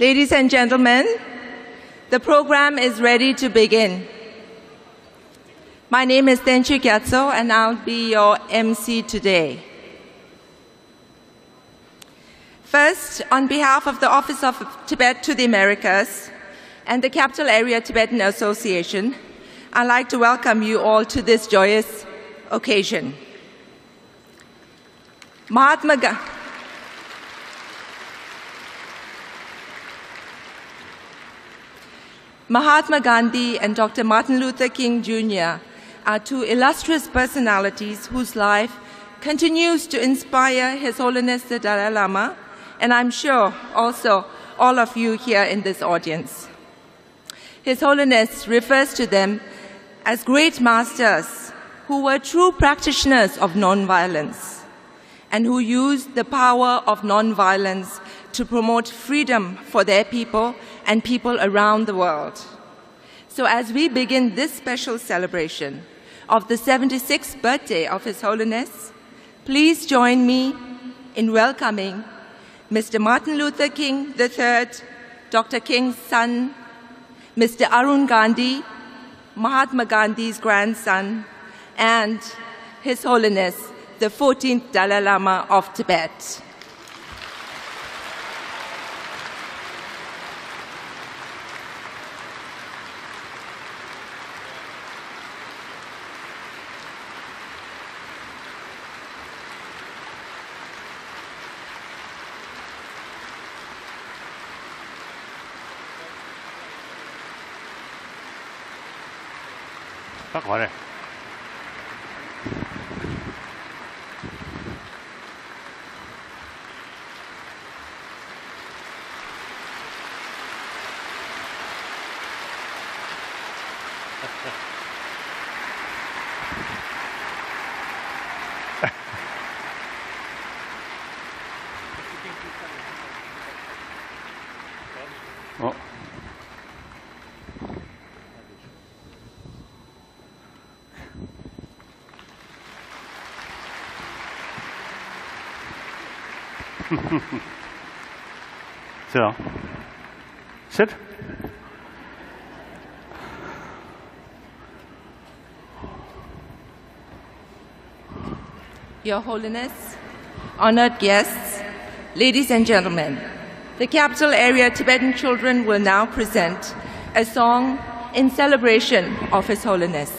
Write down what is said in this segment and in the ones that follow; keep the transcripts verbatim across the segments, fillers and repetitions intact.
Ladies and gentlemen, the program is ready to begin. My name is Tenzin Gyatso, and I'll be your M C today. First, on behalf of the Office of Tibet to the Americas and the Capital Area Tibetan Association, I'd like to welcome you all to this joyous occasion. Mahatma Gandhi. Mahatma Gandhi and Doctor Martin Luther King, Junior are two illustrious personalities whose life continues to inspire His Holiness the Dalai Lama, and I'm sure also all of you here in this audience. His Holiness refers to them as great masters who were true practitioners of nonviolence and who used the power of nonviolence to promote freedom for their people and people around the world. So as we begin this special celebration of the seventy-sixth birthday of His Holiness, please join me in welcoming Mister Martin Luther King the third, Doctor King's son, Mister Arun Gandhi, Mahatma Gandhi's grandson, and His Holiness, the fourteenth Dalai Lama of Tibet. So, sit. Your Holiness, honored guests, ladies and gentlemen, the Capital Area Tibetan children will now present a song in celebration of His Holiness.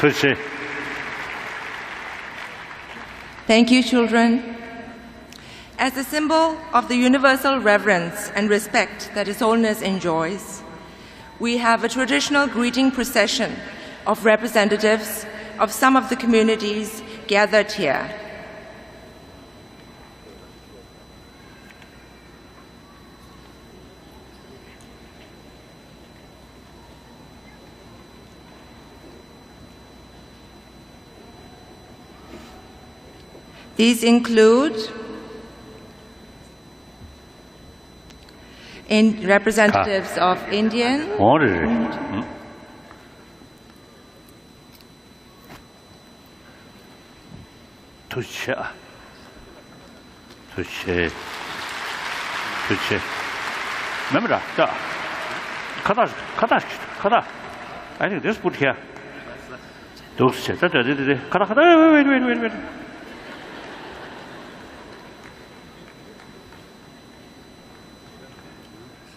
Tushi. Thank you, children. As a symbol of the universal reverence and respect that His Holiness enjoys, we have a traditional greeting procession of representatives of some of the communities gathered here. These include in representatives ah. of Indian, mm-hmm. Tusha. Tusha. Tusha. Remember that? Kadash, Kadash, Kada. I think this put here. Tusha. Wait, wait, wait, wait.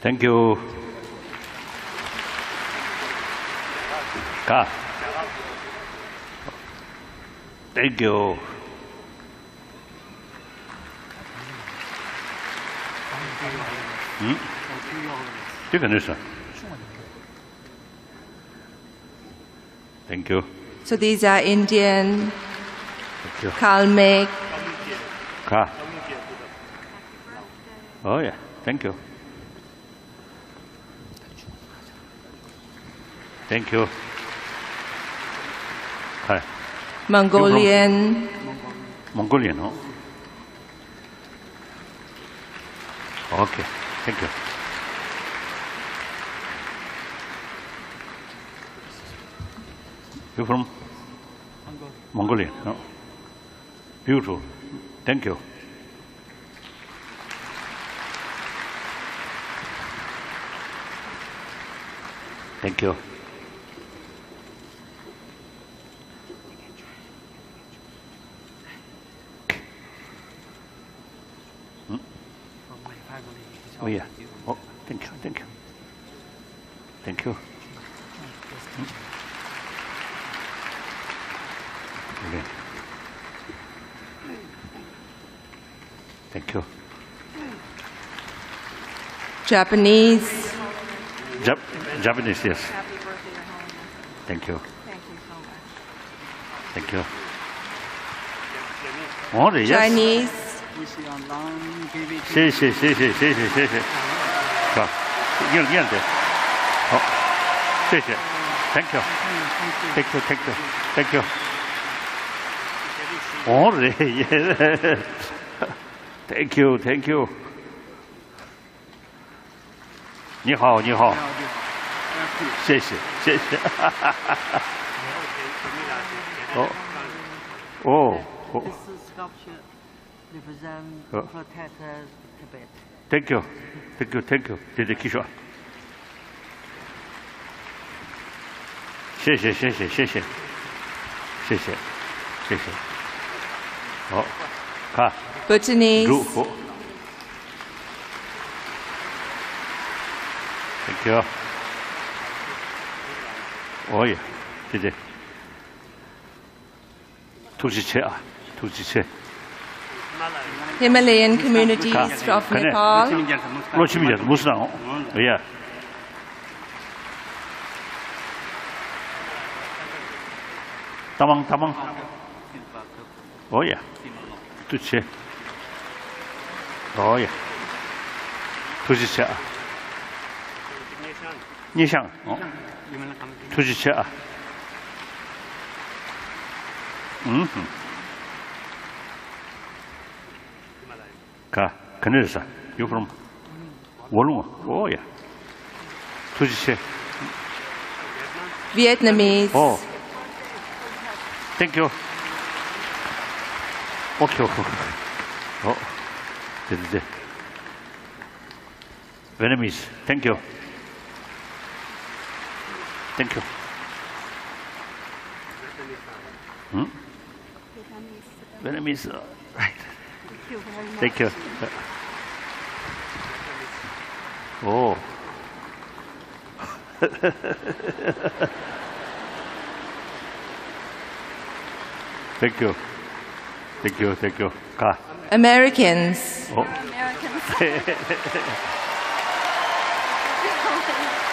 Thank you. Ka. Thank you. Hmm? You can listen. Thank you. So these are Indian, Kalmek. Ka. Oh yeah. Thank you. Thank you. Hi. Mongolian. Mongolian, no? Okay, thank you. You from? Mongolian, no? Beautiful. Thank you. Thank you. Oh yeah. Oh, thank you, thank you, thank you. Okay. Thank you. Japanese. Jap Japanese, yes. Happy birthday, Your Holiness. Thank you. Thank you so much. Thank you. Oh, yes. Chinese. Sí, sí, sí, sí, sí, sí, sí, sí. So, you, you and oh, sí, sí. Thank you. Thank you, thank you, thank you. Oh, yes. Thank you, thank you. Ni hao, ni hao. Sí, sí, sí, sí. Oh, oh, oh. This sculpture represent oh. protectors Tibet. Thank you, thank you, thank you. Did the Kishore? She, she, she, she, she, she, she, she, she. Oh, ka. Bhutanese. Oh. Thank you. Oh yeah, did it? Tujiche, tujiche. Himalayan communities of Nepal. Yeah. Tamang, tamang. Oh yeah. Tuche. Oh yeah. Tuche. Nishang. Tuche. Mm-hmm. Ka, Kanirsa, you from Wolunga? Oh yeah. Tujiche. Vietnamese. Oh. Thank you. Okay, okay. Oh. Vietnamese. Thank you. Thank you. Hmm? Vietnamese. Uh, right. Thank you. Oh. Thank you. Thank you. Thank you. Ka. Americans. Oh. Americans.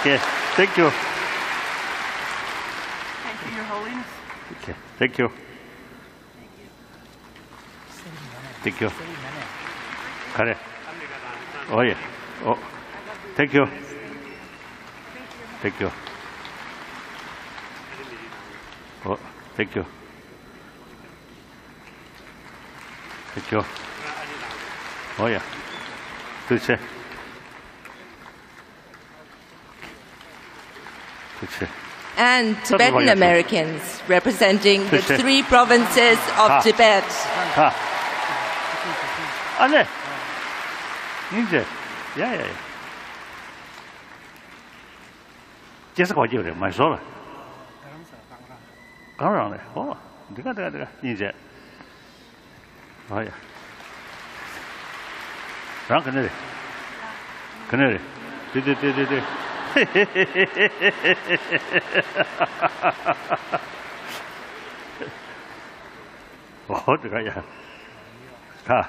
Yes. Thank you. Thank you, Your Holiness. Okay. Thank you. Thank you. Thank you. Oh yeah. Oh. Thank you. Thank you. Oh, thank you. Thank you. Oh yeah. Good sir. Good sir. And Tibetan Americans representing the three provinces of Tibet. Yeah, yeah, yeah. Just go to my soul. Come around. Oh, yeah. Rank Canary. Oh, yeah. Ah,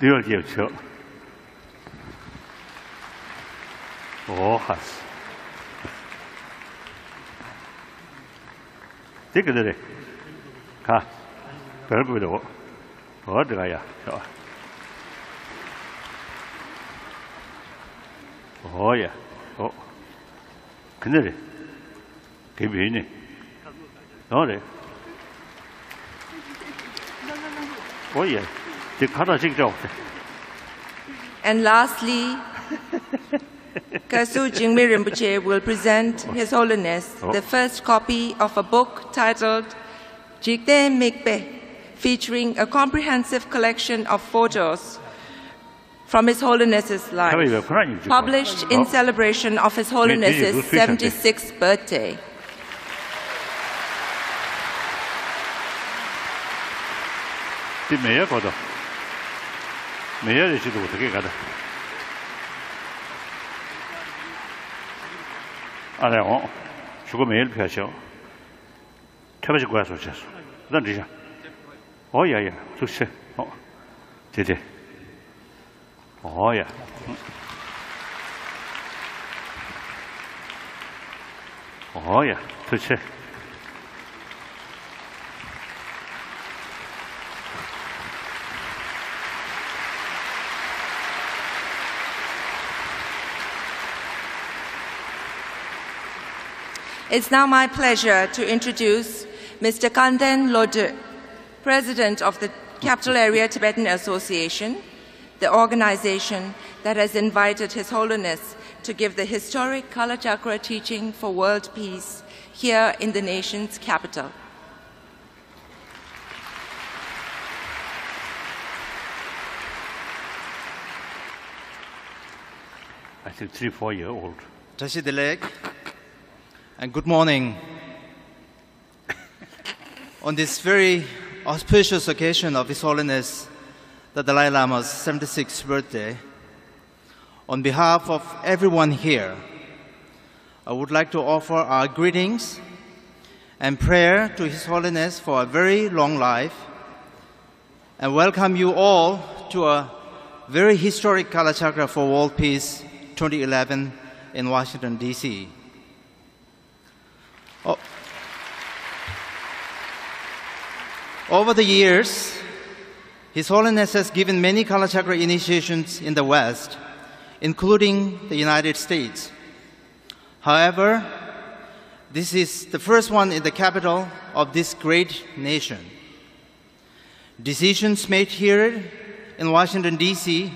you'll give show. Oh, has. Take it there. Ah, very good. Oh, the guy. Oh, yeah. Oh, canary. Give me any. No, no. Oh, yeah. The Kalachakra. And lastly, Kasu Jigme Rinpoche will present His Holiness oh. the first copy of a book titled Jigme Rinpoche, featuring a comprehensive collection of photos from His Holiness's life, published in celebration of His Holiness's seventy-sixth birthday. Oh, yeah, yeah. Oh, did it? Oh, yeah. Oh, yeah. It's now my pleasure to introduce Mister Kalden Lodoe, President of the Capital Area Tibetan Association, the organization that has invited His Holiness to give the historic Kalachakra teaching for world peace here in the nation's capital. I think three, four year old. Tashi the leg. And good morning. On this very auspicious occasion of His Holiness the Dalai Lama's seventy-sixth birthday, on behalf of everyone here, I would like to offer our greetings and prayer to His Holiness for a very long life, and welcome you all to a very historic Kalachakra for World Peace twenty eleven in Washington, D C Oh. Over the years, His Holiness has given many Kalachakra initiations in the West, including the United States. However, this is the first one in the capital of this great nation. Decisions made here in Washington, D C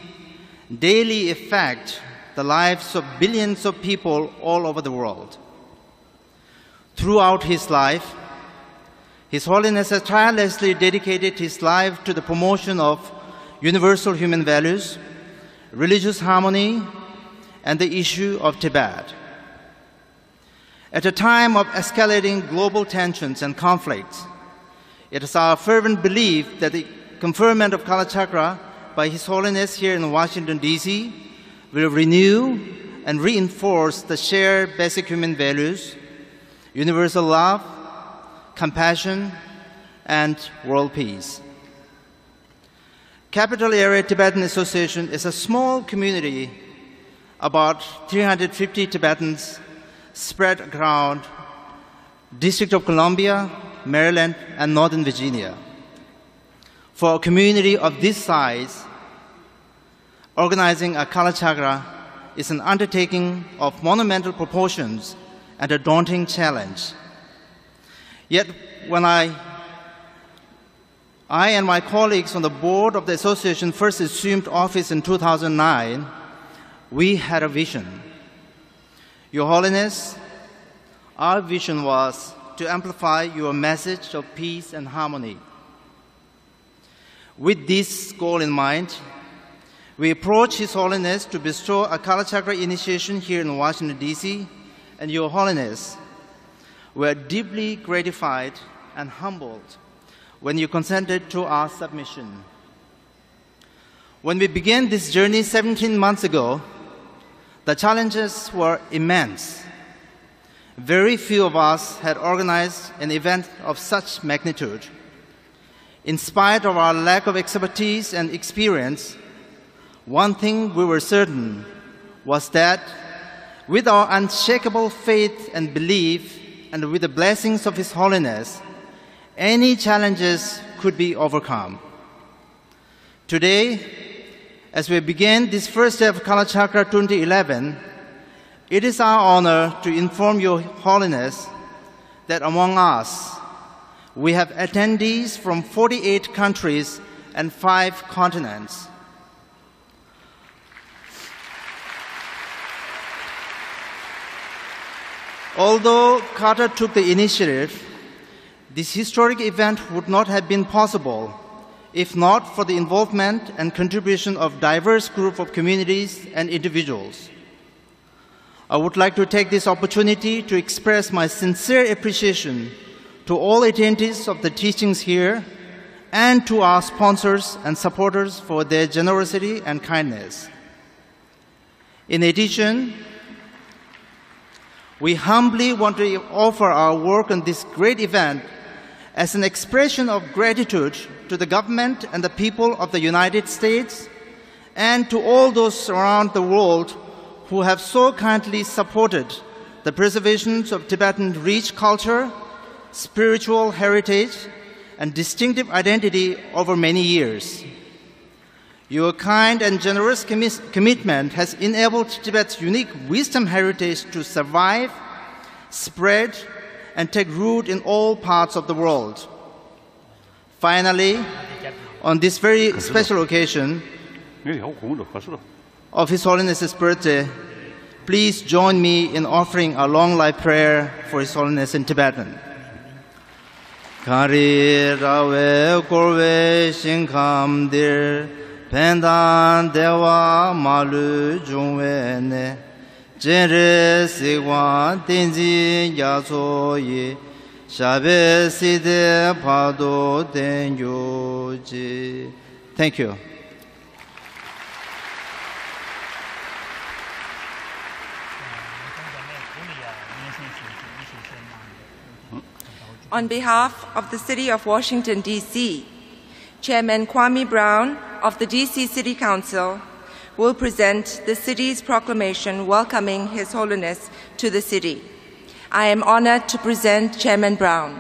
daily affect the lives of billions of people all over the world. Throughout his life, His Holiness has tirelessly dedicated his life to the promotion of universal human values, religious harmony, and the issue of Tibet. At a time of escalating global tensions and conflicts, it is our fervent belief that the conferment of Kalachakra by His Holiness here in Washington, D C will renew and reinforce the shared basic human values, universal love, compassion, and world peace. Capital Area Tibetan Association is a small community, about three hundred fifty Tibetans spread around District of Columbia, Maryland, and Northern Virginia. For a community of this size, organizing a Kalachakra is an undertaking of monumental proportions and a daunting challenge. Yet when I I and my colleagues on the board of the association first assumed office in two thousand nine, we had a vision. Your Holiness, our vision was to amplify your message of peace and harmony. With this goal in mind, we approached His Holiness to bestow a Kalachakra initiation here in Washington, D C, and Your Holiness, we are deeply gratified and humbled when you consented to our submission. When we began this journey seventeen months ago, the challenges were immense. Very few of us had organized an event of such magnitude. In spite of our lack of expertise and experience, one thing we were certain was that with our unshakable faith and belief, and with the blessings of His Holiness, any challenges could be overcome. Today, as we begin this first day of Kalachakra twenty eleven, it is our honor to inform Your Holiness that among us, we have attendees from forty-eight countries and five continents. Although Carter took the initiative, this historic event would not have been possible if not for the involvement and contribution of diverse groups of communities and individuals. I would like to take this opportunity to express my sincere appreciation to all attendees of the teachings here and to our sponsors and supporters for their generosity and kindness. In addition, we humbly want to offer our work on this great event as an expression of gratitude to the government and the people of the United States and to all those around the world who have so kindly supported the preservation of Tibetan rich culture, spiritual heritage, and distinctive identity over many years. Your kind and generous commi- commitment has enabled Tibet's unique wisdom heritage to survive, spread, and take root in all parts of the world. Finally, on this very special occasion of His Holiness's birthday, please join me in offering a long life prayer for His Holiness in Tibetan. Kari Rawe Korwe Shinkham Dir Pendan Dewa Malu Jungwene Jenre Sikwa Tenzin Gyatso Ye Shabe Side Pado Tenyoji. Thank you. On behalf of the City of Washington, D C, Chairman Kwame Brown of the D C City Council will present the city's proclamation welcoming His Holiness to the city. I am honored to present Chairman Brown.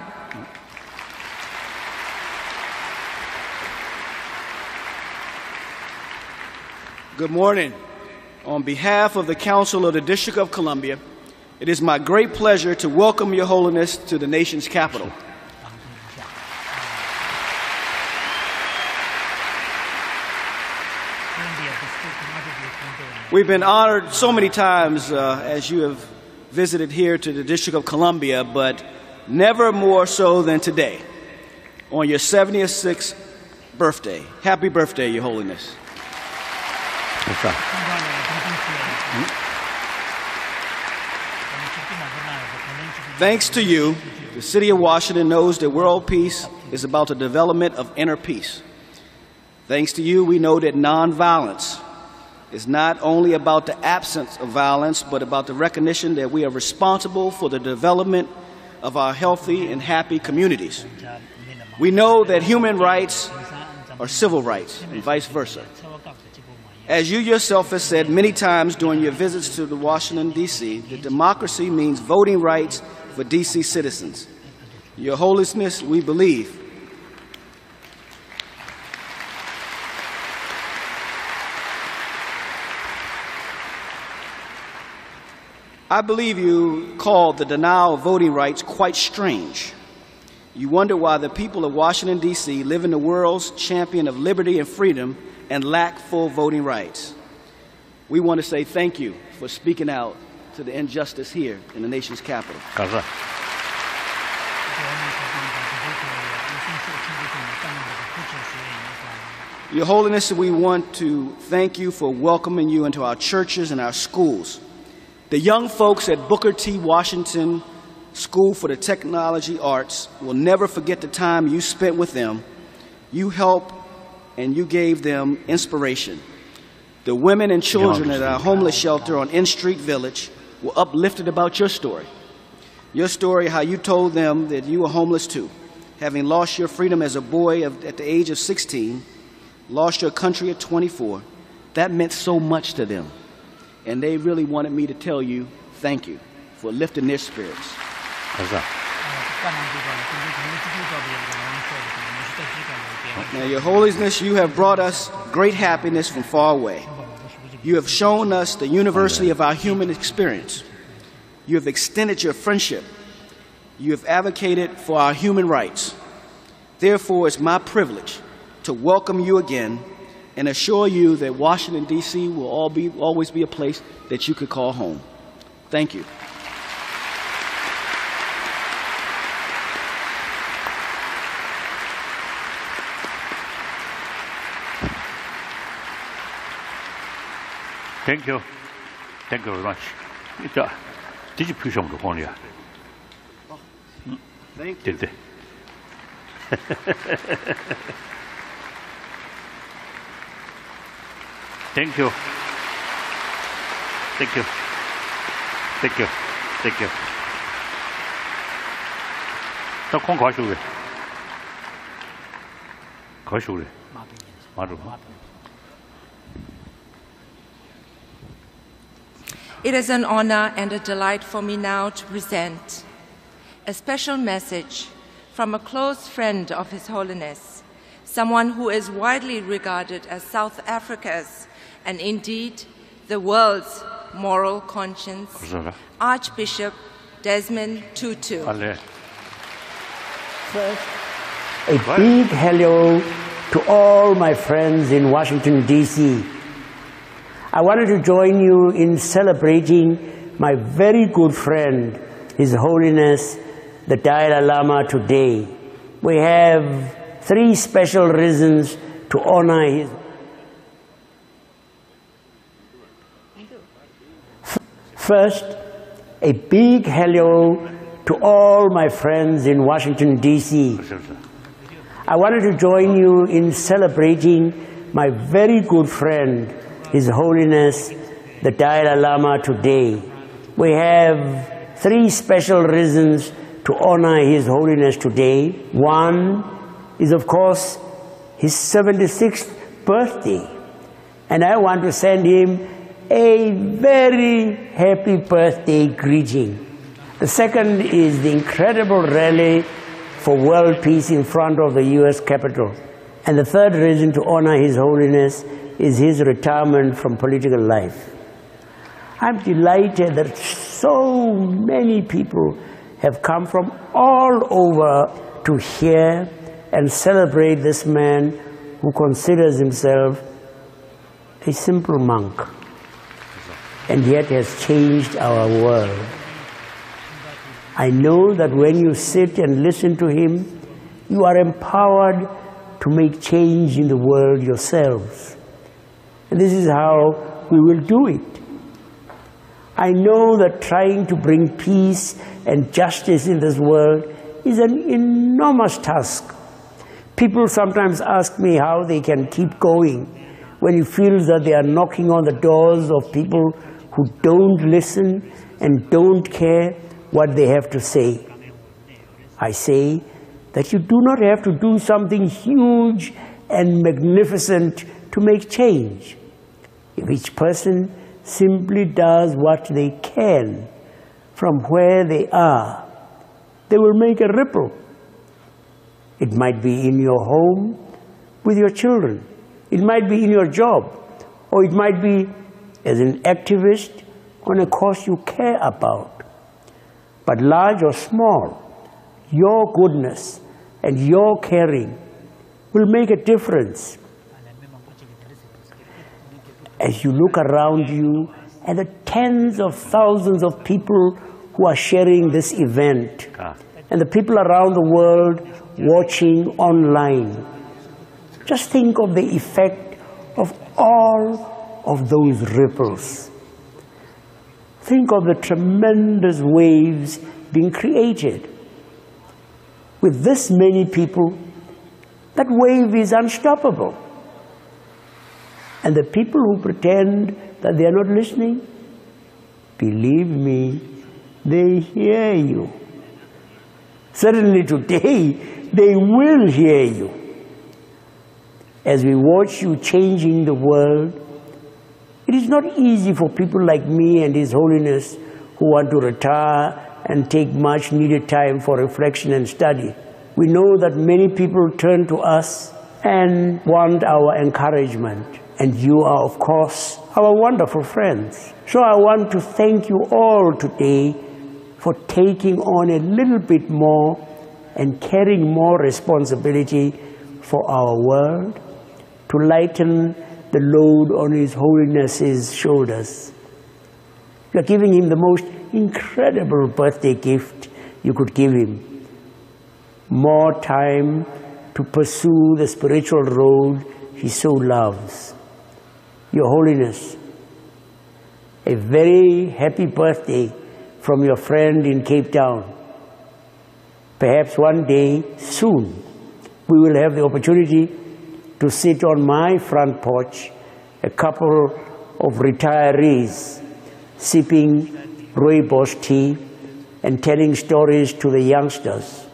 Good morning. On behalf of the Council of the District of Columbia, it is my great pleasure to welcome Your Holiness to the nation's capital. We've been honored so many times uh, as you have visited here to the District of Columbia, but never more so than today, on your seventy-sixth birthday. Happy birthday, Your Holiness. Thanks to you, the City of Washington knows that world peace is about the development of inner peace. Thanks to you, we know that nonviolence is not only about the absence of violence, but about the recognition that we are responsible for the development of our healthy and happy communities. We know that human rights are civil rights and vice versa. As you yourself have said many times during your visits to the Washington, D C, that democracy means voting rights for D C citizens. Your Holiness, we believe. I believe you called the denial of voting rights quite strange. You wonder why the people of Washington, D C live in the world's champion of liberty and freedom and lack full voting rights. We want to say thank you for speaking out to the injustice here in the nation's capital. Right. Your Holiness, we want to thank you for welcoming you into our churches and our schools. The young folks at Booker T. Washington School for the Technology Arts will never forget the time you spent with them. You helped and you gave them inspiration. The women and children at our homeless shelter on N Street Village were uplifted about your story. Your story, how you told them that you were homeless too, having lost your freedom as a boy of, at the age of sixteen, lost your country at twenty-four. That meant so much to them. And they really wanted me to tell you thank you for lifting their spirits. Now, Your Holiness, you have brought us great happiness from far away. You have shown us the university of our human experience. You have extended your friendship. You have advocated for our human rights. Therefore, it's my privilege to welcome you again and assure you that Washington, D C will all be, always be a place that you could call home. Thank you. Thank you. Thank you very much. Did you push on the phone here? Thank you. Did they? Thank you. Thank you. Thank you. Thank you. 나 콩 가시고 그래. 가시고 그래. 마루. It is an honor and a delight for me now to present a special message from a close friend of His Holiness, someone who is widely regarded as South Africa's and indeed the world's moral conscience, Archbishop Desmond Tutu. First, a big hello to all my friends in Washington, D C I wanted to join you in celebrating my very good friend, His Holiness, the Dalai Lama today. We have three special reasons to honor his. First, a big hello to all my friends in Washington, D C I wanted to join you in celebrating my very good friend, His Holiness, the Dalai Lama today. We have three special reasons to honor His Holiness today. One is, of course, his seventy-sixth birthday. And I want to send him a very happy birthday greeting. The second is the incredible rally for world peace in front of the U S Capitol. And the third reason to honor His Holiness is his retirement from political life. I'm delighted that so many people have come from all over to hear and celebrate this man who considers himself a simple monk and yet has changed our world. I know that when you sit and listen to him, you are empowered to make change in the world yourselves. And this is how we will do it. I know that trying to bring peace and justice in this world is an enormous task. People sometimes ask me how they can keep going when you feel that they are knocking on the doors of people who don't listen and don't care what they have to say. I say that you do not have to do something huge and magnificent to make change. If each person simply does what they can from where they are, they will make a ripple. It might be in your home with your children. It might be in your job, or it might be as an activist on a cause you care about. But large or small, your goodness and your caring will make a difference. As you look around you at the tens of thousands of people who are sharing this event, and the people around the world watching online, just think of the effect of all of those ripples. Think of the tremendous waves being created. With this many people, that wave is unstoppable. And the people who pretend that they are not listening, believe me, they hear you. Certainly today, they will hear you. As we watch you changing the world, it is not easy for people like me and His Holiness who want to retire and take much needed time for reflection and study. We know that many people turn to us and want our encouragement. And you are, of course, our wonderful friends. So I want to thank you all today for taking on a little bit more and carrying more responsibility for our world, to lighten the load on His Holiness's shoulders. You are giving him the most incredible birthday gift you could give him. More time to pursue the spiritual road he so loves. Your Holiness, a very happy birthday from your friend in Cape Town. Perhaps one day soon we will have the opportunity to sit on my front porch, a couple of retirees sipping rooibos tea and telling stories to the youngsters.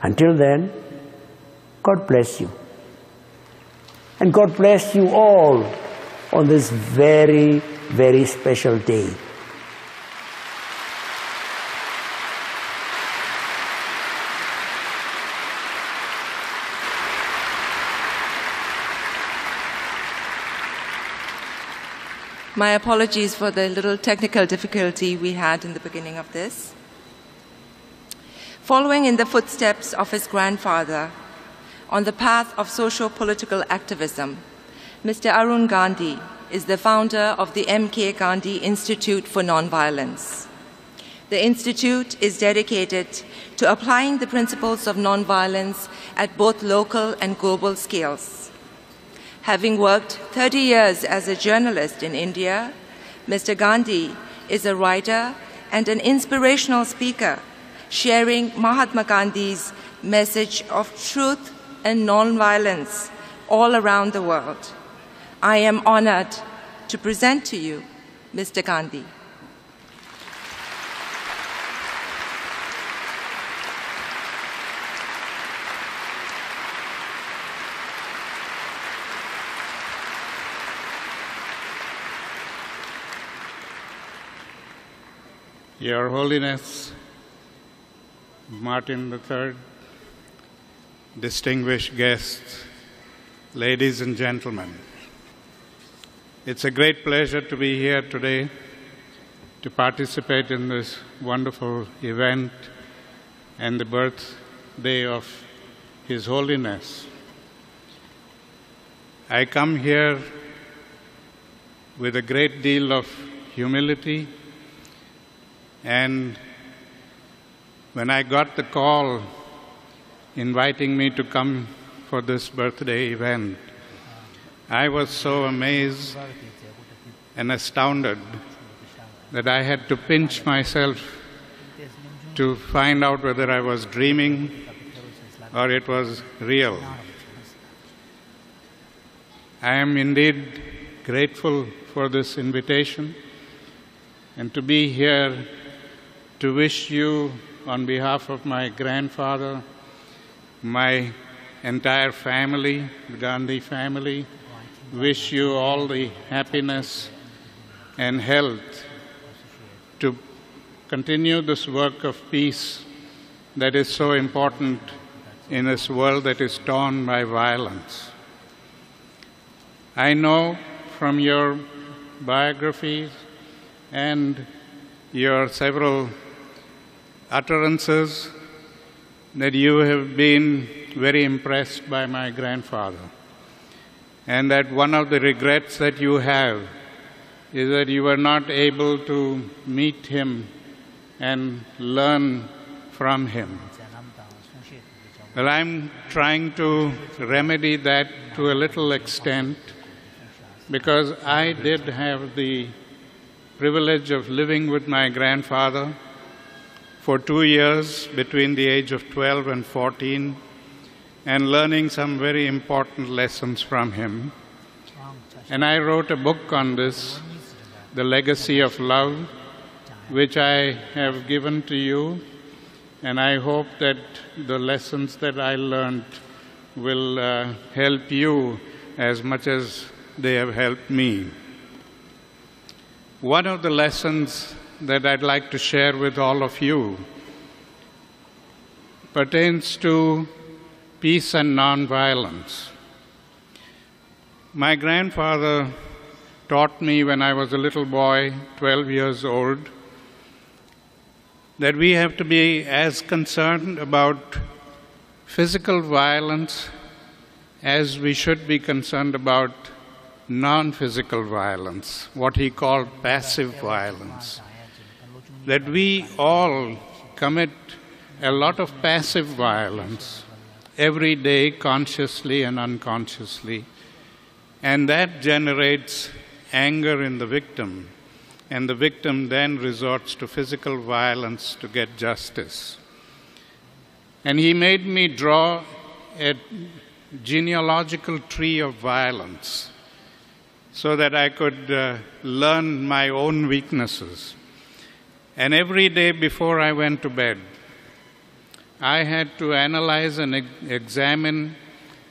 Until then, God bless you. And God bless you all on this very, very special day. My apologies for the little technical difficulty we had in the beginning of this. Following in the footsteps of his grandfather on the path of socio-political activism, Mister Arun Gandhi is the founder of the M K Gandhi Institute for Nonviolence. The institute is dedicated to applying the principles of nonviolence at both local and global scales. Having worked thirty years as a journalist in India, Mister Gandhi is a writer and an inspirational speaker, sharing Mahatma Gandhi's message of truth and nonviolence all around the world. I am honored to present to you Mister Gandhi. Your Holiness, Martin the third, distinguished guests, ladies and gentlemen, it's a great pleasure to be here today to participate in this wonderful event and the birthday of His Holiness. I come here with a great deal of humility. And when I got the call inviting me to come for this birthday event, I was so amazed and astounded that I had to pinch myself to find out whether I was dreaming or it was real. I am indeed grateful for this invitation and to be here to wish you, on behalf of my grandfather, my entire family, the Gandhi family, wish you all the happiness and health to continue this work of peace that is so important in this world that is torn by violence. I know from your biographies and your several utterances that you have been very impressed by my grandfather, and that one of the regrets that you have is that you were not able to meet him and learn from him. Well, I'm trying to remedy that to a little extent, because I did have the privilege of living with my grandfather for two years between the age of twelve and fourteen, and learning some very important lessons from him. And I wrote a book on this, The Legacy of Love, which I have given to you, and I hope that the lessons that I learned will uh, help you as much as they have helped me. One of the lessons that I'd like to share with all of you pertains to peace and nonviolence. My grandfather taught me when I was a little boy, twelve years old, that we have to be as concerned about physical violence as we should be concerned about non-physical violence, what he called passive violence. That we all commit a lot of passive violence every day, consciously and unconsciously, and that generates anger in the victim, and the victim then resorts to physical violence to get justice. And he made me draw a genealogical tree of violence so that I could uh, learn my own weaknesses. And every day before I went to bed, I had to analyze and e- examine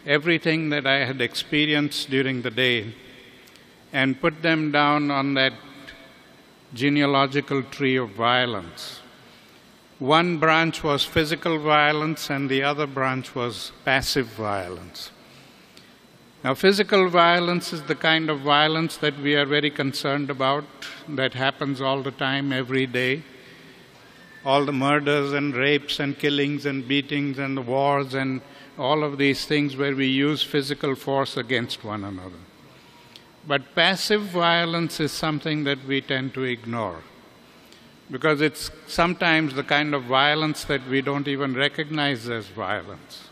everything that I had experienced during the day and put them down on that genealogical tree of violence. One branch was physical violence and the other branch was passive violence. Now, physical violence is the kind of violence that we are very concerned about, that happens all the time, every day. All the murders and rapes and killings and beatings and the wars and all of these things where we use physical force against one another. But passive violence is something that we tend to ignore, because it's sometimes the kind of violence that we don't even recognize as violence.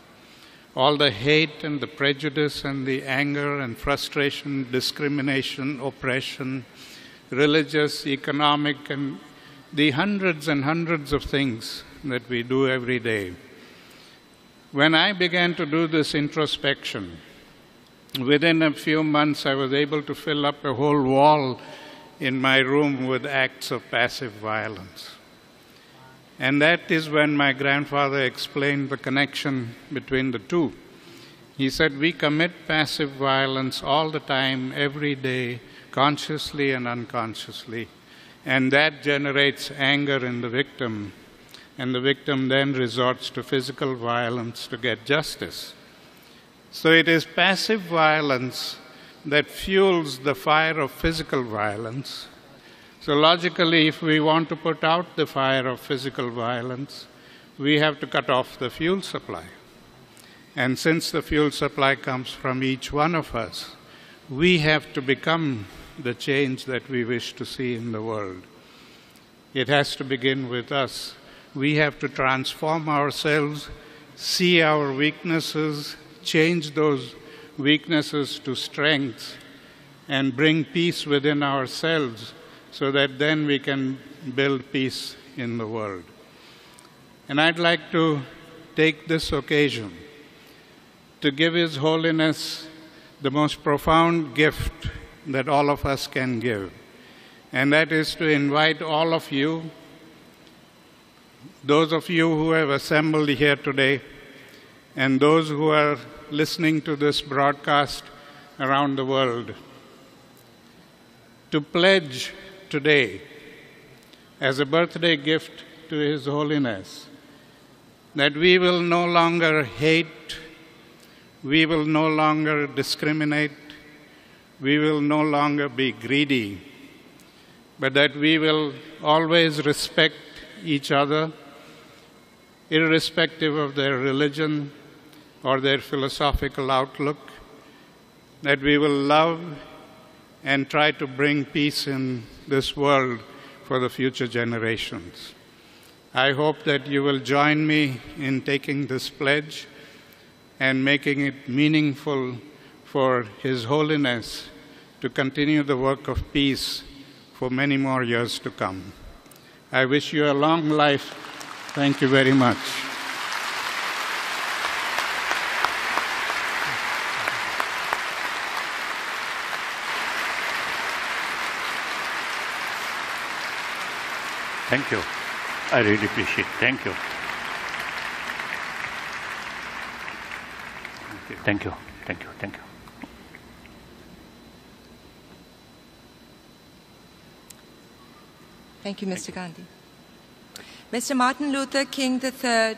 All the hate and the prejudice and the anger and frustration, discrimination, oppression, religious, economic, and the hundreds and hundreds of things that we do every day. When I began to do this introspection, within a few months, I was able to fill up a whole wall in my room with acts of passive violence. And that is when my grandfather explained the connection between the two. He said, we commit passive violence all the time, every day, consciously and unconsciously, and that generates anger in the victim, and the victim then resorts to physical violence to get justice. So it is passive violence that fuels the fire of physical violence. So logically, if we want to put out the fire of physical violence, we have to cut off the fuel supply. And since the fuel supply comes from each one of us, we have to become the change that we wish to see in the world. It has to begin with us. We have to transform ourselves, see our weaknesses, change those weaknesses to strengths, and bring peace within ourselves so that then we can build peace in the world. And I'd like to take this occasion to give His Holiness the most profound gift that all of us can give, and that is to invite all of you, those of you who have assembled here today, and those who are listening to this broadcast around the world, to pledge today as a birthday gift to His Holiness that we will no longer hate, we will no longer discriminate, we will no longer be greedy, but that we will always respect each other, irrespective of their religion or their philosophical outlook, that we will love and try to bring peace in this world for the future generations. I hope that you will join me in taking this pledge and making it meaningful for His Holiness to continue the work of peace for many more years to come. I wish you a long life. Thank you very much. Thank you. I really appreciate it. Thank you. Thank you. Thank you. Thank you. Thank you, Mister Gandhi. Mister Martin Luther King the third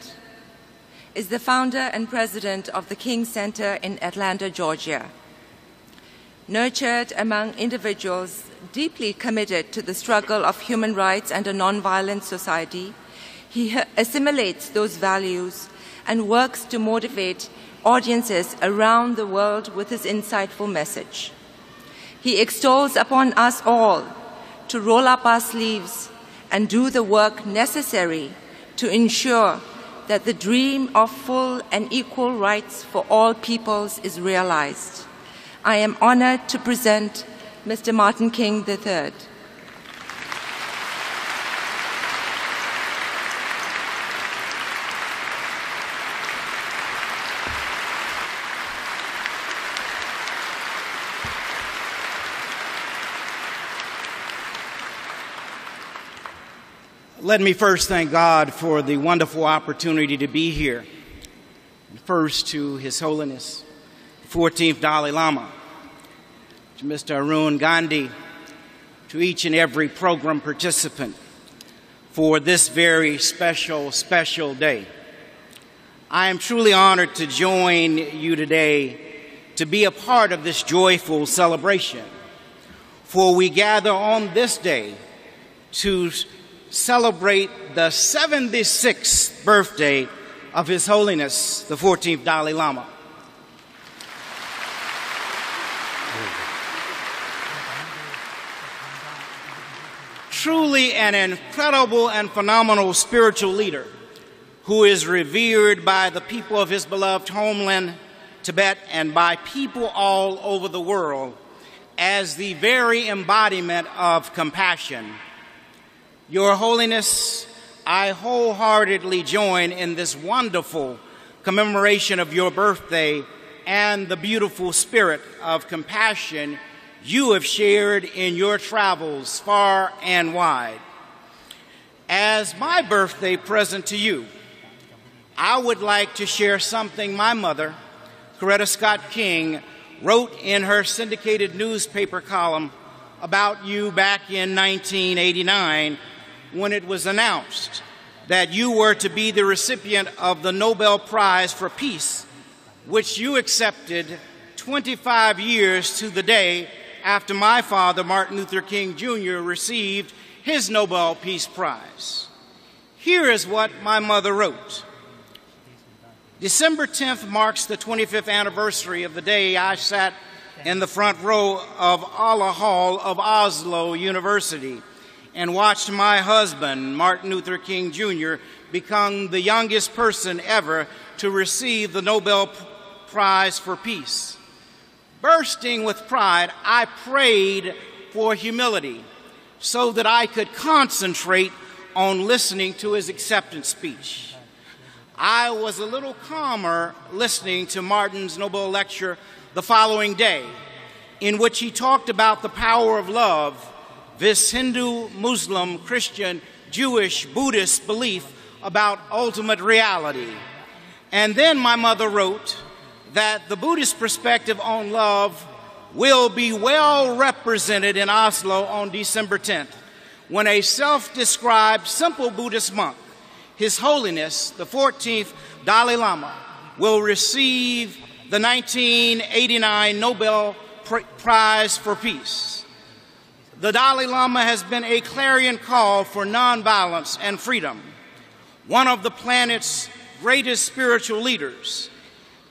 is the founder and president of the King Center in Atlanta, Georgia. Nurtured among individuals deeply committed to the struggle of human rights and a nonviolent society, he assimilates those values and works to motivate audiences around the world with his insightful message. He extols upon us all to roll up our sleeves and do the work necessary to ensure that the dream of full and equal rights for all peoples is realized. I am honored to present Mister Martin King the third. Let me first thank God for the wonderful opportunity to be here. First to His Holiness, fourteenth Dalai Lama, to Mister Arun Gandhi, to each and every program participant for this very special, special day. I am truly honored to join you today to be a part of this joyful celebration, for we gather on this day to celebrate the seventy-sixth birthday of His Holiness, the fourteenth Dalai Lama. Truly an incredible and phenomenal spiritual leader who is revered by the people of his beloved homeland, Tibet, and by people all over the world as the very embodiment of compassion. Your Holiness, I wholeheartedly join in this wonderful commemoration of your birthday and the beautiful spirit of compassion you have shared in your travels far and wide. As my birthday present to you, I would like to share something my mother, Coretta Scott King, wrote in her syndicated newspaper column about you back in nineteen eighty-nine, when it was announced that you were to be the recipient of the Nobel Prize for Peace, which you accepted twenty-five years to the day after my father, Martin Luther King Junior, received his Nobel Peace Prize. Here is what my mother wrote. December tenth marks the twenty-fifth anniversary of the day I sat in the front row of Aula Hall of Oslo University and watched my husband, Martin Luther King Junior, become the youngest person ever to receive the Nobel Prize for Peace. Bursting with pride, I prayed for humility so that I could concentrate on listening to his acceptance speech. I was a little calmer listening to Martin's Nobel lecture the following day, in which he talked about the power of love, this Hindu, Muslim, Christian, Jewish, Buddhist belief about ultimate reality. And then my mother wrote that the Buddhist perspective on love will be well represented in Oslo on December tenth, when a self-described simple Buddhist monk, His Holiness, the fourteenth Dalai Lama, will receive the nineteen eighty-nine Nobel Prize for Peace. The Dalai Lama has been a clarion call for nonviolence and freedom, one of the planet's greatest spiritual leaders,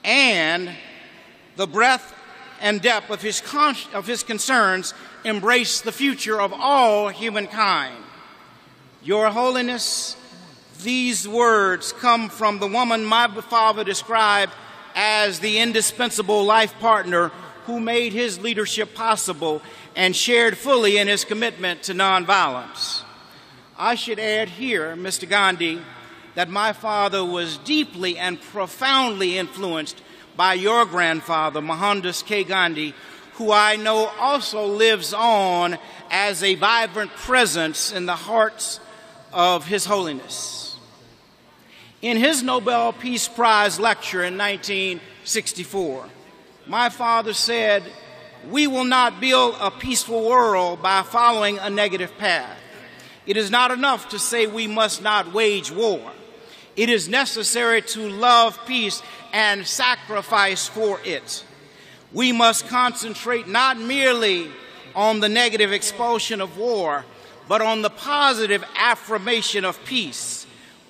and the breadth and depth of his, con of his concerns embrace the future of all humankind. Your Holiness, these words come from the woman my father described as the indispensable life partner who made his leadership possible and shared fully in his commitment to nonviolence. I should add here, Mister Gandhi, that my father was deeply and profoundly influenced by your grandfather, Mahatma Gandhi, who I know also lives on as a vibrant presence in the hearts of His Holiness. In his Nobel Peace Prize lecture in nineteen sixty-four, my father said, "We will not build a peaceful world by following a negative path. It is not enough to say we must not wage war. It is necessary to love peace and sacrifice for it. We must concentrate not merely on the negative expulsion of war, but on the positive affirmation of peace.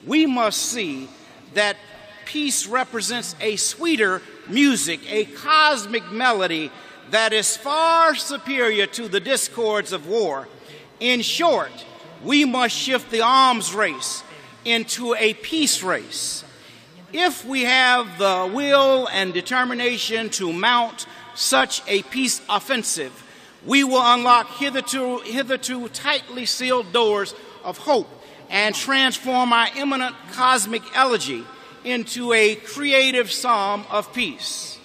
We must see that peace represents a sweeter music, a cosmic melody that is far superior to the discords of war. In short, we must shift the arms race into a peace race. If we have the will and determination to mount such a peace offensive, we will unlock hitherto, hitherto tightly sealed doors of hope and transform our imminent cosmic elegy into a creative psalm of peace."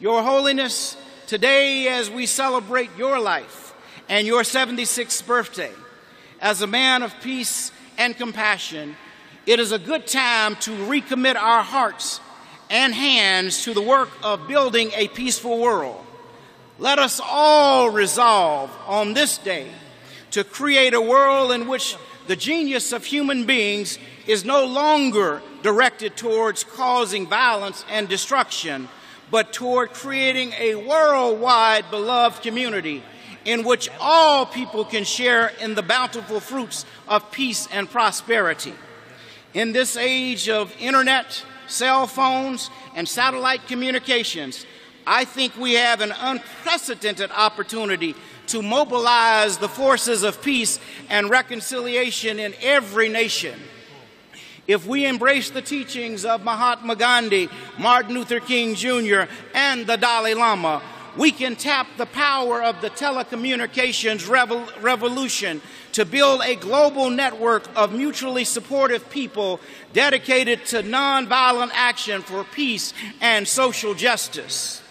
Your Holiness, today as we celebrate your life and your seventy-sixth birthday, as a man of peace and compassion, it is a good time to recommit our hearts and hands to the work of building a peaceful world. Let us all resolve on this day to create a world in which the genius of human beings is no longer directed towards causing violence and destruction, but toward creating a worldwide beloved community in which all people can share in the bountiful fruits of peace and prosperity. In this age of internet, cell phones, and satellite communications, I think we have an unprecedented opportunity to mobilize the forces of peace and reconciliation in every nation. If we embrace the teachings of Mahatma Gandhi, Martin Luther King Junior, and the Dalai Lama, we can tap the power of the telecommunications revol revolution to build a global network of mutually supportive people dedicated to nonviolent action for peace and social justice.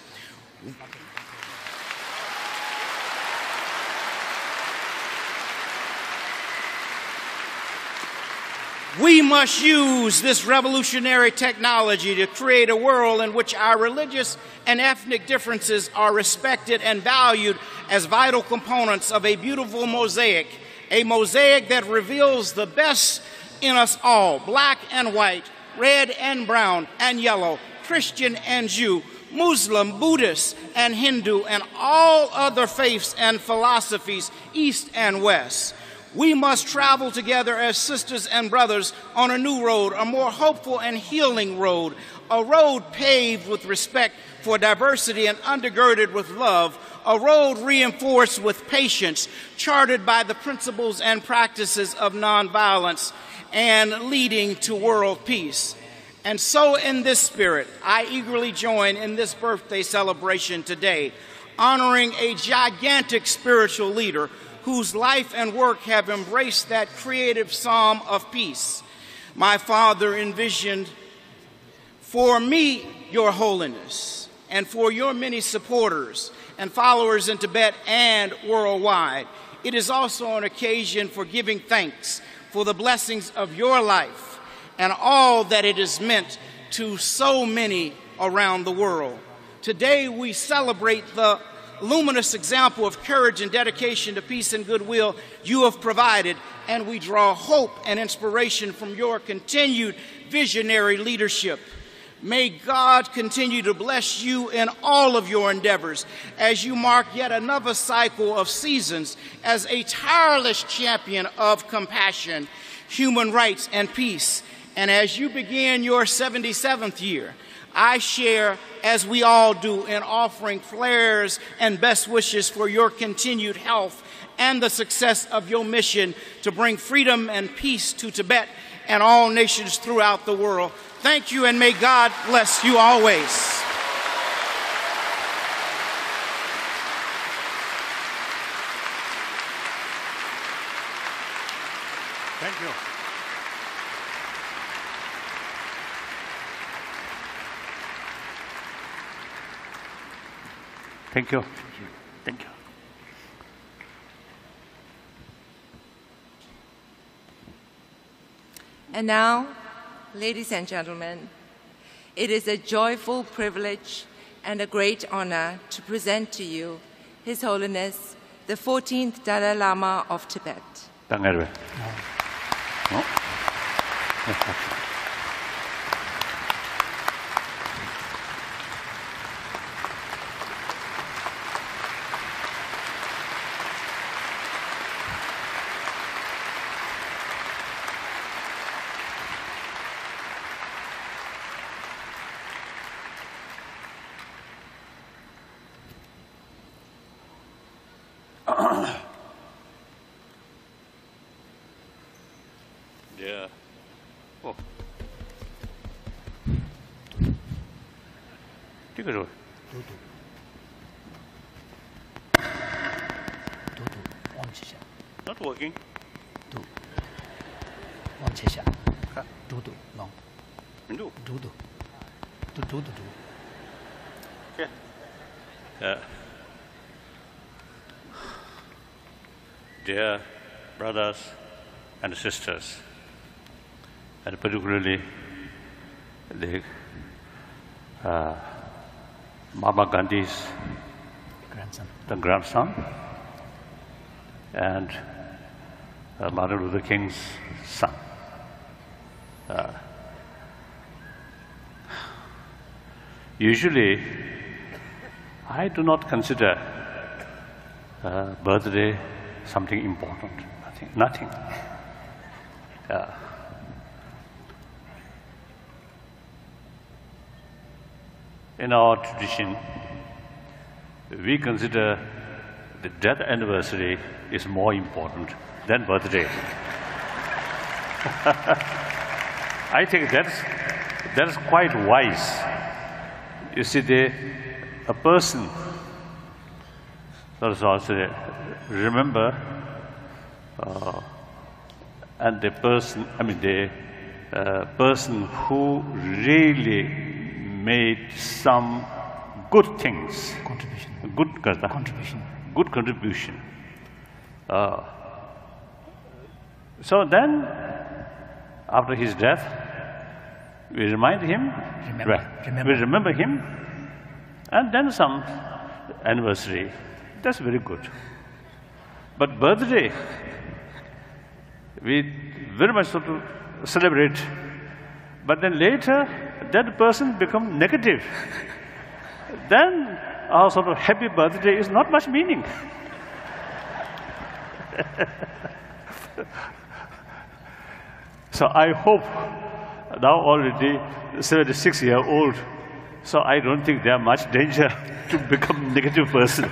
We must use this revolutionary technology to create a world in which our religious and ethnic differences are respected and valued as vital components of a beautiful mosaic, a mosaic that reveals the best in us all, black and white, red and brown and yellow, Christian and Jew, Muslim, Buddhist and Hindu, and all other faiths and philosophies, East and West. We must travel together as sisters and brothers on a new road, a more hopeful and healing road, a road paved with respect for diversity and undergirded with love, a road reinforced with patience, charted by the principles and practices of nonviolence and leading to world peace. And so in this spirit, I eagerly join in this birthday celebration today, honoring a gigantic spiritual leader whose life and work have embraced that creative psalm of peace my father envisioned. For me, Your Holiness, and for your many supporters and followers in Tibet and worldwide. It is also an occasion for giving thanks for the blessings of your life and all that it has meant to so many around the world. Today we celebrate the luminous example of courage and dedication to peace and goodwill you have provided, and we draw hope and inspiration from your continued visionary leadership. May God continue to bless you in all of your endeavors as you mark yet another cycle of seasons as a tireless champion of compassion, human rights, and peace. And as you begin your seventy-seventh year, I share, as we all do, in offering prayers and best wishes for your continued health and the success of your mission to bring freedom and peace to Tibet and all nations throughout the world. Thank you, and may God bless you always. Thank you. Thank you. Thank you. And now, ladies and gentlemen, it is a joyful privilege and a great honor to present to you His Holiness, the fourteenth Dalai Lama of Tibet. Not working. Do. Do do. No. Do do. Do do do. Yeah. Yeah. Dear brothers and sisters, and particularly the uh, Mahatma Gandhi's grandson, the grandson, and uh, Martin Luther King's son. Uh, usually, I do not consider uh, birthday something important. Nothing. Nothing. Uh, In our tradition, we consider the death anniversary is more important than birthday. I think that's, that's quite wise. You see, the, a person, that's also remember, uh, and the person, I mean, the uh, person who really made some good things, contribution. good contribution, good contribution. Uh, so then, after his death, we remind him, remember, well, remember. we remember him, and then some anniversary. That's very good. But birthday, we very much sort of celebrate. But then later, that person becomes negative. Then our sort of happy birthday is not much meaning. So I hope now already seventy-six year old, so I don't think there are much danger to become negative person.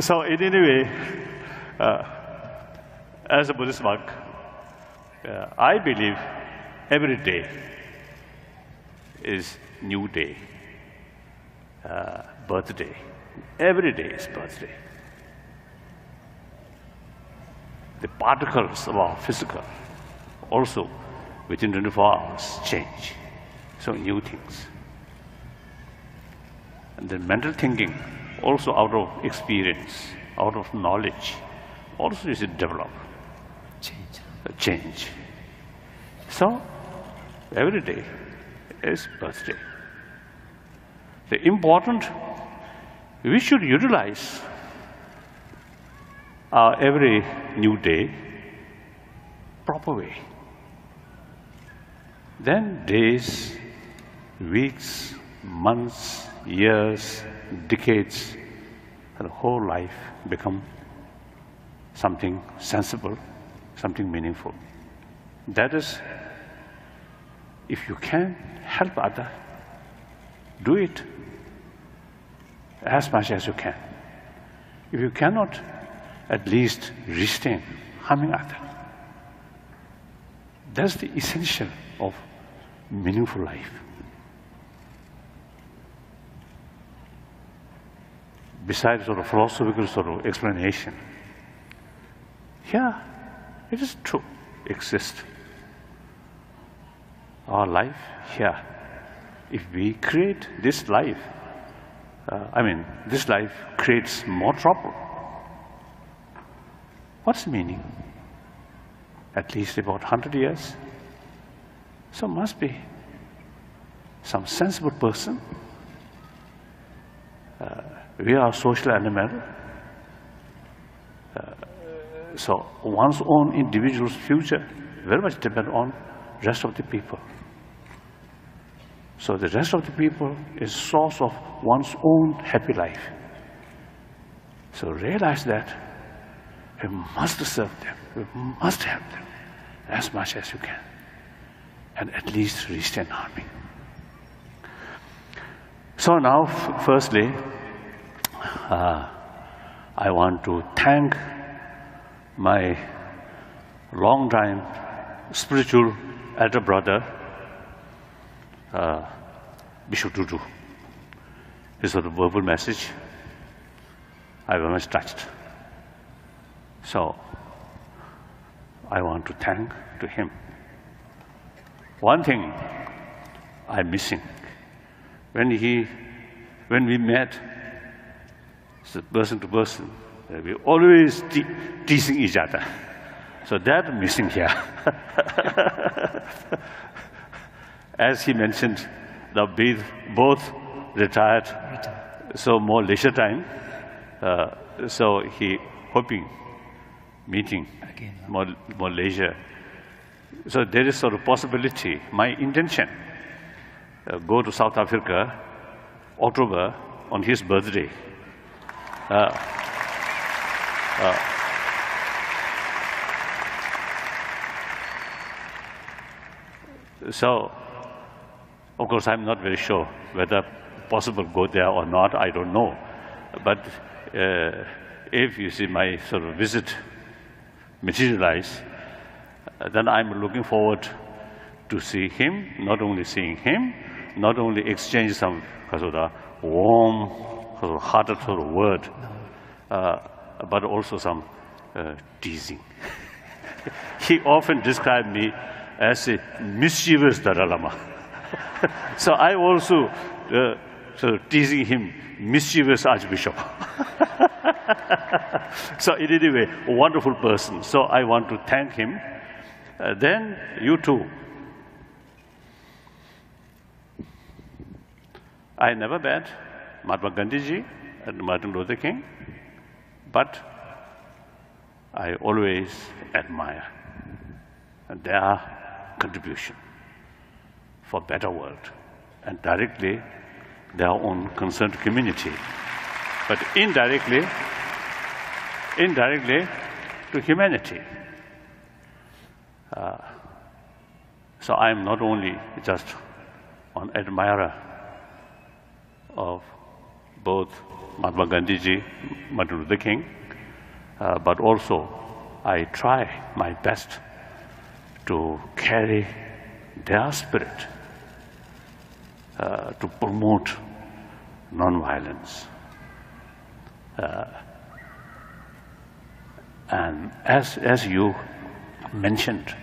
So in any way, uh, as a Buddhist monk, Uh, I believe every day is new day, uh, birthday. Every day is birthday. The particles of our physical also within twenty-four hours change. so new things. And the mental thinking, also out of experience, out of knowledge, also is developed. Change. A change. So every day is birthday. The important, we should utilize our every new day proper way. Then days, weeks, months, years, decades, the whole life become something sensible, something meaningful. That is, if you can help others, do it as much as you can. If you cannot, at least restrain harming others. That's the essential of meaningful life. Besides sort of philosophical sort of explanation, yeah, it is true, exists. Our life here, if we create this life, uh, I mean, this life creates more trouble. What's the meaning? At least about one hundred years. So must be some sensible person. Uh, we are social animal. Uh, so one's own individual's future very much depends on rest of the people. So the rest of the people is source of one's own happy life. So realize that we must serve them, we must help them as much as you can, and at least restrain harming. So now, firstly, uh, I want to thank my long-time spiritual elder brother, Uh, Bishop Tutu. His sort of verbal message, I was much touched. So I want to thank to him. One thing I'm missing. When he, when we met, so person to person, we always te teasing each other. So that's missing here. As he mentioned, the both retired, so more leisure time. Uh, so he hoping, meeting, Again, no. more, more leisure. So there is sort of possibility. My intention, uh, go to South Africa, October, on his birthday. Uh, uh, so, of course, I'm not very sure whether possible go there or not, I don't know. But uh, if you see my sort of visit materialize, then I'm looking forward to see him, not only seeing him, not only exchange some sort of the warm, sort of hearted sort of word, uh, but also some uh, teasing. He often described me as a mischievous Dalai Lama. So I also uh, so teasing him, mischievous Archbishop. So in any way, a wonderful person. So I want to thank him. Uh, then you too. I never met Mahatma Gandhiji and Martin Luther King, but I always admire their contribution for better world, and directly their own concerned community, but indirectly, indirectly to humanity. Uh, so I am not only just an admirer of both Mahatma Gandhiji, Martin Luther King, uh, but also I try my best to carry their spirit. Uh, to promote nonviolence. Uh, and as, as you mentioned,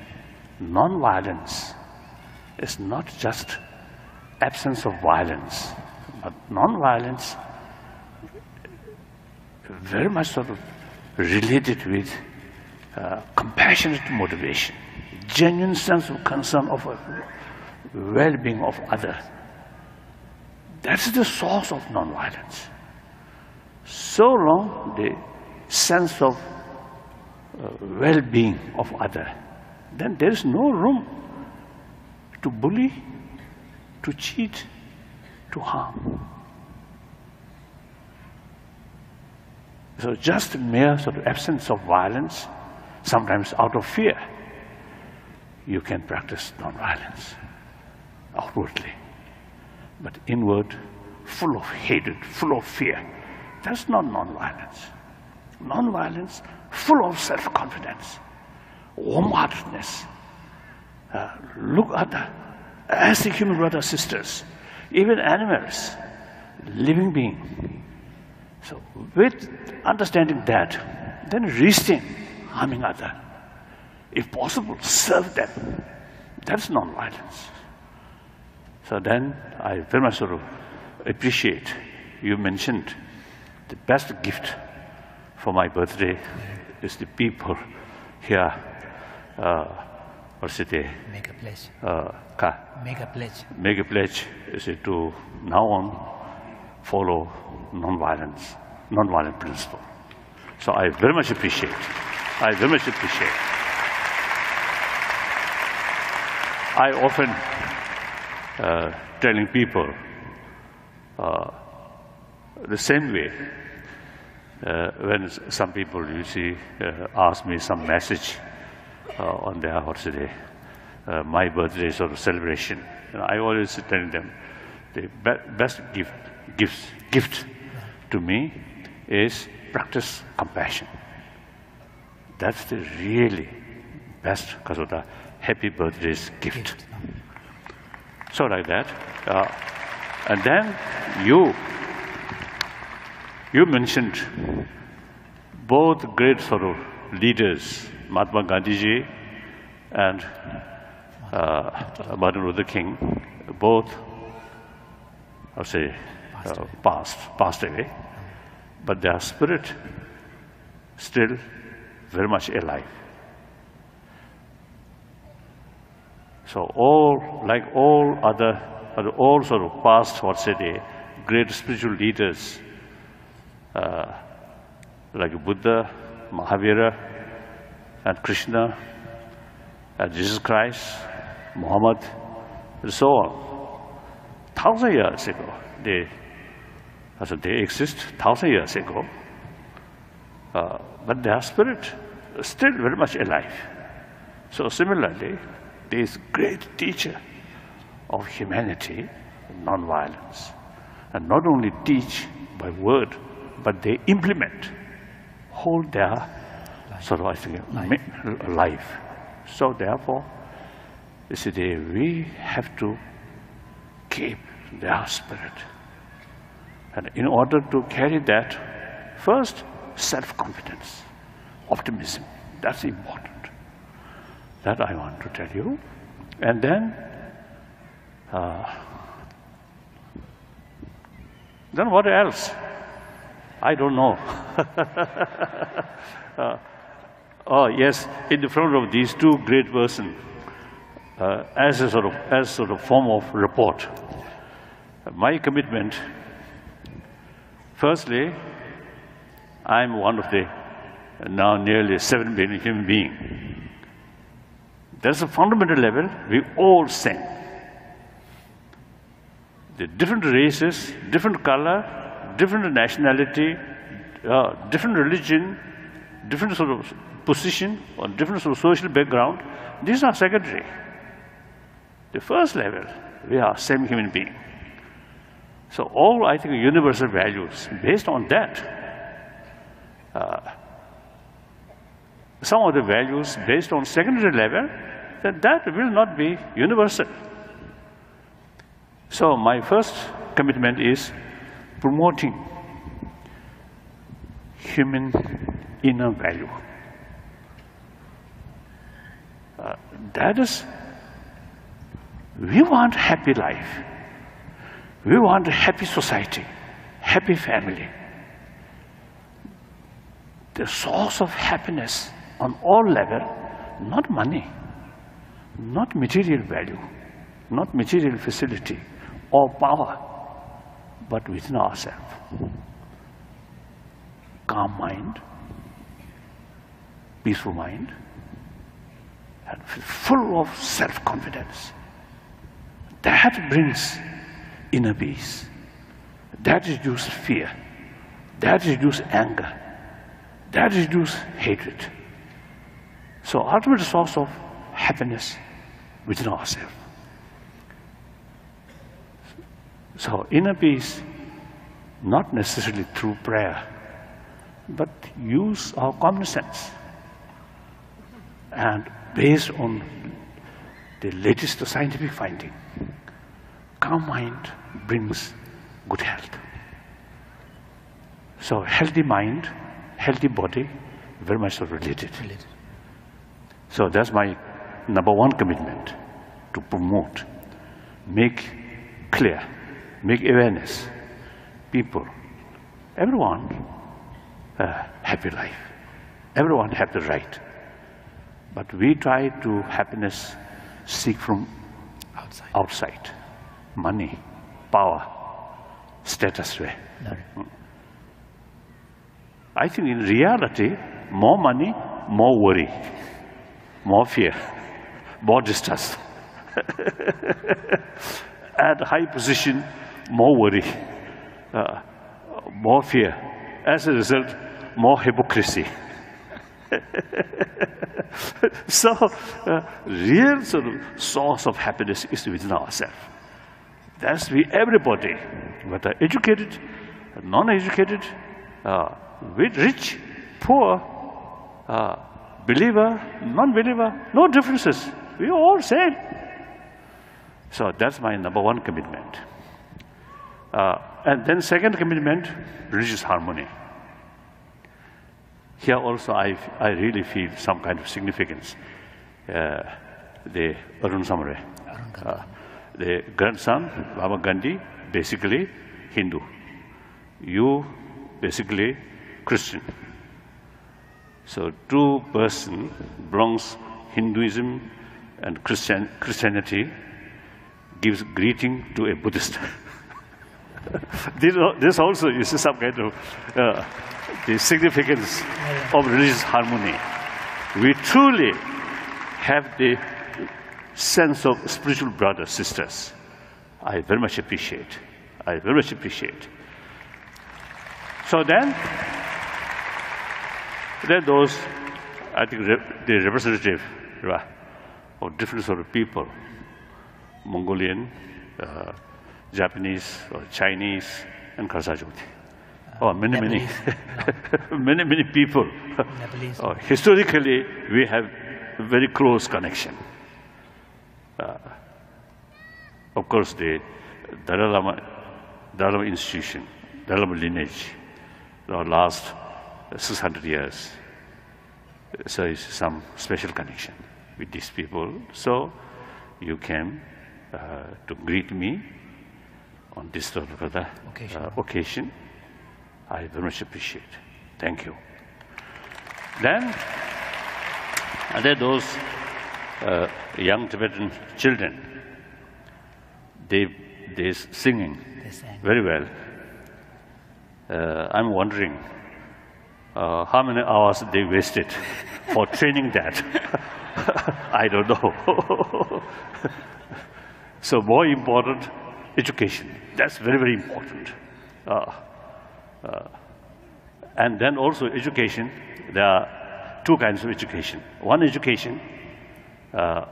nonviolence is not just absence of violence. But non-violence very much sort of related with uh, compassionate motivation, genuine sense of concern of well-being of others. That's the source of non-violence. So long the sense of uh, well-being of others, then there is no room to bully, to cheat, to harm. So just mere sort of absence of violence, sometimes out of fear, you can practice non-violence outwardly. But inward, full of hatred, full of fear, that's not non-violence. Non-violence, full of self-confidence, warm-heartedness. Uh, look at the, as the human brothers, sisters, even animals, living beings. So with understanding that, then resisting harming others. If possible, serve them. That's non-violence. So then I very much sort of appreciate you mentioned the best gift for my birthday is the people here. Uh, what's the day? Make a pledge. Uh, ka? Make a pledge. Make a pledge is it to now on follow non-violence, non-violent principle. So I very much appreciate. I very much appreciate. I often uh, telling people uh, the same way. Uh, when some people, you see, uh, ask me some message uh, on their what's the day, uh, my birthday sort of celebration, and I always tell them the be best gift, gifts, gift. To me, is practice compassion. That's the really best Kasota happy birthday's gift. So like that, uh, and then you you mentioned both great sort of leaders, Mahatma Gandhiji and uh, Martin Luther King, both I'll say uh, passed passed away. But their spirit still very much alive. So all, like all other, all sort of past, what's it, great spiritual leaders, uh, like Buddha, Mahavira, and Krishna, and Jesus Christ, Muhammad, and so on. Thousand years ago, they So they exist thousand years ago, uh, but their spirit is still very much alive. So similarly, this great teacher of humanity, non-violence, and not only teach by word, but they implement, hold their sort of, I think, life. life. So therefore, you see, they, we have to keep their spirit. And in order to carry that, first, self-confidence, optimism. That's important. That I want to tell you. And then, uh, then what else? I don't know. uh, oh yes, in the front of these two great persons, uh, as a sort of as sort of form of report, my commitment. Firstly, I'm one of the now nearly seven billion human beings. There's a fundamental level we all sin. The different races, different color, different nationality, uh, different religion, different sort of position, or different sort of social background, these are secondary. The first level, we are same human being. So all, I think, universal values, based on that, uh, some of the values based on secondary level, that that will not be universal. So my first commitment is promoting human inner value. Uh, that is, we want happy life. We want a happy society, happy family. The source of happiness on all levels, not money, not material value, not material facility or power, but within ourselves. Calm mind, peaceful mind, and full of self-confidence. That brings inner peace. That reduces fear. That reduces anger. That reduces hatred. So ultimate source of happiness within ourselves. So inner peace, not necessarily through prayer, but use our common sense. And based on the latest scientific finding, calm mind brings good health. So healthy mind, healthy body, very much so related. related. So that's my number one commitment, to promote, make clear, make awareness, people, everyone uh, happy life, everyone have the right. But we try to happiness seek from outside, outside. Money, power, status way. No. I think in reality, more money, more worry, more fear, more distrust. At high position, more worry, uh, more fear. As a result, more hypocrisy. So, uh, real sort of source of happiness is within ourselves. That's we, everybody, whether educated, non-educated, uh, rich, poor, uh, believer, non-believer, no differences. We are all same. So that's my number one commitment. Uh, and then second commitment, religious harmony. Here also, I, I really feel some kind of significance. Uh, the Arun Samare, uh, the grandson, Mahatma Gandhi, basically Hindu. You, basically Christian. So two person belongs Hinduism and Christian, Christianity, gives greeting to a Buddhist. this, this also is some kind of uh, the significance of religious harmony. We truly have the sense of spiritual brothers, sisters. I very much appreciate. I very much appreciate. So then, then those, I think, the representative of different sort of people, Mongolian, uh, Japanese, or Chinese, and Kalachakra. Oh, many, many, many, many people. Oh, historically, we have a very close connection. Uh, of course, the Dalai Lama, Dalai Lama institution, Dalai Lama lineage, the last six hundred years. So it's some special connection with these people. So you came uh, to greet me on this sort of other occasion. Uh, occasion. I very much appreciate. Thank you. Then, and then those uh, young Tibetan children, they they singing they sang very well. Uh, I'm wondering uh, how many hours they wasted for training that. I don't know. So more important, education. That's very very important. Uh, Uh, and then also education, there are two kinds of education. One education, uh,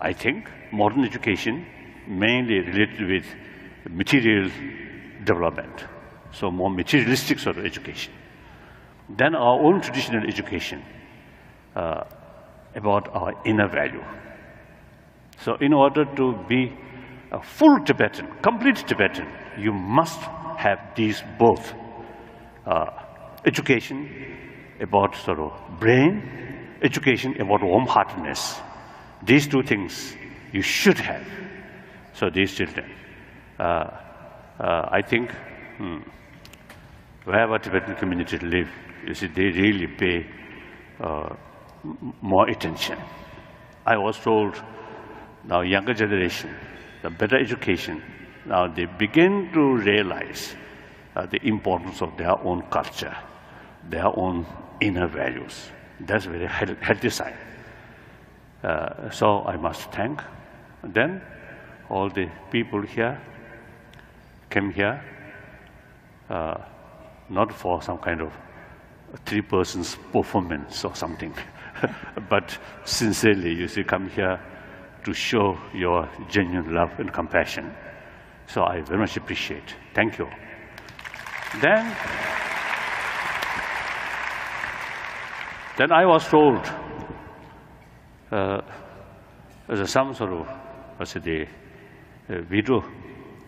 I think, modern education, mainly related with material development. So more materialistic sort of education. Then our own traditional education uh, about our inner value. So in order to be a full Tibetan, complete Tibetan, you must have these both. Uh, education about sort of brain, education about warm-heartedness. These two things you should have. So these children, uh, uh, I think hmm, wherever Tibetan communities live, you see, they really pay uh, more attention. I was told now younger generation, the better education, now they begin to realize uh, the importance of their own culture, their own inner values. That's a very healthy sign. Uh, so I must thank them. All the people here came here uh, not for some kind of three persons performance or something, but sincerely, you see, come here to show your genuine love and compassion. So I very much appreciate. Thank you. Then, then I was told uh, as some sort of, as the uh, video.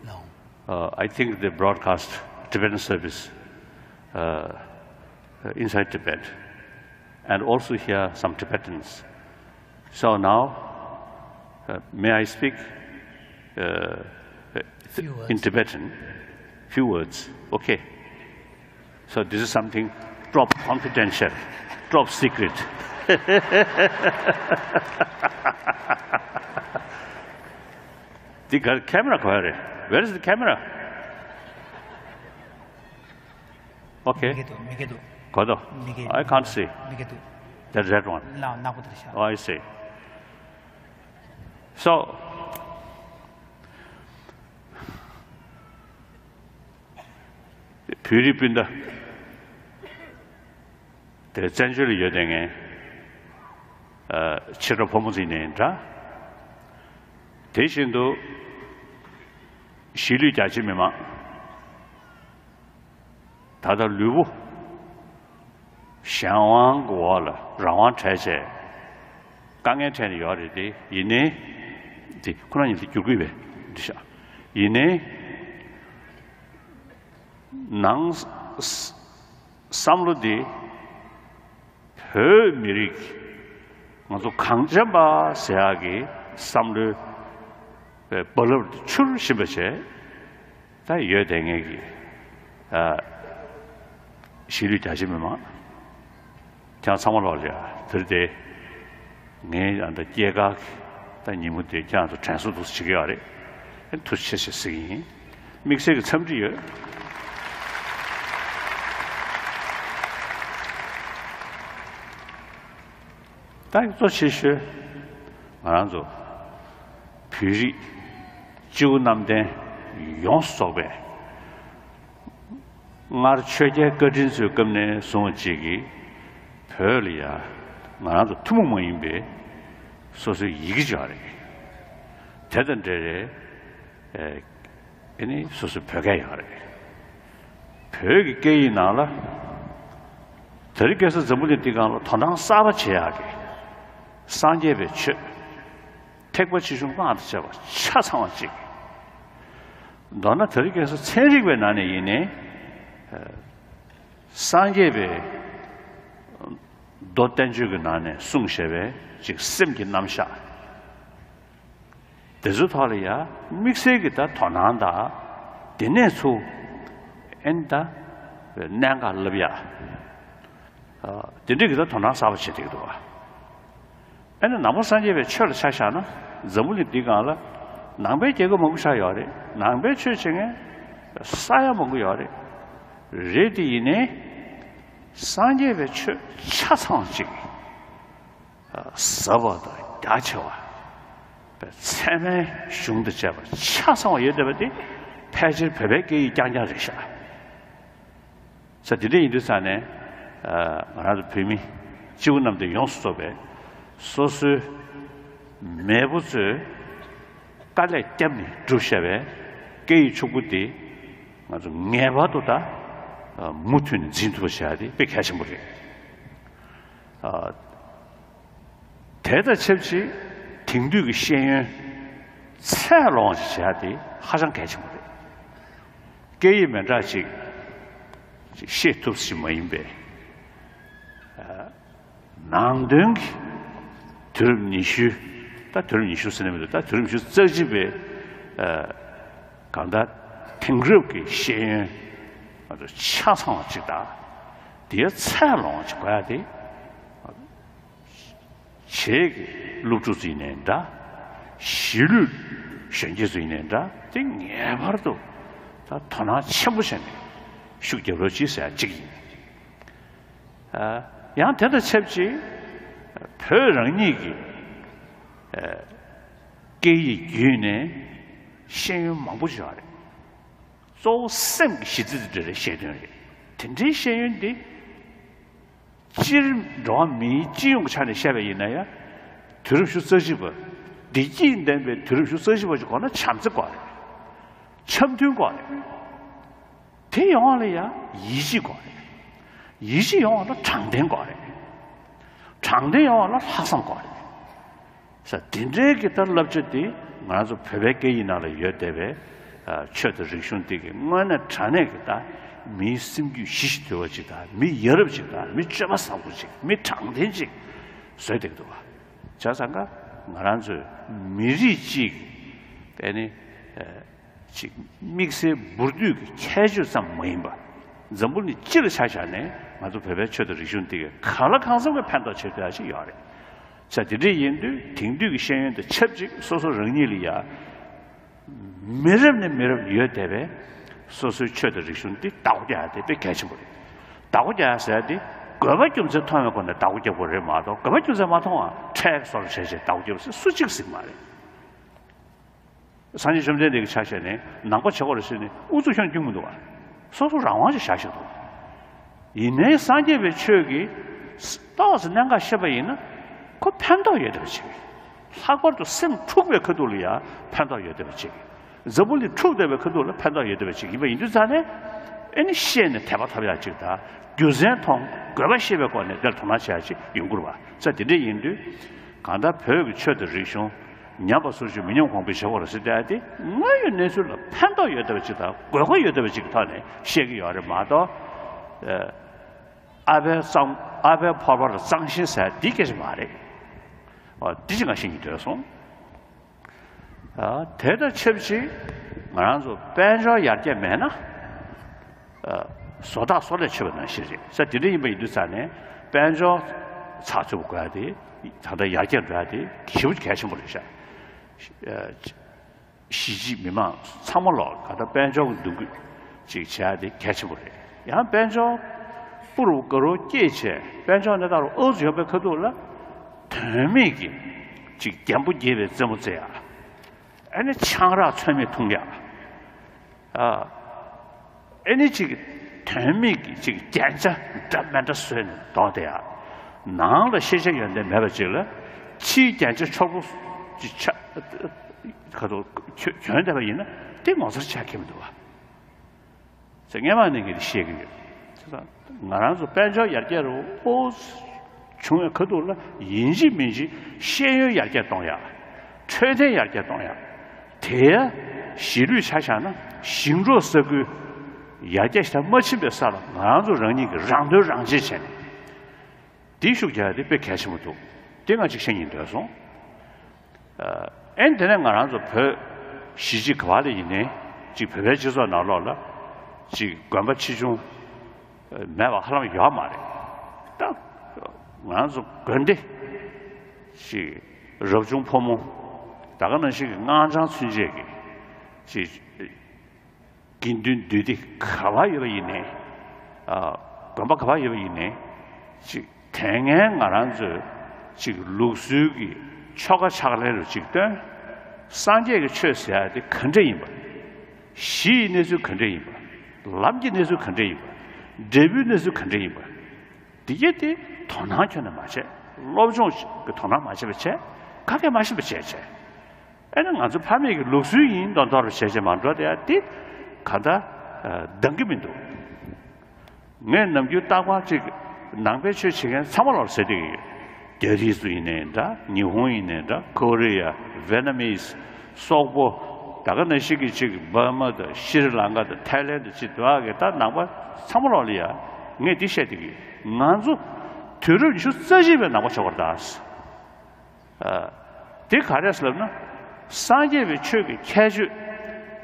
No. Uh, I think they broadcast Tibetan service uh, inside Tibet, and also here some Tibetans. So now, uh, may I speak uh, in Tibetan? Few words. Okay. So this is something top confidential, top secret. The camera, where is the camera? Okay. I can't see. That's that one. Oh, I see. So, Puripinda, the century you're doing, Chirapomuzine, Tishindo. Shili Jajimima Tada Lubu Shawang Walla Rawan Taze Gangan Ten Yordi, Yine the Kuran Yugibe Disha Yine Nang Samludi Her Mirik Mazu Kangjaba Seagi Samlu. Beloved Chur Shibache, that Yodengegi, Shiri Tajimima, Chansamarolia, Thursday, Nay and the Diagak, then you would take chance to transfer to Chigari and to Cheshire singing, mixing it some year. Thanks to Cheshire, Maranzo, Puri. Jiu namde yonsobe. Ngar chöje gojinsu gumne sonjigi. Pearlia. Ngarado tumumoimbe. Sosu yigijari. Tedendere. Any sosu pegayari. Pegi gayinala. Terikasa zamulitigalo tonang sabacheagi. Sanjebe chip. 택받치 좀 받으셔. 차상원지. 너나 들이께서 체리베 나네 이네 산제베 도텐주그 나네 숭셰베 즉 셈기 남샤. 데즈탈이야 믹스에기다 더 나한다. 데네수 엔다 내가 러비야. 어 데네기다 더 나서 아버지 되기도 와. And Namosanjeve Church Shashana, Zamuli Digala, Nambe Jego Mogushayori, Nambe Churching, Saya Moguyori, Redine, Sanjeve Chasanji, Savada, Dachawa, Seme Shundacheva, Chasan Yedevati, Pajan Pebeki, Janja Risha. So today in this Sane, another Primi, Children of the Yonstobe. 소스 매부스 깔래 때문에 두셔베 게이 축구디 아주 매봐도다 무튼 진투셔야지 백해신 분이 아 대다 첩지 딩두기 시행에 새로운 시야디 하장 개신 분이 게이 면라식 시투스 모임베 남등 들음 이슈, 다 들음 이슈 쓰는 분들, 다 들음 이슈 쩌집에 간다. So same shizidere shedere. Tende shendi jir ron mi jiung chane shebe inaya turushu sojiba. Dijin den be turushu sojiba jukona chamse kware. Chamtun kware. Te yongale ya yiji kware. Yiji yongala changden kware. Changden yongala hasang kware. Sa tende kita labchati nganazo pebeke inala yotebe. Church reaction taking one at Tranegata, me sing you shish to Chita, me Yerubchita, me Chavasavuchi, me Tang Dinjik, Sotekova, Chasanga, Maranzo, Mirichi, any mix a Burduk, Chaju some member. Zambuni Chilishane, Matupeva Church reason taking, Kalakans of Panda Church Yard. Saturday Yendu, Tindu Shan, the Church, Soso Renilia. Mirror the mirror, you debe, so church reason, the Tauja, the catchable. Tauja said, Government the time upon the Tauja were a model, Government the Matona, tax or says a Tauja, such a simile. Sanjay Jumdek Shashane, Nangocha or Sine, Uzuan Jumudua, so to Rawan Shashu. In a Sanjay Vichugi, stars Nanga Shabaina, could Pando Yedachi. 하고 또 생툭에 거둘이야 판다 여대비치기. 저분이 툭대에 거둘라 판다 여대비치기. 이번 인도산에 애니 시에는 대바탑이라 찍다. 교제통 거바시에 거네 될 도마치야지 연구로 와. 자 근데 인도 간다 벽 쳐드리쇼. 냐버서지 민영 공부셔버렸을 때한테 뭐요 내술로 판다 여대비치다. 거거 여대비치다네. 시기 열에 마다 아베 상 아베 파벌 상신사 디게지 말해. 디지가신이 되어서 대다첩지 말한소 뺀저 얇게 매나 소다 소다 첩는 시지. 사들이 이번 인도산에 뺀저 사주고 가야 돼. 다들 얇게 줘야 돼. 기분 개심 버리자. 시지 미만 참물로 가다 뺀저 누구 지쳐야 돼. 개심 버려. 야 뺀저 부르 거로 깨체. 뺀저 내다로 어디 옆에 거둘라. 덤이기 즉 견부지에 점어져야 아니 창라 처음에 통야 아 아니 즉 덤이기 즉 견자 담만도 쓰는 도대야 나를 시작연대 매버질라 치견자 초국 지차 가도 전에다가 있나 대모서 시작해도 와 생애만 얘기 시작이요 그래서 나랑도 뺀저 열개로 오스 중에 거둘라 인지 민지 시의 얇게 동야 최대 얇게 동야 대야 시류 차샤나 신조서 그 얇게 시다 멋집에 살아 나도 런이 그 랑도 랑지체네 디슈자디 백해시모도 내가 직생이 되어서 어 엔드는 나라서 배 시지 과리이네 지 배배지서 나올라 지 관바치중 매와 하라면 야 말해 딱 나도 근데 시 럽중 포모 다가는 시 나장 순제기 시 긴든 되디 가와여 있네 아 검바 가와여 있네 시 땡행 알아서 시 룩수기 처가 차가래로 찍던 산제기 최세야 돼 근데 이봐 시내서 근데 이봐 남진에서 근데 이봐 데뷔에서 근데 이봐 이게 돼 도나전의 맛에 롭종 그 도나 맛에 비체 가게 맛이 비체체. 애는 아주 밤에 룩수인 돈다를 세제 만들어야 돼. 가다 등기민도. 내 남규 따과 즉 남배 출신은 삼월 세대기. 대리수인이다, 일본인이다, 코리아, 베트남이스, 소보, 다른 시기 즉 버마다, 스리랑카다, 타일랜드 지도하게 다 남과 삼월이야. 내 뒤세대기. 난주 들을 주사집에 나고쳐버렸어. 네 가려서는 사제의 최고 캐주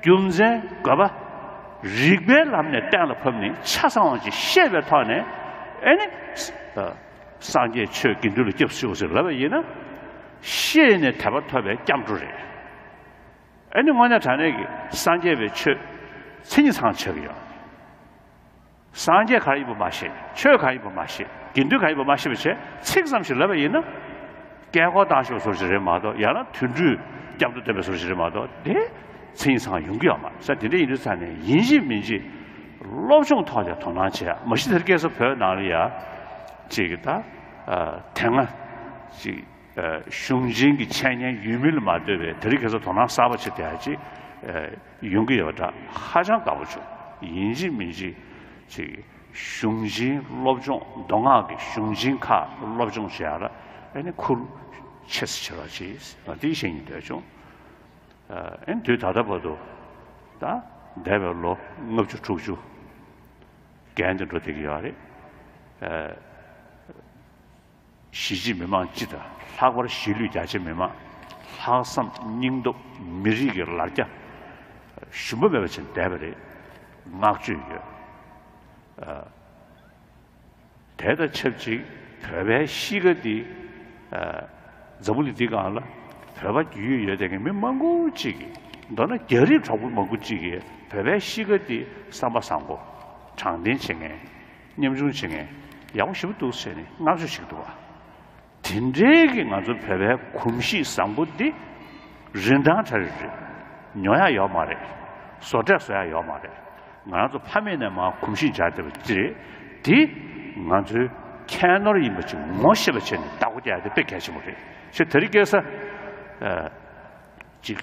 균제 가봐 Jigme lamne tang lapamni chasangi shebe tane ene sanje chökin dulu jepsuose laba yena shene tabatabe jamdure ene mona tanegi sanjebe chö 생산 체비요. 산재 가입 마시, 최 가입 마시, 긴두 가입 마시 비치 책삼실 레벨 있나? 개고 다시 소리를 마도 야나 튼주 잠도 때문에 소리를 마도 네 생산 용기야마. 사실은 이들 산에 인신민지 롭종 터져 통나치야. 멋있들께서 변나리야. 지기다 어 당한 지 슝진기 체내 유밀 마도에 들이켜서 도나 싸워치 돼야지. 용기여다 하장 가보죠. 인지민지 즉 슝진 롭종 동학이 슝진카 롭종 시아라 아니 쿨 체스처라지 어디신이 되죠. 엔 뒤다다 봐도 다 대별로 롭주 주주 겐드로 되기 아래 시지매만 지다 사고를 실리자지매만 항상 닝도 미리기를 날자 신부배 같은 대별이 막주이게 대다첩지 배배 시거디 저분이 네가 알라 배배 유유에 되게 민망고지기 너는 결이 조금 먹고지기 배배 시거디 삼바상고 장된생에 님중생에 양심도 세네 남주식도 와 진제기 맞아 배배 굶시 상부디 젠다 차르지 녀야 여말에 소자서야 여말에 나도 파면에 막 굶신 자들지 디 나도 캐널 임지 멋셔버치는 따고자야 돼 백해지 못해 저 드리께서 어즉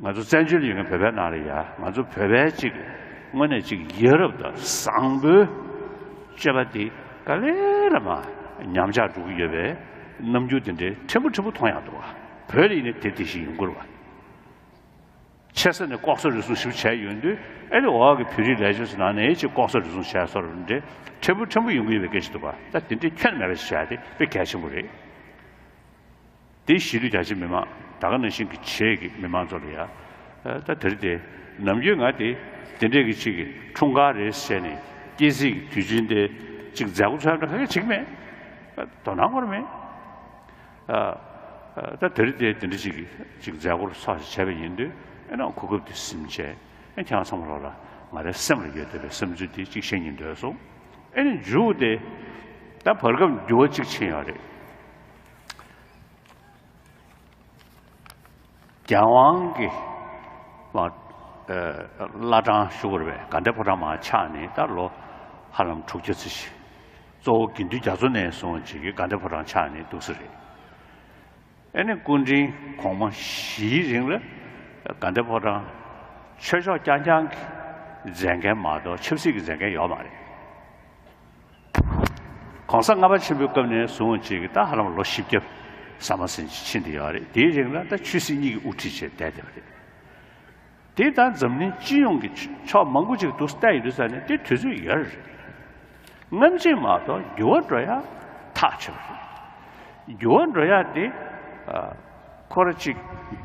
나도 센줄이는 배배 나리야 나도 배배지 뭐네 즉 여럽다 상부 제바디 갈레라마 냠자 주위에 남주던데 전부 전부 통하도록 별이네 대듯이 연구를 와. 최선에 꽉서를 수십 채였는데, 애들 와하게 표지 내줘서 나는 이제 꽉서를 수 채서는데, 전부 전부 연구에 맡겨지도 봐. 나 근데 큰 말을 써야 돼. 왜 개심을 해? 네 시리 자신만 나가는 신기 책이 몇만 소리야. 다 들대 남중아대 대대기 책이 총괄의 세니 계속 뒤진데 지금 자고 살다 하게 지금에 더 나온 거라며. 아. 다 들이대 들이지 지금 자고로 사실 재배인데 에나 고급도 심제 그냥 상으로라 말에 셈을 얘기해도 셈주디 직생인 되어서 에는 주대 다 벌금 요직 체하래 장왕기 뭐에 라장 수거베 간데포라마 차니 달로 하람 죽겠듯이 저 긴디 자존에 손지기 간데포랑 차니 도스리 Any Gundi, common, she's England, Gandapora, Church of Janjang, Zenga Mado, Chipsig Zenga Yomari. Consangaba Chibuka, soon Chigita, Halam Loship, Samasin Chindiari, dear England, the Chusini Utiche, dead. They done some new Chiung, Chop Manguji to stay, and they to do years. Nanji Mado, you are dry, touch. You are dry. 그렇지,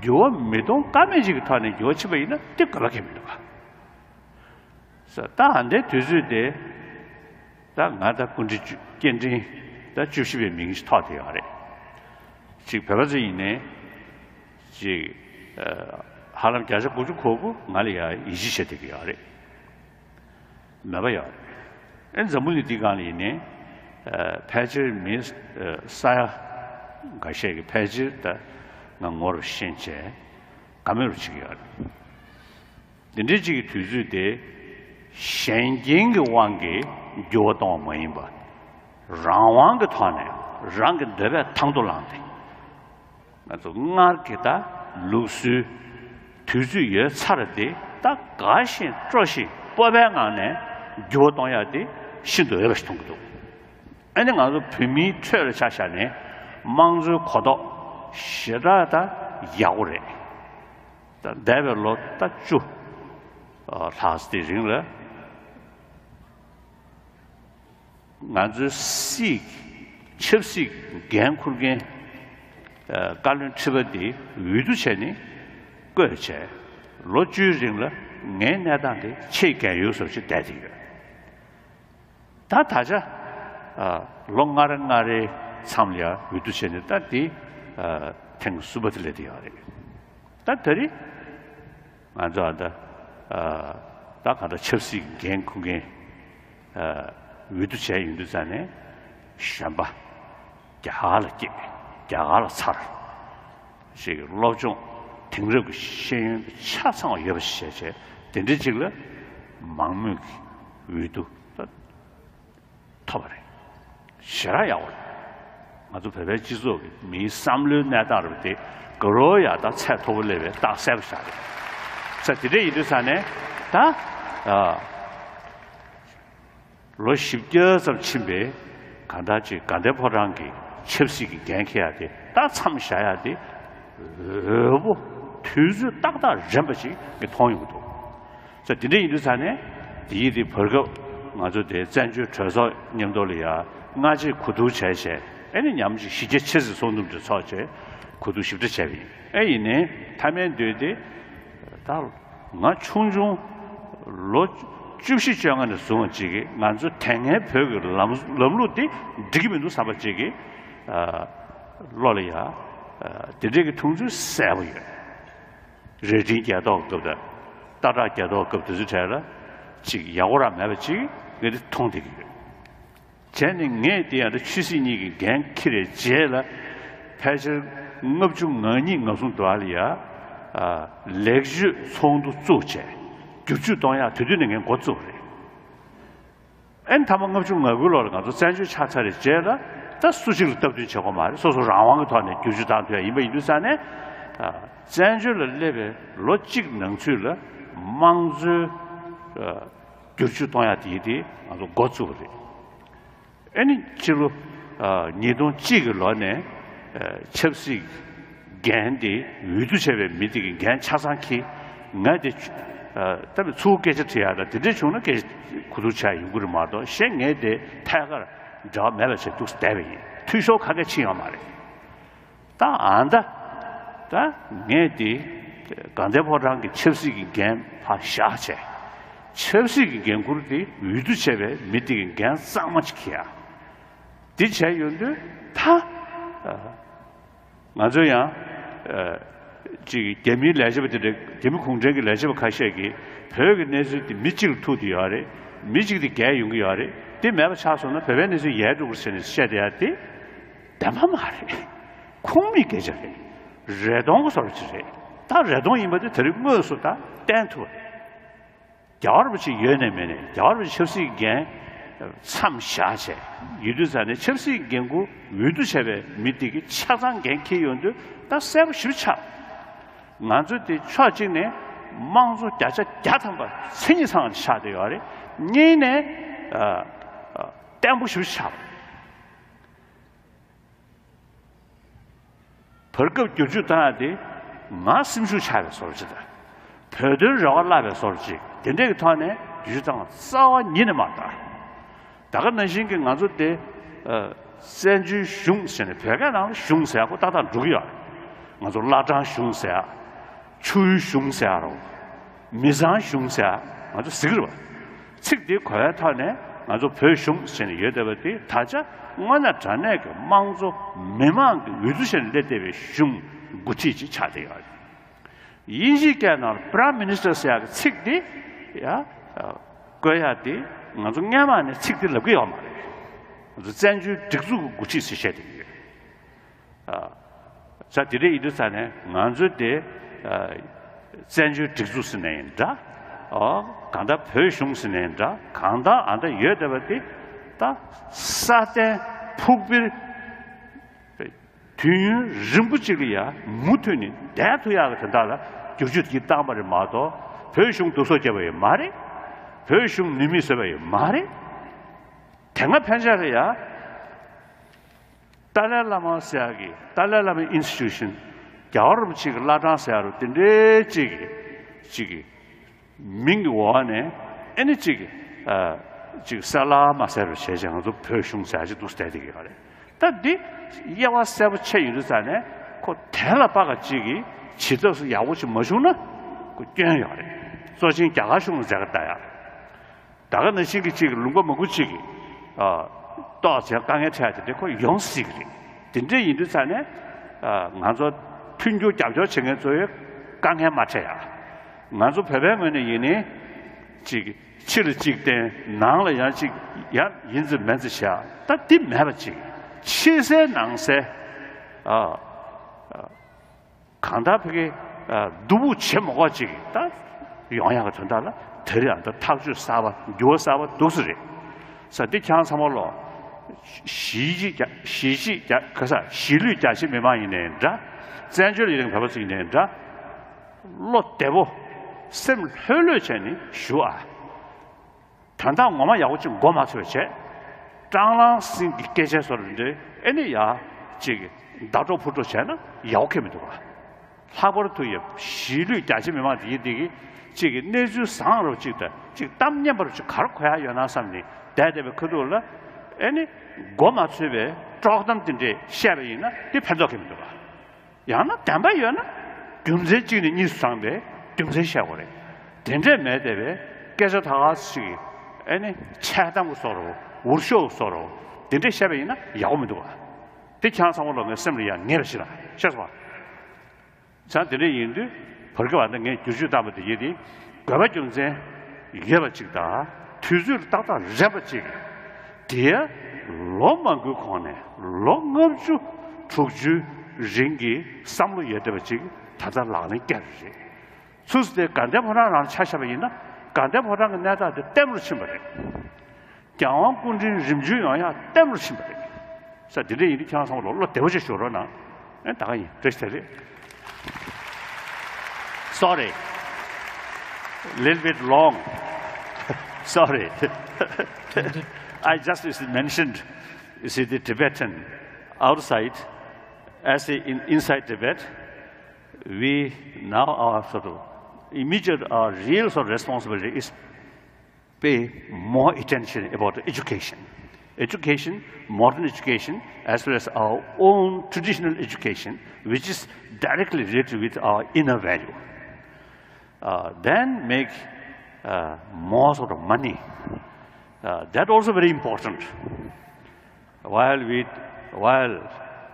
요 매동 까매지기 타는 요 집에 있는 띠끄럽게 믿어봐. 다한데 뒤주대, 다 나다 군지 견지, 다 주십의 명시 타대요 아래. 지금 배가지 있네, 지 하람 자세 고주 고고 날이야 이지셔 되게 아래. 나봐요. 엔자 물리 디간이네, 배질 미 사야. 가시에게 패질다 나무로 신체 가면을 지겨요. 근데 지기 뒤주대 신경의 왕게 교동 모임바 라왕의 탄에 랑게 대베 탕돌란데 나도 나르게다 루스 뒤주에 차르데 딱 가시 쪼시 뻗뱅 안에 교동야데 신도 열어서 통도 아니 나도 비미 최를 자샤네 망주 고도 시라다 야오래 다 데벨로 다주 어 라스티징라 나주 시 칩식 겐쿨겐 어 갈른 칩디 위두체니 그렇지 로주징라 ngen na dang de che kan yu so che da ji ta ta ja long ar ngare samlia yutu chene ta di teng su ba de de are ta tari ma ja da ta ka da chepsi gen ku gen yutu che yutu zane shamba gyal ge gyal sar she lo jong 등록 시행 차상화 여시제 된지지를 망무 위도 터버려 싫어요 아주 배배 지수 미 삼류 나다르데 그러야다 채토블레베 다 세브샤 자들이 이르산에 다아 러시아 좀 침배 간다지 간대포랑기 첩식이 갱해야 돼다 참샤야 돼 어부 투즈 딱다 잼바지 그 통용도 저 디리 이르산에 디리 벌거 아주 대전주 저서 님돌이야 나지 구두 제세 애는 냠지 시제 체스 손님도 서제 구두 십도 제비 애이네 타면 되디 다나 충중 로 줍시 정하는 소원지기 만주 탱의 벽을 넘루디 느기면도 사발지기 아 로리아 디리기 통주 세워요 Reading a dog of the Taraka dog of the Zutella, Chig Yawra Mavachi, with Tondig. Channing it, the other Chisinig gang killed Jella, Pajan Nobjum Nani Nozum Dalia, Legju Sondu Zuche, Juju Donia to Duning and Gotzuri. And Tamang of Jungagulor, the Sanju Chatar is Jella, that's Susil Tabu Chagomar, so Rawangatonic, Juju Tantu, Ibidusane. 전주를 레벨 로직 능출을 망주 교주 동야 디디 아주 고추리 아니 지로 니돈 찍을러네 첩식 겐디 유두체베 미디기 겐 차상키 나데 답에 추억게서 돼야다 대대중은 게 구두차 유구를 마도 생애대 타가 저 매라체 두 스텝이 투쇼하게 치어 말이 다 안다 다 네디 간데보랑게 첩식이 겐 파샤체 첩식이 겐 그르디 위두체베 미디긴 겐 싸마치키야 디체 연두 다 맞아야 지 데미 레저베데 데미 공정이 레저베 가시기 벽에 내서디 미치를 투디 아래 미치디 개 용이 아래 데 매바 차소나 베베네서 예두고 쓰는 시야데야티 담마마레 콩미 계절에 레동 소리지. 다 레동이 뭐든 들은 거였다. 땡투. 겨울부터 연애면에 겨울부터 첩식이게 삼샤제. 유두산에 첩식이고 유두체에 미디기 차상 갱키연도 다 세브 십차. 만주대 차진에 망주 자자 자탄바 생이상한 차대요 아래. 니네 어 땡부 십차. 벌금 교주단한테 마심수 차를 쏠지다. 배들 저걸라를 쏠지. 근데 그 탄에 교주단은 싸워 니네 맞다. 다른 난신게 나서 때 센주 슝스네 배가 나온 슝스하고 다다 누구야. 나서 라장 슝스야, 추 슝스야로, 미상 슝스야. 나도 쓰그러. 특히 과야 탄에 나도 배 슝스네 예대버티 다자. 뭐나 전에 그 망조 매망 유주신 레데베 슝 구치지 차대요. 인식에는 프라임 미니스터스야 측디 야 거야디 나중에만에 측디를 그요 말이에요. 그래서 전주 특수 구치시 셔대요. 아 자들이 이르산에 만주대 전주 특수스네인다. 어 간다 표슝스네인다. 간다 안다 여대베티 다 사대 폭빌 뒤유 림부질이야 무튼이 대토야가 된다라 교주기 땅말을 마도 배우슝 도서제의 말이 배우슝 님이서의 말이 대가 편지하야 달라라마 시야기 달라라마 인스티튜션 겨울부터 라다세아로 된데 지기 지기 민교원에 에너지기 아 즉 살라마세르 세상도 표슝사지 두스테디기 하래. 다디 야와 세브 체유르산에 그 텔라바가 지기 지도서 야오지 뭐주나 그 땡이 하래. 소신 강하시는 자가다야. 다른 의식이 지금 룬거 먹으시기 또 제가 강에 차야지 되고 영식이. 진짜 인도산에 나서 튠주 잡죠 정해서에 강에 맞아야. 나서 배배면에 얘네 지금 치를 찍때 나를 야지 야 인지 맨스샤 딱 뒷매버지 치세 낭세 아 간다하게 누구 제목하지 딱 영향을 전달라 대리한다 탁주 사바 요 사바 도스리 사디창 삼월로 시지자 시지자 그사 시류자시 매만이네자 전주를 이런 가볼 수 있는자 롯데보 샘 흘러지니 슈아 단단 엄마 야구 좀 고마서지 장랑 신기계제 소리인데 애니야 지금 나도 부르잖아 야구캠이도 하버트에 시류 자시매만 이들이 지금 내주 상으로 찍다 지금 담념으로 가르쳐야 연하삼니 대대배 그들라 애니 고마서에 조금 든지 샤리나 이 편적캠이도 야나 담바여나 금세 찍는 일상배 금세 샤고래 된제 매대배 계속 다가시기 애니 차담 서로 우쇼 서로 된제 샤베이나 야오미도 대창상으로는 셈리야 내려시라 셔서 자들이 인도 벌거 왔던 게 주주담도 일이 가봐 중세 예버치다 투주를 따다 잡았지 대야 로망고 코네 롱업주 죽주 징기 삼루 예대버치 다다 나는 깨지 수수대 간대보라는 차샤베이나 간대보라는 내다 땜을 침버려 경원군진 림주야야 땜을 침버려 자들이 일이 창상으로 올라 대우지 쇼로나 다가이 드스테리 Sorry, a little bit long. Sorry. I just mentioned, you see, the Tibetan outside, as in, inside Tibet, we now are sort of immediate, our real sort of responsibility is pay more attention about education. Education, modern education, as well as our own traditional education, which is directly related with our inner value. Uh, then make uh, more sort of money. Uh, that also very important. While we, while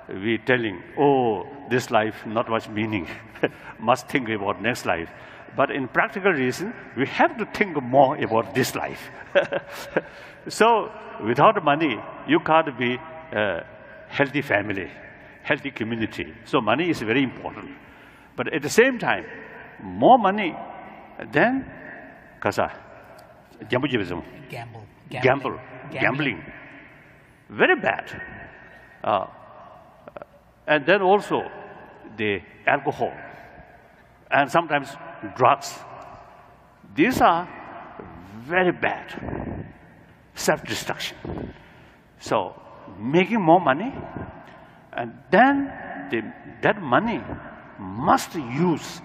we telling, oh, this life not much meaning, must think about next life. But in practical reason, we have to think more about this life. So without money, you can't be a healthy family, healthy community. So money is very important. But at the same time, more money than kasa, gamble, gamble, gambling. gambling, very bad. Uh, and then also the alcohol and sometimes drugs. These are very bad. Self-destruction. So making more money, and then the, that money must use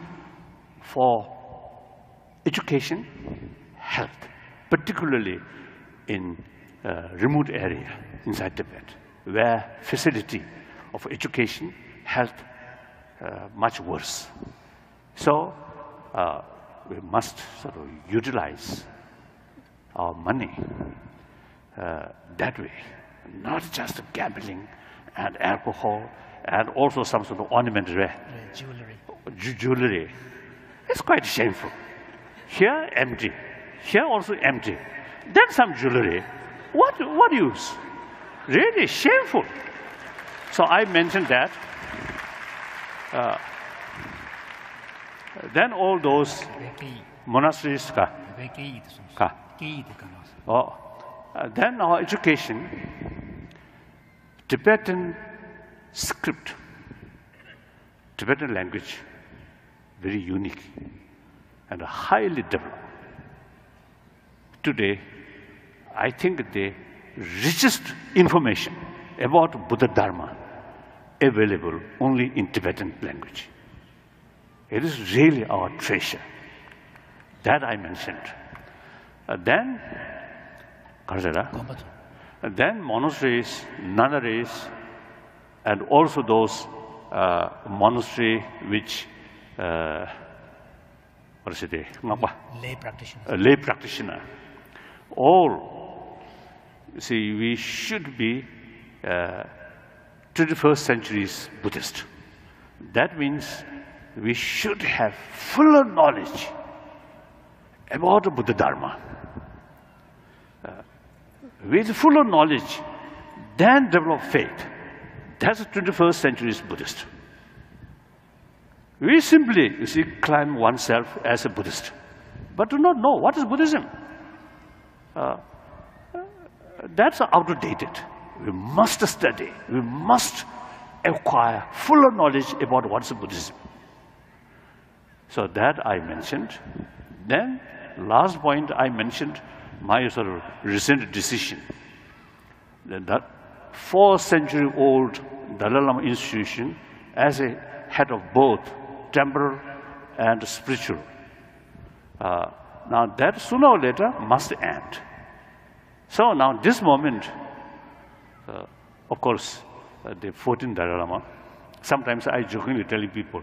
for education, health, particularly in uh, remote area inside Tibet, where facility of education, health, uh, much worse. So uh, we must sort of utilize our money uh, that way, not just gambling and alcohol, and also some sort of ornamentary yeah, jewelry. Ju jewelry. It's quite shameful. Here, empty. Here, also empty. Then some jewelry. What, what use? Really shameful. So I mentioned that. Uh, then all those monasteries. Ka, ka, oh, uh, then our education, Tibetan script, Tibetan language, very unique and highly developed. Today, I think the richest information about Buddha Dharma available only in Tibetan language. It is really our treasure that I mentioned. Uh, then, then monasteries, nunneries, and also those uh, monastery which Uh, what is it? Lay practitioner. A lay practitioner. All, see, we should be uh, twenty-first century Buddhist. That means we should have fuller knowledge about the Buddha Dharma. Uh, with fuller knowledge, then develop faith. That's a twenty-first century Buddhist. We simply, you see, claim oneself as a Buddhist, but do not know what is Buddhism. Uh, that's outdated. We must study. We must acquire fuller knowledge about what is Buddhism. So that I mentioned. Then, last point I mentioned, my sort of recent decision. That four-century-old Dalai Lama institution as a head of both temporal and spiritual. Uh, now that sooner or later must end. So now this moment, uh, of course, uh, the fourteenth Dalai Lama, sometimes I jokingly tell people,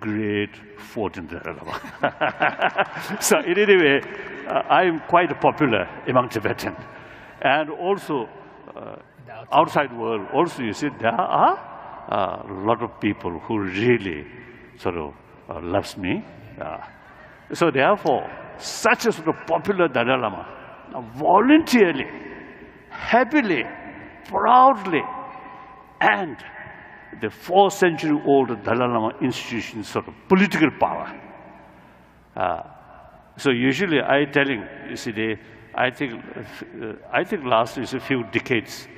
great fourteenth Dalai Lama. So in any way, uh, I am quite popular among Tibetans. And also, uh, outside world, also you see, there are Uh, a lot of people who really sort of uh, loves me. Uh, so therefore, such a sort of popular Dalai Lama uh, voluntarily, happily, proudly, and the fourth century old Dalai Lama institution sort of political power. Uh, so usually I telling, you see, they, I think, uh, I think last is a few decades,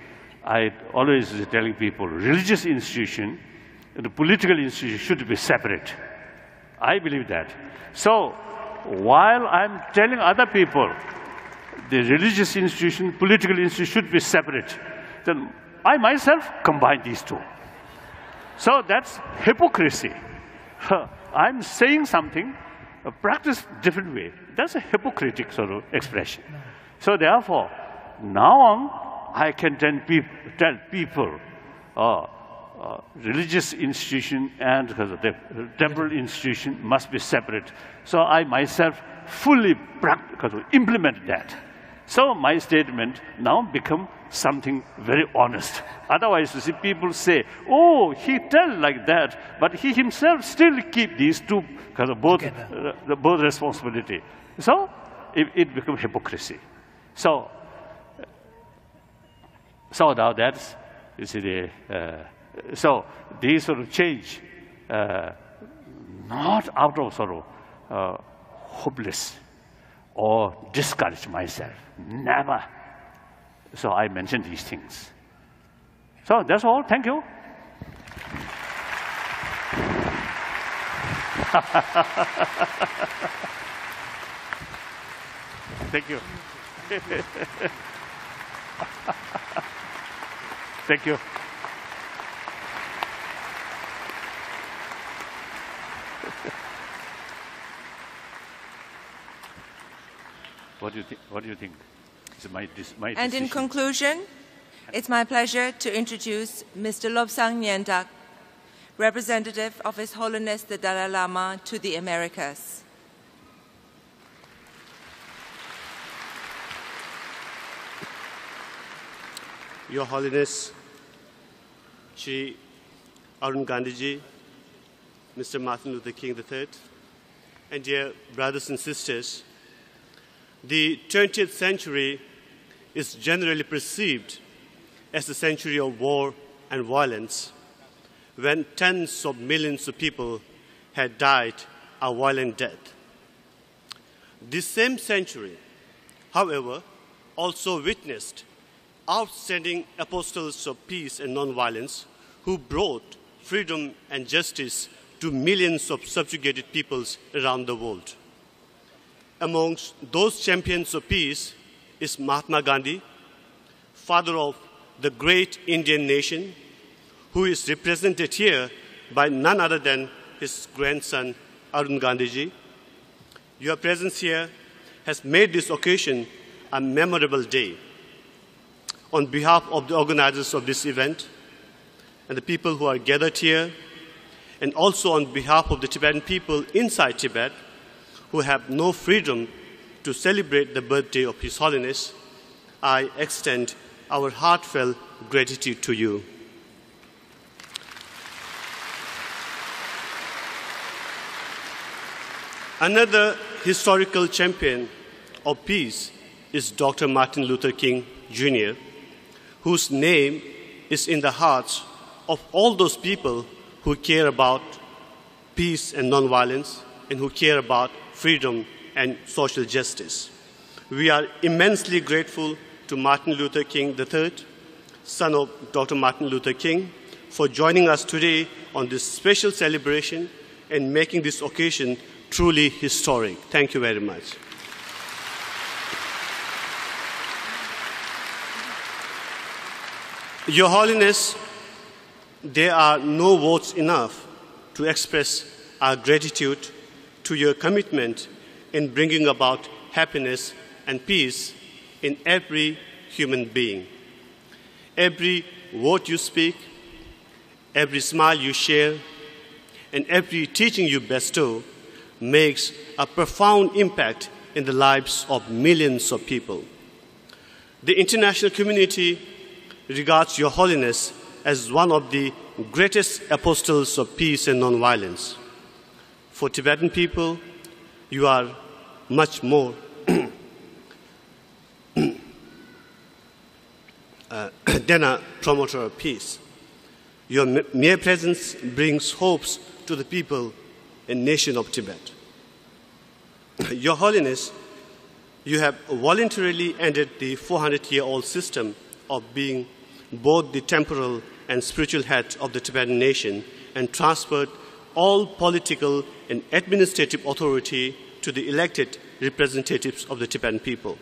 I always telling people, religious institution and the political institution should be separate. I believe that. So while I'm telling other people the religious institution, political institution should be separate, then I myself combine these two. So that's hypocrisy. I'm saying something, a practice different way. That's a hypocritical sort of expression. So therefore, now on, I can tell people, tell people uh, uh, religious institution and the temporal institution must be separate. So I myself fully implement that. So my statement now become something very honest. Otherwise, you see, people say, "Oh, he tell like that," but he himself still keep these two kind of both uh, the both responsibility. So it, it becomes hypocrisy. So. So now that's, you see, the, uh, so these sort of change, uh, not out of sort of uh, hopeless or discourage myself, never. So I mentioned these things. So that's all, thank you. Thank you. Thank you. What do you think? What do you think? It's my, my and decision. In conclusion, it's my pleasure to introduce Mister Lobsang Nyandak, representative of His Holiness the Dalai Lama to the Americas. Your Holiness, Shri Arun Gandhiji, Mister Martin Luther King the third, and dear brothers and sisters, the twentieth century is generally perceived as the century of war and violence, when tens of millions of people had died a violent death. This same century, however, also witnessed outstanding apostles of peace and nonviolence who brought freedom and justice to millions of subjugated peoples around the world. Amongst those champions of peace is Mahatma Gandhi, father of the great Indian nation, who is represented here by none other than his grandson, Arun Gandhiji. Your presence here has made this occasion a memorable day. On behalf of the organizers of this event and the people who are gathered here, and also on behalf of the Tibetan people inside Tibet who have no freedom to celebrate the birthday of His Holiness, I extend our heartfelt gratitude to you. Another historical champion of peace is Doctor Martin Luther King, Junior, whose name is in the hearts of all those people who care about peace and nonviolence and who care about freedom and social justice. We are immensely grateful to Martin Luther King the third, son of Doctor Martin Luther King, for joining us today on this special celebration and making this occasion truly historic. Thank you very much. Your Holiness, there are no words enough to express our gratitude to your commitment in bringing about happiness and peace in every human being. Every word you speak, every smile you share, and every teaching you bestow makes a profound impact in the lives of millions of people. The international community regards Your Holiness as one of the greatest apostles of peace and nonviolence. For Tibetan people, you are much more uh, than a promoter of peace. Your mere presence brings hopes to the people and nation of Tibet. Your Holiness, you have voluntarily ended the four hundred year old system of being both the temporal and spiritual head of the Tibetan nation and transferred all political and administrative authority to the elected representatives of the Tibetan people.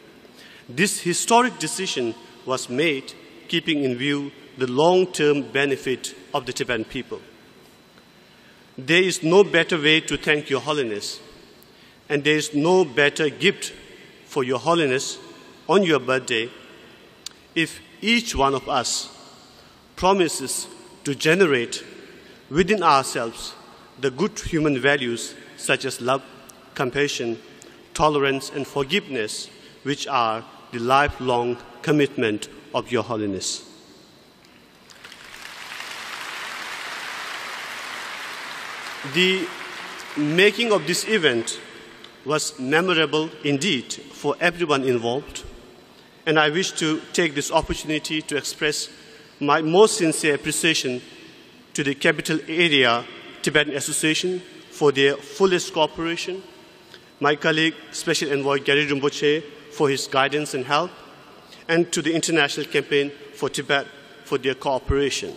This historic decision was made keeping in view the long-term benefit of the Tibetan people. There is no better way to thank Your Holiness, and there is no better gift for Your Holiness on your birthday if each one of us promises to generate within ourselves the good human values such as love, compassion, tolerance, and forgiveness, which are the lifelong commitment of Your Holiness. The making of this event was memorable indeed for everyone involved, and I wish to take this opportunity to express my most sincere appreciation to the Capital Area Tibetan Association for their fullest cooperation, my colleague, Special Envoy Gyari Rinpoche, for his guidance and help, and to the International Campaign for Tibet for their cooperation.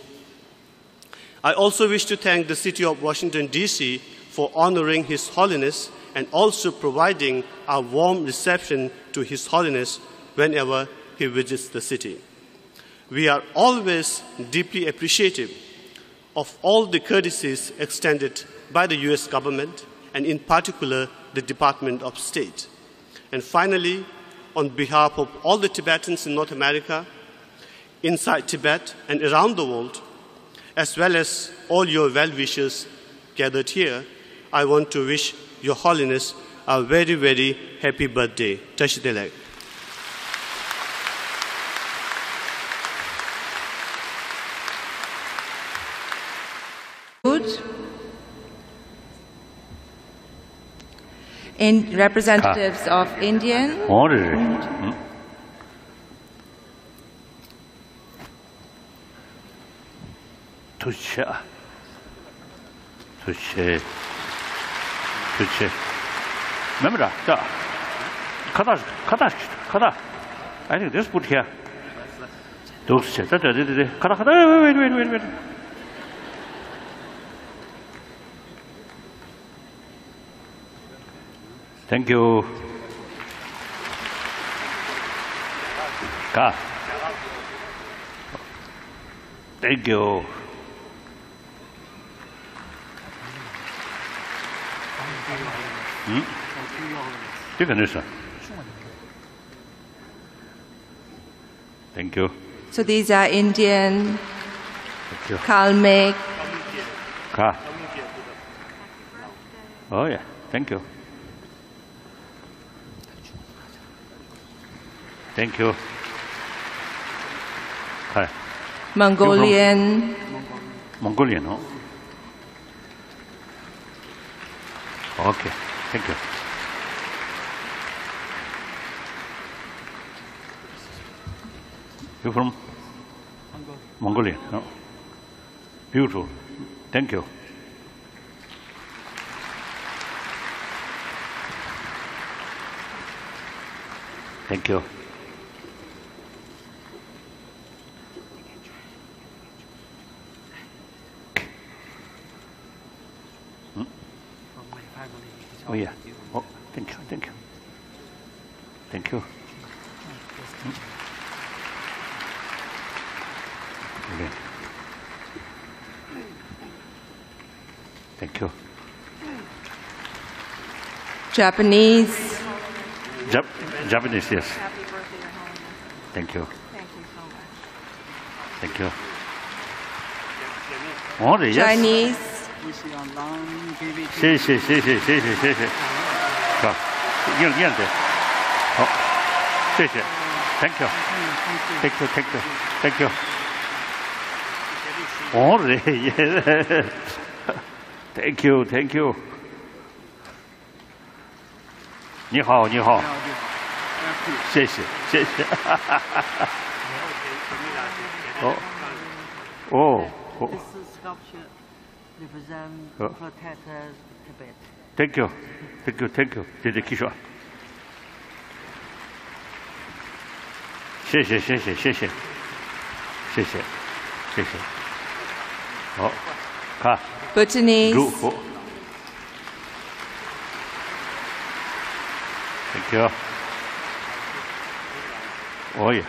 I also wish to thank the City of Washington, D C for honoring His Holiness and also providing a warm reception to His Holiness whenever he visits the city. We are always deeply appreciative of all the courtesies extended by the U S government and in particular the Department of State. And finally, on behalf of all the Tibetans in North America, inside Tibet and around the world, as well as all your well-wishers gathered here, I want to wish Your Holiness a very, very happy birthday. Tashi Delek. In representatives ah. of Indian Order. Mm. Tucha. Tucha. Tucha. Remember that? Kadash, Kadash, Kada. I think this put here. Tucha. Wait, wait, wait, wait. Thank you. Ka. Thank you. Hmm? You can listen. Thank you. So these are Indian, Kalmek. Ka. Oh yeah. Thank you. Thank you. Hi. Mongolian. Mongolian, no? Okay, thank you. You from? Mongolia. Mongolia, no? Beautiful. Thank you. Thank you. Hmm? Oh, yeah. Oh, thank you. Thank you. Thank you. Hmm? Okay. Thank you. Japanese. Jap Japanese, yes. Happy birthday to home. Thank you. Thank you so much. Thank you. Oh, yes. Chinese. We see online T V. Si, si, si, si, si, si, si. Thank you. Thank you. Thank you. Thank you. Thank you. Oh, yes. Thank you. Thank you. Ni hao, ni hao. Thank you. Thank you. Oh. Oh. Oh. This sculpture represents oh. protectors of Tibet. Thank you. Thank you. Thank you. Dedication. Thank you. Thank you. Thank you. Thank you. Thank you. Oh. Ka. Bhutanese. Thank you. Oh yeah,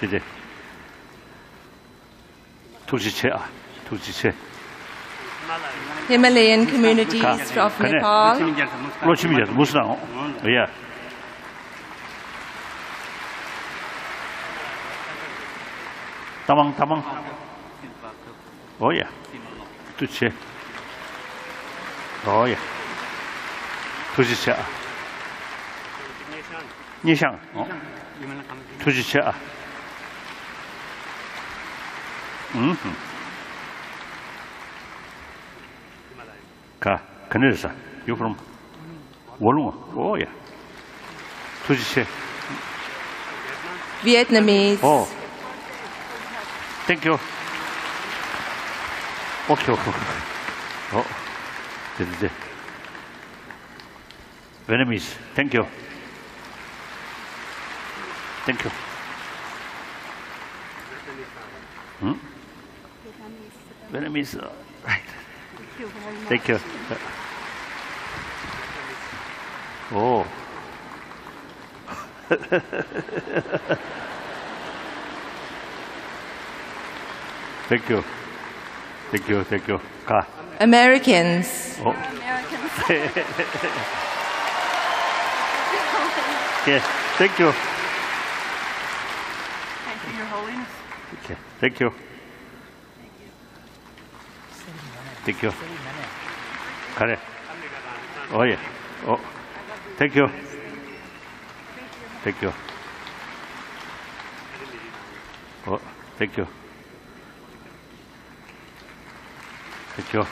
today. Himalayan communities of Nepal. Yeah. Tamang tamang. Oh yeah. Oh yeah. Nishang. Tujicha. Mhm. Ka Kanesa. You from Wolung? Oh yeah. Tujicha. Vietnamese. Oh. Thank you. Okay. Okay. Oh. Vietnamese. Thank you. Thank you. Hmm? Vietnamese. Uh, right. Thank you very much. Thank you. Oh. Thank you. Thank you. Thank you. Ka. Americans. Oh. Americans. Yes. Thank you. Okay. Thank you. Thank you. Kare. Oh yeah. Oh. Thank you. Thank you. Oh. Thank you. Thank you.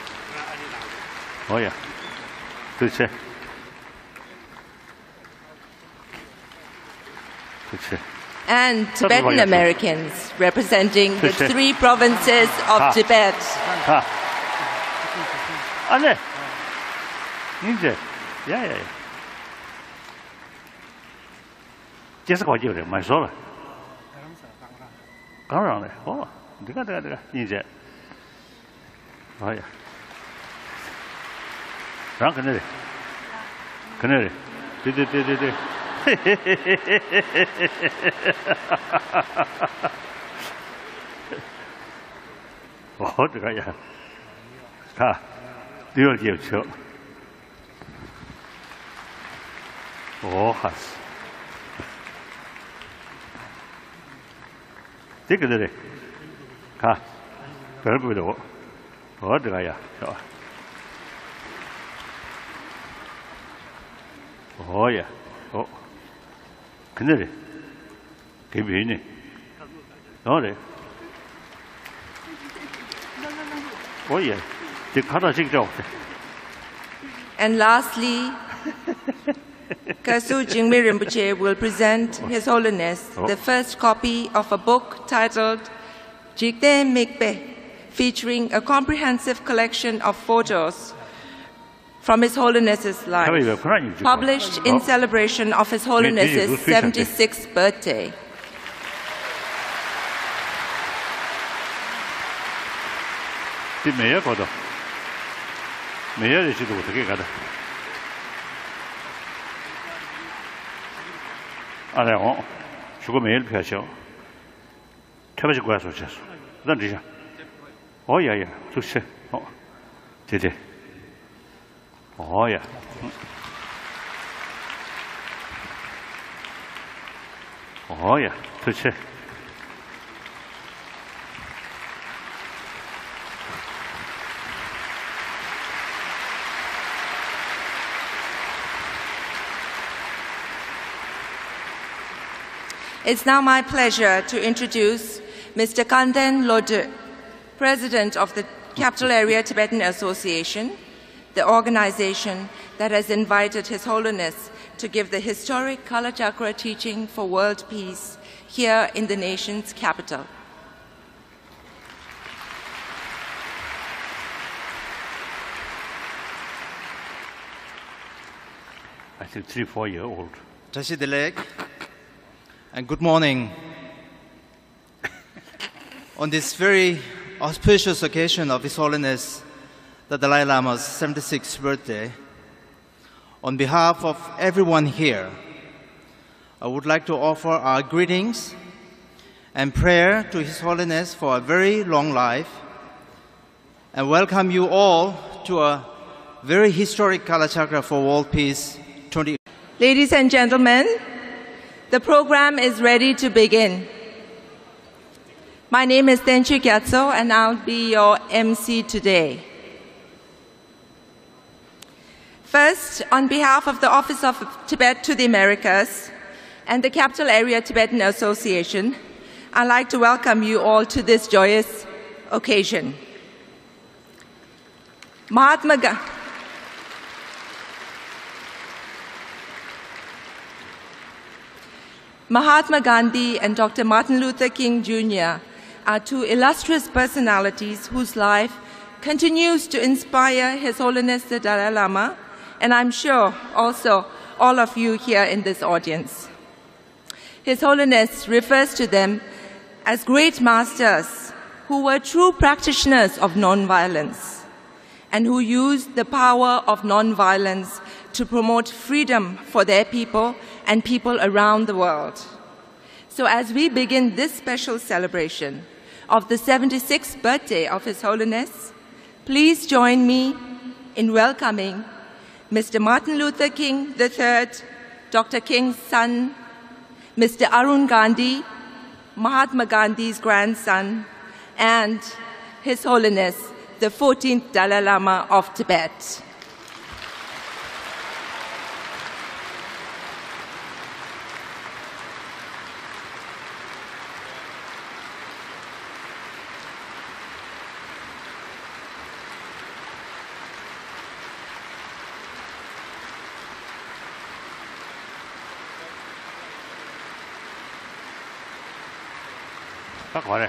Oh yeah. Good sir. Good sir. And Tibetan Americans representing the three provinces of Tibet. Yeah, yeah, yeah. Oh, the guy. Ah, you'll give show. Oh, has. Take it there. Ah, very good. Oh, the guy. Oh, yeah. Oh. Canary. Kibini. Sorry. Oh, yeah. The Kalachakra. And lastly, Khyentse Jigme Rinpoche will present His Holiness oh. the first copy of a book titled Jigme Rinpoche, featuring a comprehensive collection of photos from His Holiness's life, published in celebration of His Holiness's seventy-sixth birthday. Oh, yeah, yeah. Oh, did Oh, yeah. Oh, yeah. It's now my pleasure to introduce Mister Kalden Lodoe, President of the Capital Area Tibetan Association, the organization that has invited His Holiness to give the historic Kalachakra teaching for world peace here in the nation's capital. I think three, four year old. And good morning. On this very auspicious occasion of His Holiness the Dalai Lama's seventy-sixth birthday, on behalf of everyone here, I would like to offer our greetings and prayer to His Holiness for a very long life, and welcome you all to a very historic Kalachakra for World Peace twenty. Ladies and gentlemen, the program is ready to begin. My name is Tenzin Gyatso, and I'll be your M C today. First, on behalf of the Office of Tibet to the Americas and the Capital Area Tibetan Association, I'd like to welcome you all to this joyous occasion. Mahatma Ga- Mahatma Gandhi and Doctor Martin Luther King, Junior are two illustrious personalities whose life continues to inspire His Holiness the Dalai Lama, and I'm sure also all of you here in this audience. His Holiness refers to them as great masters who were true practitioners of nonviolence and who used the power of nonviolence to promote freedom for their people and people around the world. So as we begin this special celebration of the seventy-sixth birthday of His Holiness, please join me in welcoming Mister Martin Luther King the third, Doctor King's son, Mister Arun Gandhi, Mahatma Gandhi's grandson, and His Holiness, the fourteenth Dalai Lama of Tibet. Oh.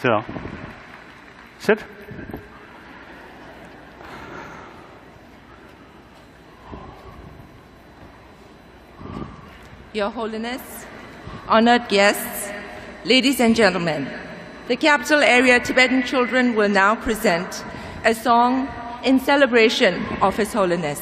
So, sit. Your Holiness, honored guests, ladies and gentlemen, the Capital Area Tibetan children will now present a song in celebration of His Holiness.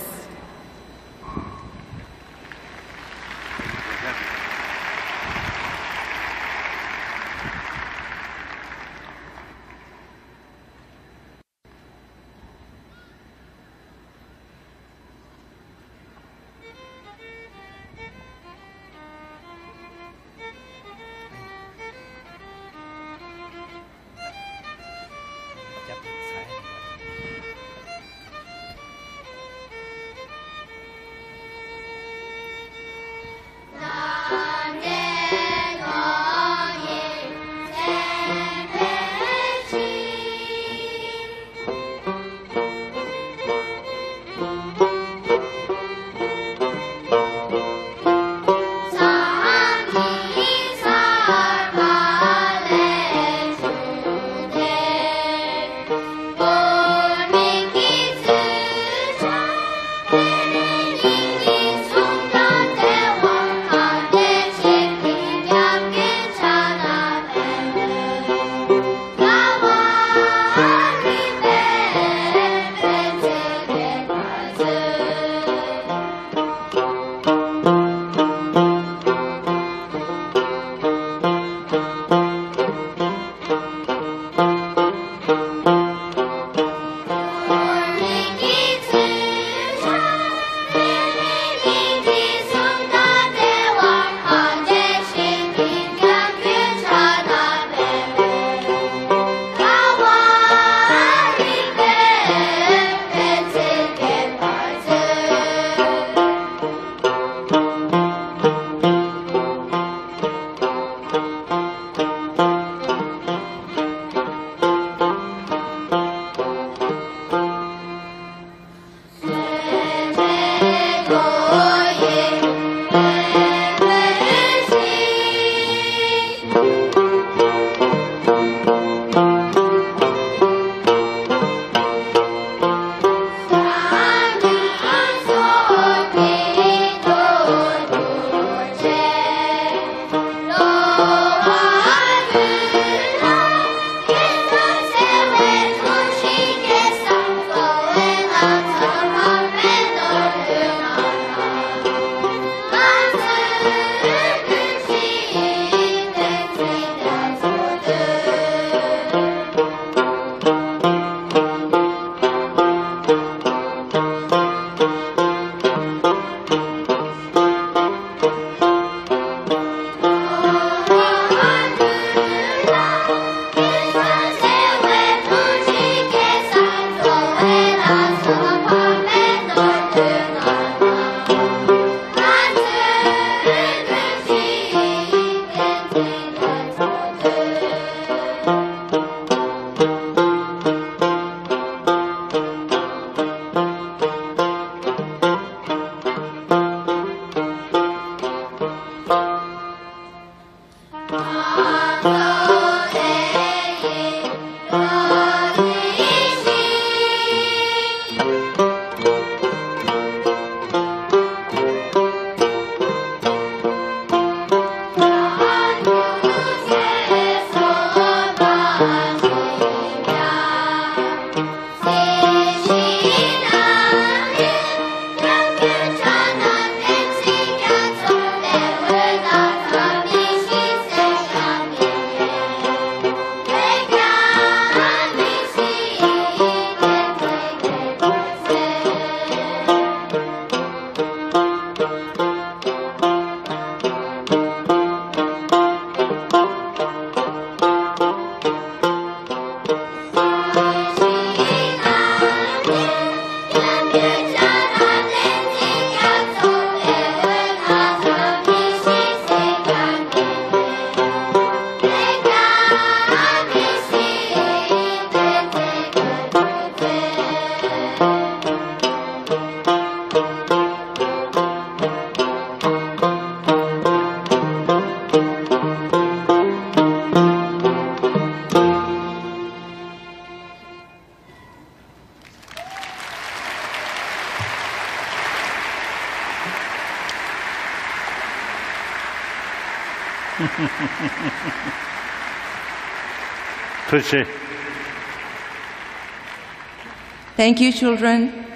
Thank you, children.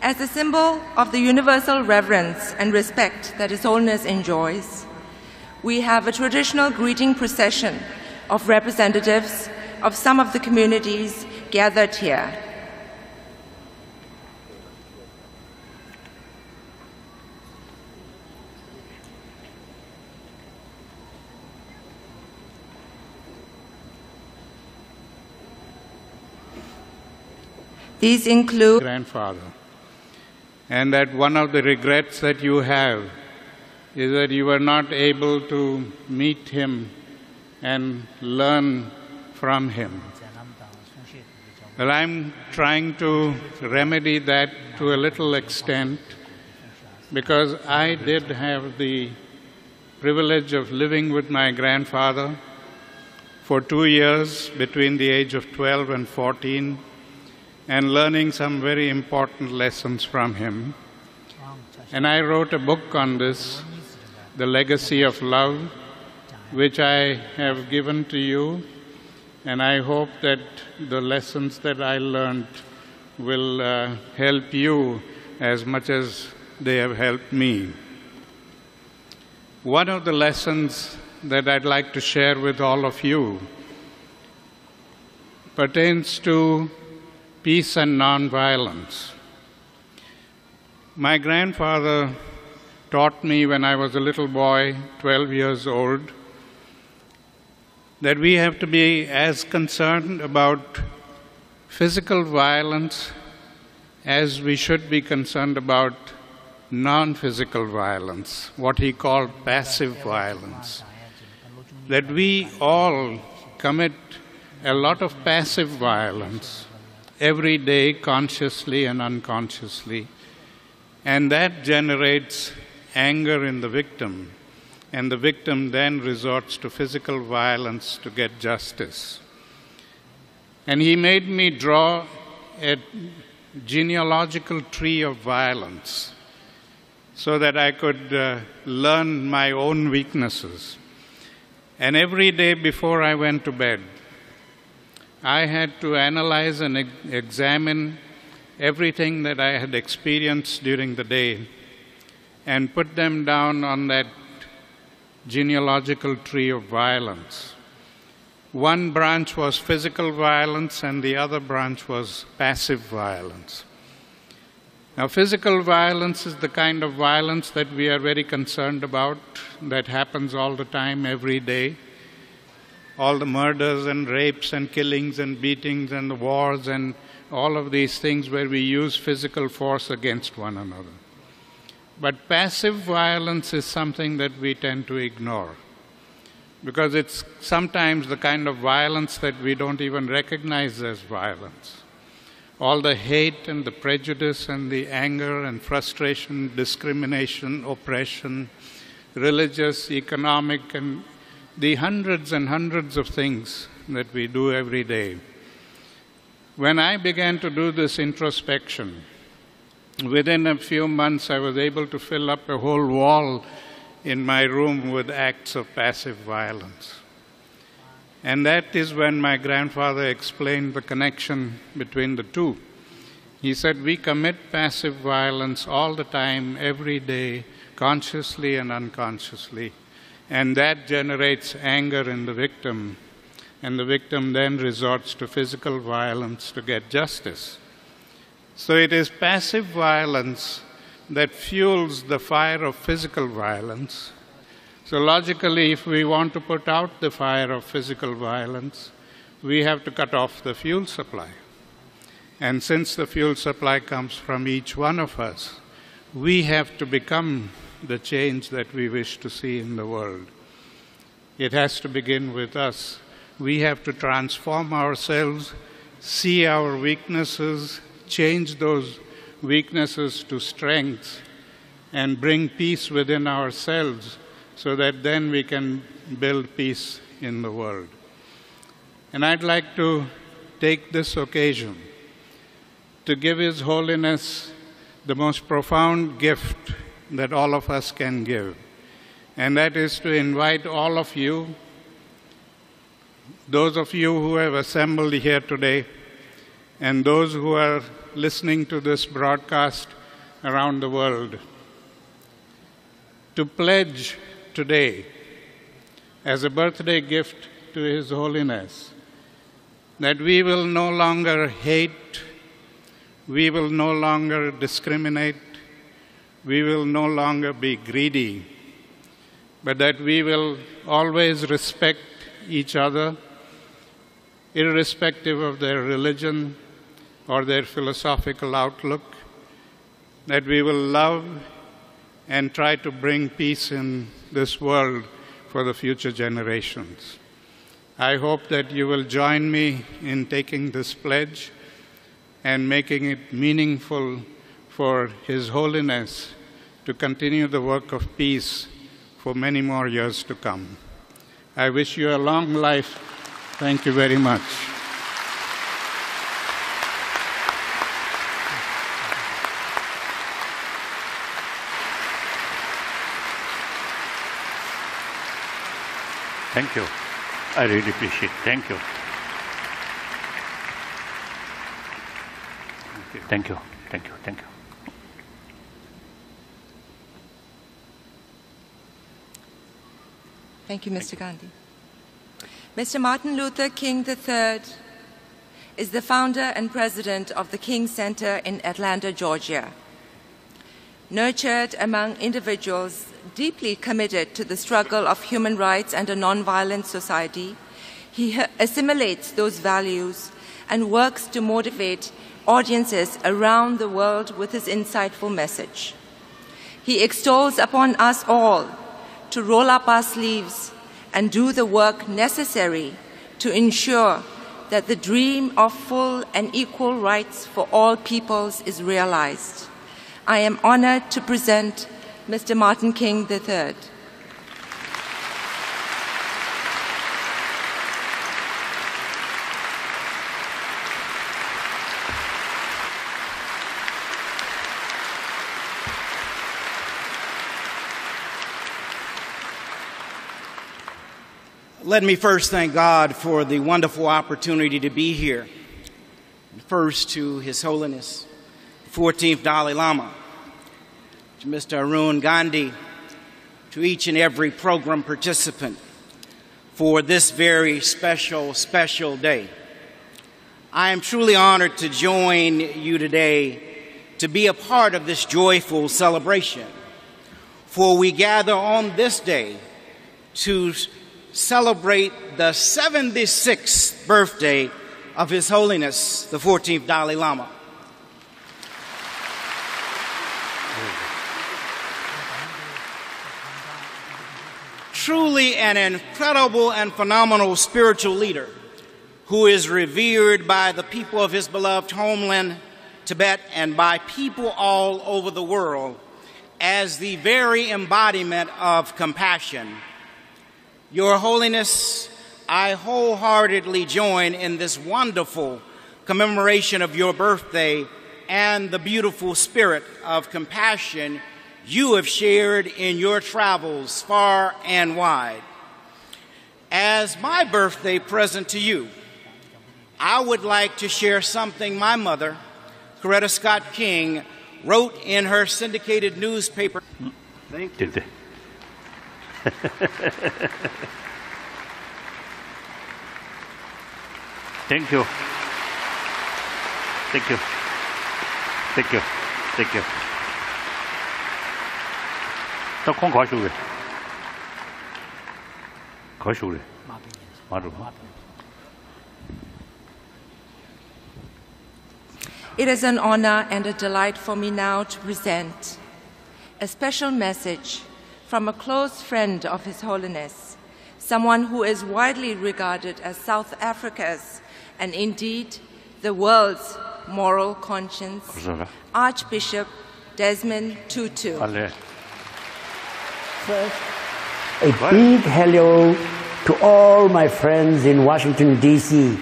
As a symbol of the universal reverence and respect that His Holiness enjoys, we have a traditional greeting procession of representatives of some of the communities gathered here. These include grandfather. And that one of the regrets that you have is that you were not able to meet him and learn from him. Well, I'm trying to remedy that to a little extent because I did have the privilege of living with my grandfather for two years between the age of twelve and fourteen and learning some very important lessons from him. And I wrote a book on this, The Legacy of Love, which I have given to you. And I hope that the lessons that I learned will uh, help you as much as they have helped me. One of the lessons that I'd like to share with all of you pertains to peace and nonviolence. My grandfather taught me when I was a little boy, twelve years old, that we have to be as concerned about physical violence as we should be concerned about non-physical violence, what he called passive violence. That we all commit a lot of passive violence every day, consciously and unconsciously, and that generates anger in the victim. And the victim then resorts to physical violence to get justice. And he made me draw a genealogical tree of violence so that I could uh, learn my own weaknesses. And every day before I went to bed, I had to analyze and e- examine everything that I had experienced during the day and put them down on that genealogical tree of violence. One branch was physical violence and the other branch was passive violence. Now, physical violence is the kind of violence that we are very concerned about, that happens all the time, every day. All the murders and rapes and killings and beatings and the wars and all of these things where we use physical force against one another. But passive violence is something that we tend to ignore because it's sometimes the kind of violence that we don't even recognize as violence. All the hate and the prejudice and the anger and frustration, discrimination, oppression, religious, economic, and the hundreds and hundreds of things that we do every day. When I began to do this introspection, within a few months, I was able to fill up a whole wall in my room with acts of passive violence. And that is when my grandfather explained the connection between the two. He said, we commit passive violence all the time, every day, consciously and unconsciously. And that generates anger in the victim. And the victim then resorts to physical violence to get justice. So it is passive violence that fuels the fire of physical violence. So logically, if we want to put out the fire of physical violence, we have to cut off the fuel supply. And since the fuel supply comes from each one of us, we have to become the change that we wish to see in the world. It has to begin with us. We have to transform ourselves, see our weaknesses, change those weaknesses to strengths and bring peace within ourselves so that then we can build peace in the world. And I'd like to take this occasion to give His Holiness the most profound gift that all of us can give. And that is to invite all of you, those of you who have assembled here today, and those who are listening to this broadcast around the world, to pledge today as a birthday gift to His Holiness that we will no longer hate, we will no longer discriminate, we will no longer be greedy, but that we will always respect each other, irrespective of their religion or their philosophical outlook, that we will love and try to bring peace in this world for the future generations. I hope that you will join me in taking this pledge and making it meaningful for His Holiness to continue the work of peace for many more years to come. I wish you a long life. Thank you very much. Thank you. I really appreciate it. Thank you. Thank you. Thank you. Thank you. Thank you, Mister Gandhi. Mister Martin Luther King the third is the founder and president of the King Center in Atlanta, Georgia. Nurtured among individuals deeply committed to the struggle of human rights and a non-violent society, he assimilates those values and works to motivate audiences around the world with his insightful message. He extols upon us all to roll up our sleeves and do the work necessary to ensure that the dream of full and equal rights for all peoples is realized. I am honored to present Mister Martin King the third. Let me first thank God for the wonderful opportunity to be here. First to His Holiness, the fourteenth Dalai Lama, to Mister Arun Gandhi, to each and every program participant for this very special, special day. I am truly honored to join you today to be a part of this joyful celebration, for we gather on this day to celebrate the seventy-sixth birthday of His Holiness, the fourteenth Dalai Lama. Truly an incredible and phenomenal spiritual leader who is revered by the people of his beloved homeland, Tibet, and by people all over the world as the very embodiment of compassion. Your Holiness, I wholeheartedly join in this wonderful commemoration of your birthday and the beautiful spirit of compassion you have shared in your travels far and wide. As my birthday present to you, I would like to share something my mother, Coretta Scott King, wrote in her syndicated newspaper. Thank you. Thank you. Thank you. Thank you. Thank you. 나 콩 가져오래. 가져오래. 마루. It is an honor and a delight for me now to present a special message from a close friend of His Holiness, someone who is widely regarded as South Africa's and indeed the world's moral conscience, Archbishop Desmond Tutu. First, a big hello to all my friends in Washington, D C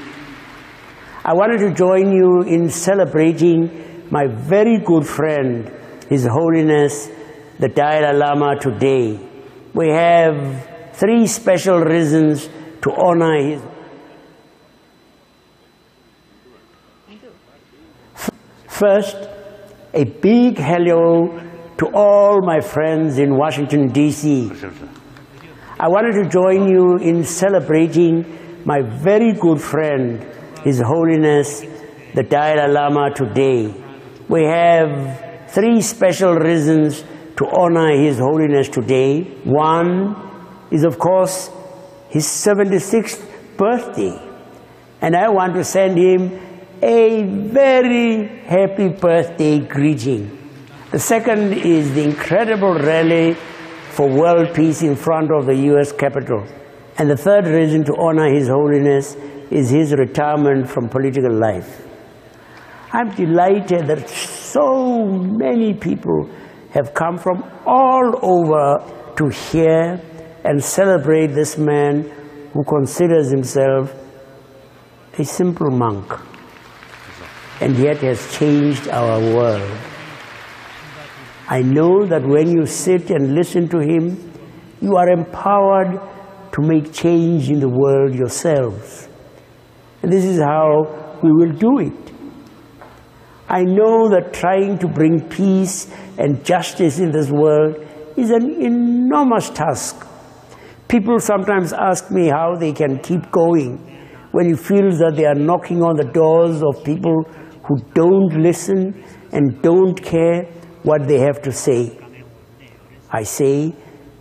I wanted to join you in celebrating my very good friend, His Holiness the Dalai Lama today. We have three special reasons to honor his. First, a big hello to all my friends in Washington, D C I wanted to join you in celebrating my very good friend, His Holiness, the Dalai Lama today. We have three special reasons to honor His Holiness today. One is, of course, his seventy-sixth birthday, and I want to send him a very happy birthday greeting. The second is the incredible rally for world peace in front of the U S Capitol. And the third reason to honor His Holiness is his retirement from political life. I'm delighted that so many people have come from all over to hear and celebrate this man who considers himself a simple monk and yet has changed our world. I know that when you sit and listen to him, you are empowered to make change in the world yourselves. And this is how we will do it. I know that trying to bring peace and justice in this world is an enormous task. People sometimes ask me how they can keep going when it feels that they are knocking on the doors of people who don't listen and don't care what they have to say. I say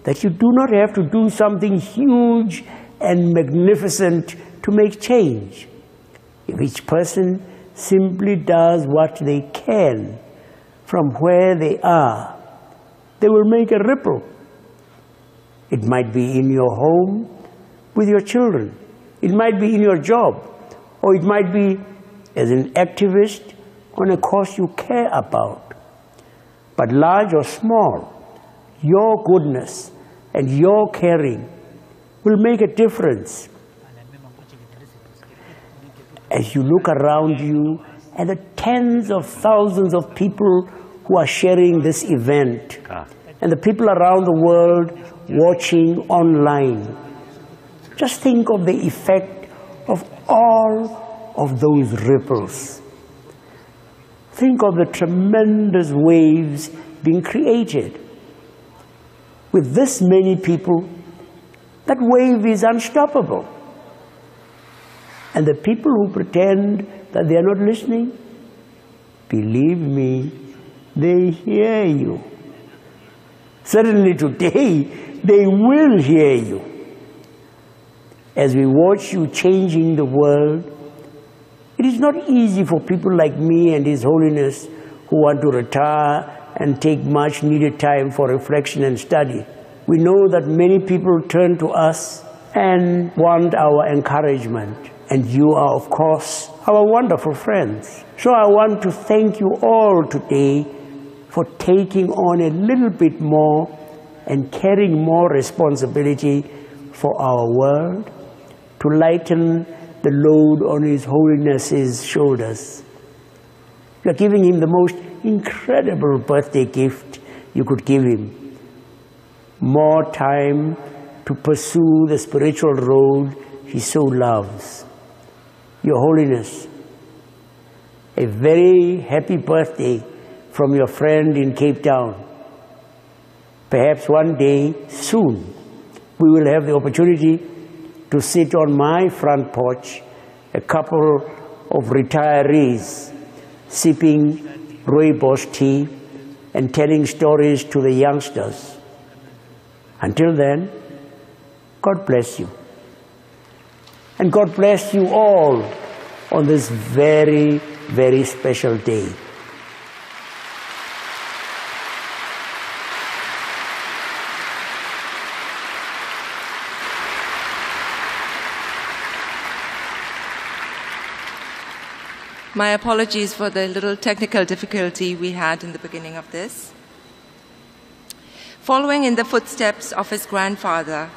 that you do not have to do something huge and magnificent to make change. If each person simply does what they can from where they are, they will make a ripple. It might be in your home with your children. It might be in your job, or it might be as an activist on a cause you care about. But large or small, your goodness and your caring will make a difference. As you look around you at the tens of thousands of people who are sharing this event, and the people around the world watching online, just think of the effect of all of those ripples. Think of the tremendous waves being created. With this many people, that wave is unstoppable. And the people who pretend that they are not listening, believe me, they hear you. Certainly today, they will hear you. As we watch you changing the world, it is not easy for people like me and His Holiness who want to retire and take much needed time for reflection and study. We know that many people turn to us and want our encouragement. And you are, of course, our wonderful friends. So I want to thank you all today for taking on a little bit more and carrying more responsibility for our world, to lighten the load on His Holiness's shoulders. You are giving him the most incredible birthday gift you could give him. More time to pursue the spiritual road he so loves. Your Holiness, a very happy birthday from your friend in Cape Town. Perhaps one day soon we will have the opportunity to sit on my front porch, a couple of retirees sipping Rooibos tea and telling stories to the youngsters. Until then, God bless you. And God bless you all on this very, very special day. My apologies for the little technical difficulty we had in the beginning of this. Following in the footsteps of his grandfather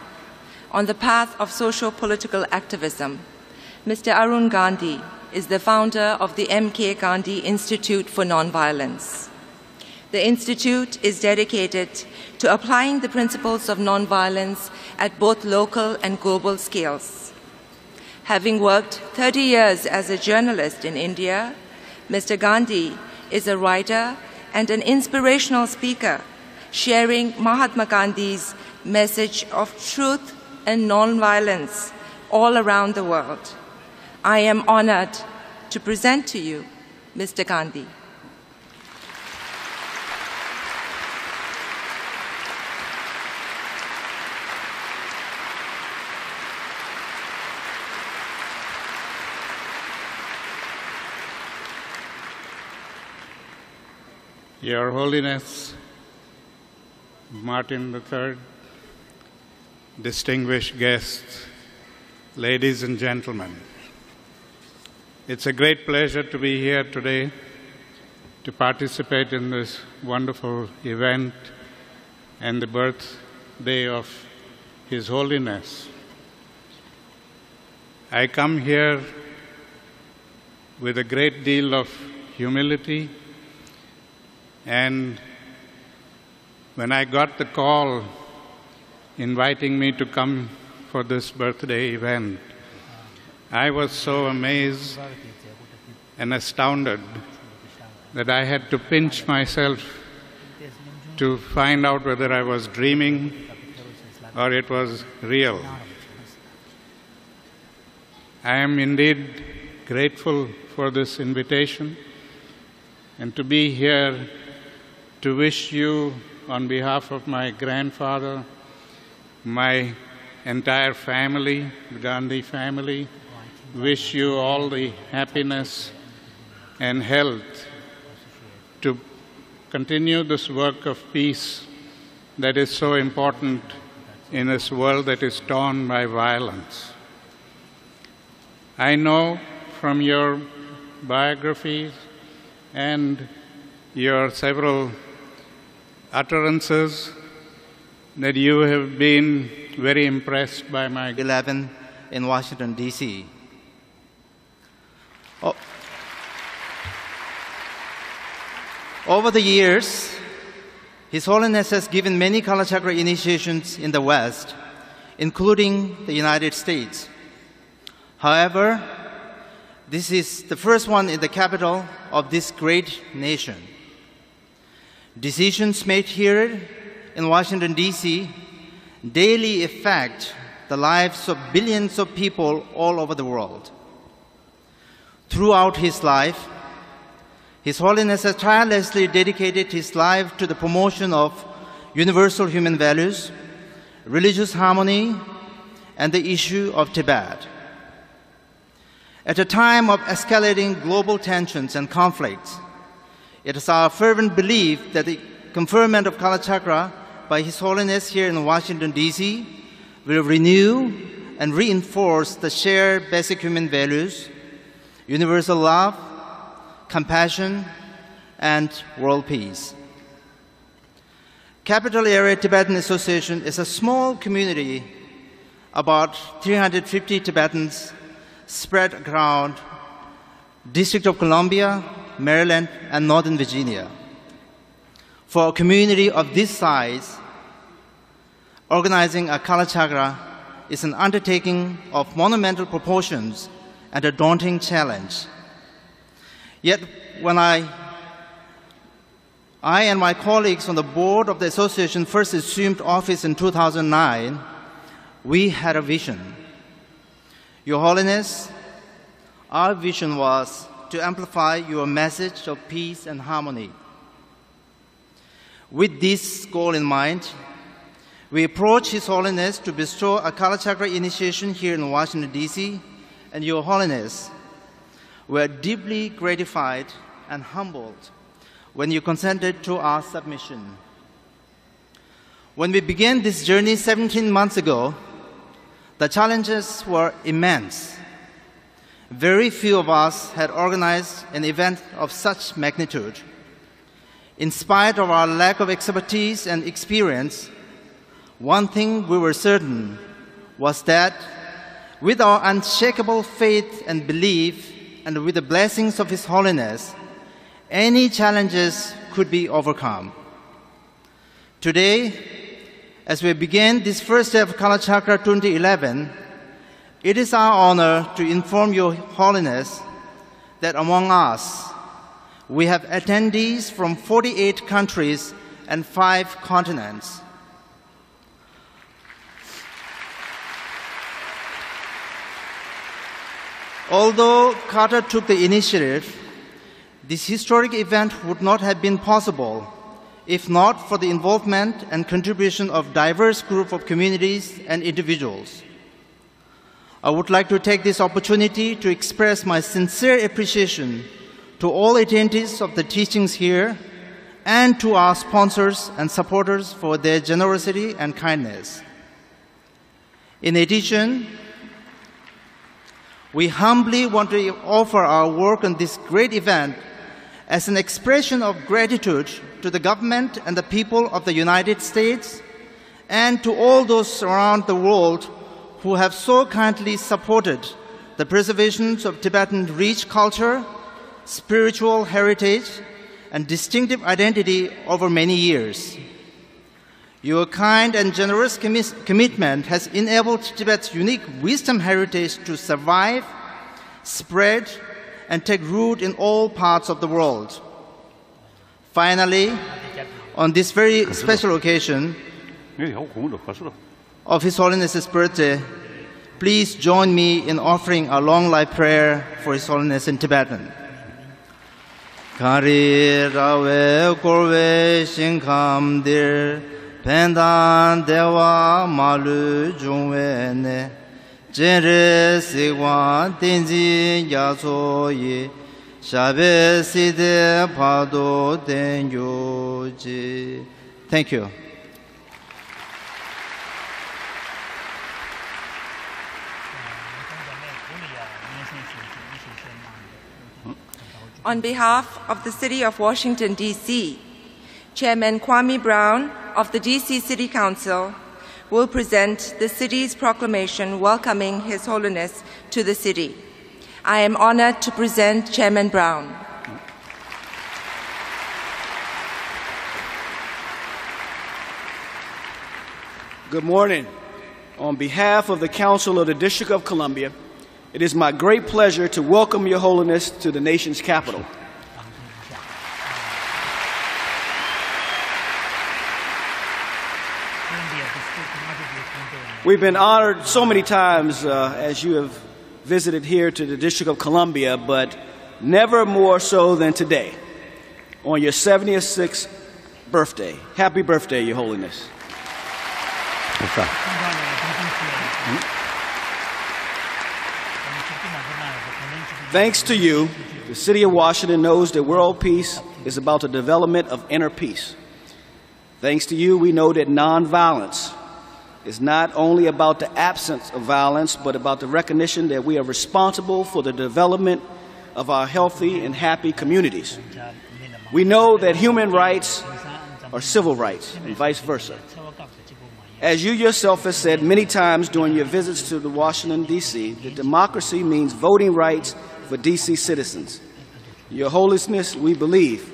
on the path of socio-political activism, Mister Arun Gandhi is the founder of the M K Gandhi Institute for Nonviolence. The institute is dedicated to applying the principles of nonviolence at both local and global scales. Having worked thirty years as a journalist in India, Mister Gandhi is a writer and an inspirational speaker, sharing Mahatma Gandhi's message of truth and nonviolence all around the world. I am honored to present to you Mister Gandhi. Your Holiness, Martin the third, distinguished guests, ladies and gentlemen, it's a great pleasure to be here today to participate in this wonderful event and the birthday of His Holiness. I come here with a great deal of humility. And when I got the call inviting me to come for this birthday event, I was so amazed and astounded that I had to pinch myself to find out whether I was dreaming or it was real. I am indeed grateful for this invitation and to be here to wish you, on behalf of my grandfather, my entire family, the Gandhi family, wish you all the happiness and health to continue this work of peace that is so important in this world that is torn by violence. I know from your biographies and your several utterances that you have been very impressed by my eleven in Washington D C Oh. Over the years, His Holiness has given many Kalachakra initiations in the West, including the United States. However, this is the first one in the capital of this great nation. Decisions made here in Washington, D C daily affect the lives of billions of people all over the world. Throughout his life, His Holiness has tirelessly dedicated his life to the promotion of universal human values, religious harmony, and the issue of Tibet. At a time of escalating global tensions and conflicts, it is our fervent belief that the conferment of Kalachakra by His Holiness here in Washington, D C will renew and reinforce the shared basic human values, universal love, compassion, and world peace. Capital Area Tibetan Association is a small community, about three hundred fifty Tibetans spread around District of Columbia, Maryland, and Northern Virginia. For a community of this size, organizing a Kalachakra is an undertaking of monumental proportions and a daunting challenge. Yet, when I, I and my colleagues on the board of the association first assumed office in two thousand nine, we had a vision. Your Holiness, our vision was to amplify your message of peace and harmony. With this goal in mind, we approached His Holiness to bestow a Kalachakra initiation here in Washington, D C, and Your Holiness, we are deeply gratified and humbled when you consented to our submission. When we began this journey seventeen months ago, the challenges were immense. Very few of us had organized an event of such magnitude. In spite of our lack of expertise and experience, one thing we were certain was that with our unshakable faith and belief, and with the blessings of His Holiness, any challenges could be overcome. Today, as we begin this first day of Kalachakra twenty eleven, it is our honor to inform Your Holiness that among us We have attendees from forty-eight countries and five continents. Although Carter took the initiative, this historic event would not have been possible if not for the involvement and contribution of diverse groups of communities and individuals. I would like to take this opportunity to express my sincere appreciation to all attendees of the teachings here and to our sponsors and supporters for their generosity and kindness. In addition, we humbly want to offer our work on this great event as an expression of gratitude to the government and the people of the United States and to all those around the world who have so kindly supported the preservation of Tibetan rich culture, spiritual heritage, and distinctive identity over many years. Your kind and generous commi- commitment has enabled Tibet's unique wisdom heritage to survive, spread, and take root in all parts of the world. Finally, on this very special occasion of His Holiness's birthday, please join me in offering a long life prayer for His Holiness in Tibetan. Kari Rawe Korwe Shinkam Dir Pendan Dewa Malu Jungwene Jere Sikwa Tenzin Gyatso Ye Shabe Side Pado Tenyoji. Thank you. On behalf of the City of Washington, D C, Chairman Kwame Brown of the D C City Council will present the city's proclamation welcoming His Holiness to the city. I am honored to present Chairman Brown. Good morning. On behalf of the Council of the District of Columbia, it is my great pleasure to welcome Your Holiness to the nation's capital. We've been honored so many times uh, as you have visited here to the District of Columbia, but never more so than today, on your seventy-sixth birthday. Happy birthday, Your Holiness. Thanks to you, the City of Washington knows that world peace is about the development of inner peace. Thanks to you, we know that nonviolence is not only about the absence of violence, but about the recognition that we are responsible for the development of our healthy and happy communities. We know that human rights are civil rights, and vice versa. As you yourself have said many times during your visits to the Washington, D C, that democracy means voting rights for D C citizens. Your Holiness, we believe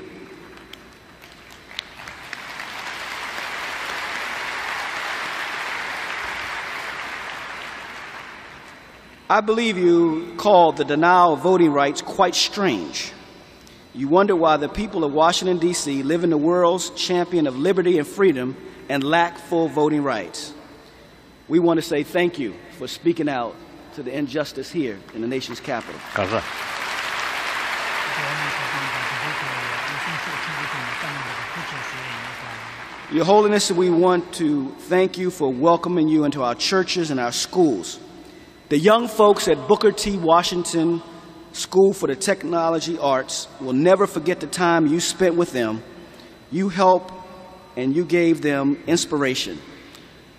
I believe you called the denial of voting rights quite strange. You wonder why the people of Washington, D C live in the world's champion of liberty and freedom and lack full voting rights. We want to say thank you for speaking out to the injustice here in the nation's capital. Right. Your Holiness, we want to thank you for welcoming you into our churches and our schools. The young folks at Booker T. Washington School for the Technology Arts will never forget the time you spent with them. You helped and you gave them inspiration.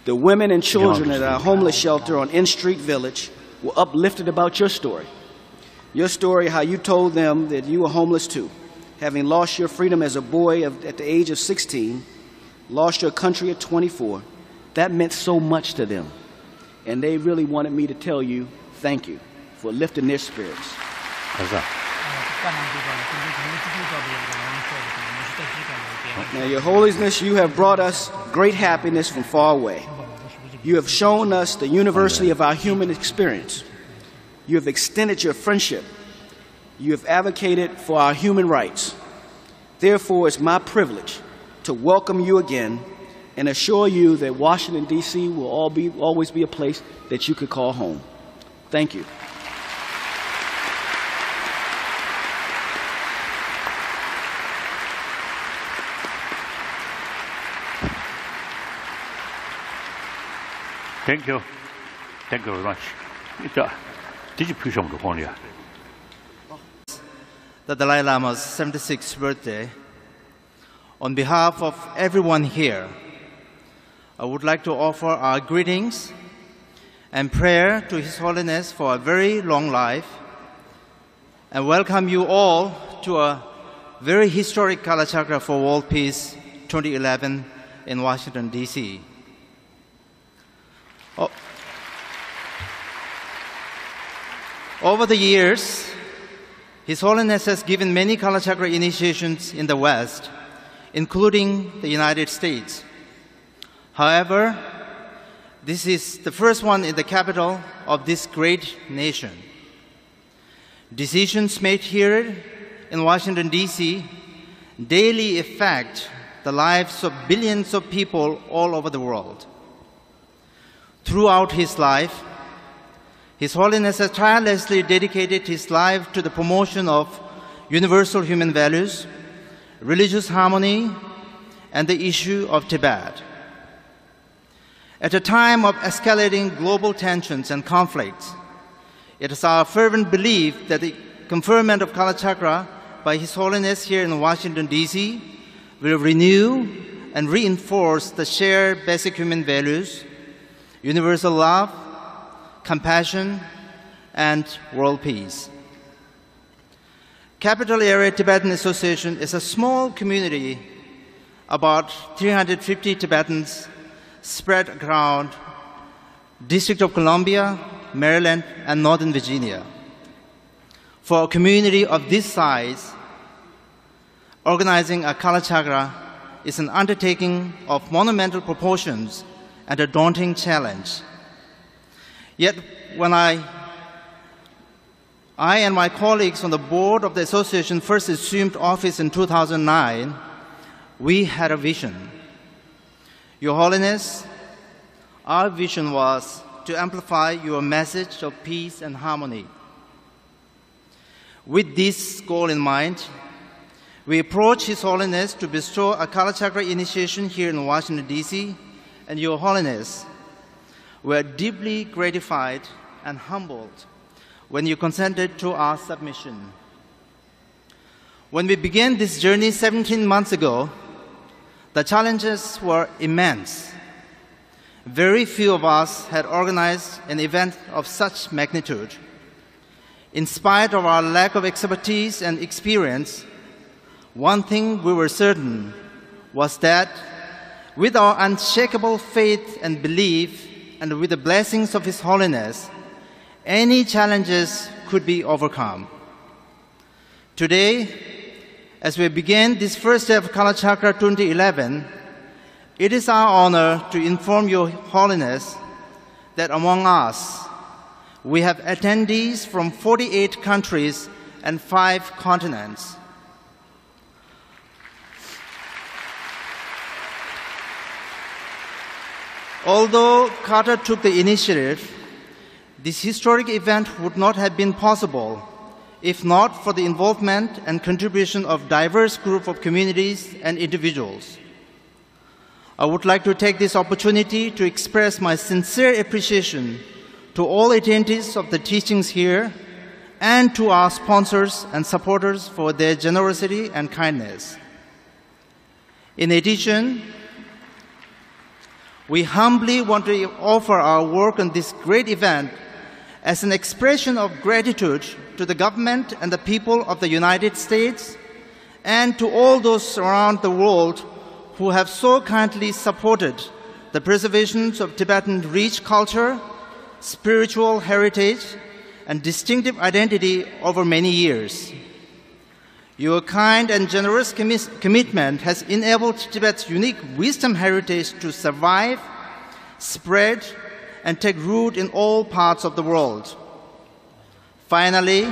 The women and children at our homeless shelter on N Street Village were uplifted about your story. Your story, how you told them that you were homeless too, having lost your freedom as a boy of, at the age of sixteen, lost your country at twenty-four. That meant so much to them. And they really wanted me to tell you thank you for lifting their spirits. Now, Your Holiness, you have brought us great happiness from far away. You have shown us the university of our human experience. You have extended your friendship. You have advocated for our human rights. Therefore, it's my privilege to welcome you again and assure you that Washington, D C will all be, always be a place that you could call home. Thank you. Thank you. Thank you very much. Did you push on the phone? Yeah. The Dalai Lama's seventy-sixth birthday. On behalf of everyone here, I would like to offer our greetings and prayer to His Holiness for a very long life, and welcome you all to a very historic Kalachakra for World Peace twenty eleven in Washington, D C Oh. Over the years, His Holiness has given many Kalachakra initiations in the West, including the United States. However, this is the first one in the capital of this great nation. Decisions made here in Washington, D C daily affect the lives of billions of people all over the world. Throughout his life, His Holiness has tirelessly dedicated his life to the promotion of universal human values, religious harmony, and the issue of Tibet. At a time of escalating global tensions and conflicts, it is our fervent belief that the conferment of Kalachakra by His Holiness here in Washington, D C will renew and reinforce the shared basic human values, universal love, compassion, and world peace. Capital Area Tibetan Association is a small community, about three hundred fifty Tibetans spread around District of Columbia, Maryland, and Northern Virginia. For a community of this size, organizing a Kalachakra is an undertaking of monumental proportions and a daunting challenge. Yet, when I, I and my colleagues on the board of the association first assumed office in two thousand nine, we had a vision. Your Holiness, our vision was to amplify your message of peace and harmony. With this goal in mind, we approached His Holiness to bestow a Kalachakra initiation here in Washington, D C, and Your Holiness, we are deeply gratified and humbled when you consented to our submission. When we began this journey seventeen months ago, the challenges were immense. Very few of us had organized an event of such magnitude. In spite of our lack of expertise and experience, one thing we were certain was that with our unshakable faith and belief, and with the blessings of His Holiness, any challenges could be overcome. Today, as we begin this first day of Kalachakra twenty eleven, it is our honor to inform Your Holiness that among us, we have attendees from forty-eight countries and five continents. Although Carter took the initiative, this historic event would not have been possible if not for the involvement and contribution of diverse groups of communities and individuals. I would like to take this opportunity to express my sincere appreciation to all attendees of the teachings here and to our sponsors and supporters for their generosity and kindness. In addition, we humbly want to offer our work on this great event as an expression of gratitude to the government and the people of the United States and to all those around the world who have so kindly supported the preservation of Tibetan rich culture, spiritual heritage, and distinctive identity over many years. Your kind and generous commi- commitment has enabled Tibet's unique wisdom heritage to survive, spread, and take root in all parts of the world. Finally,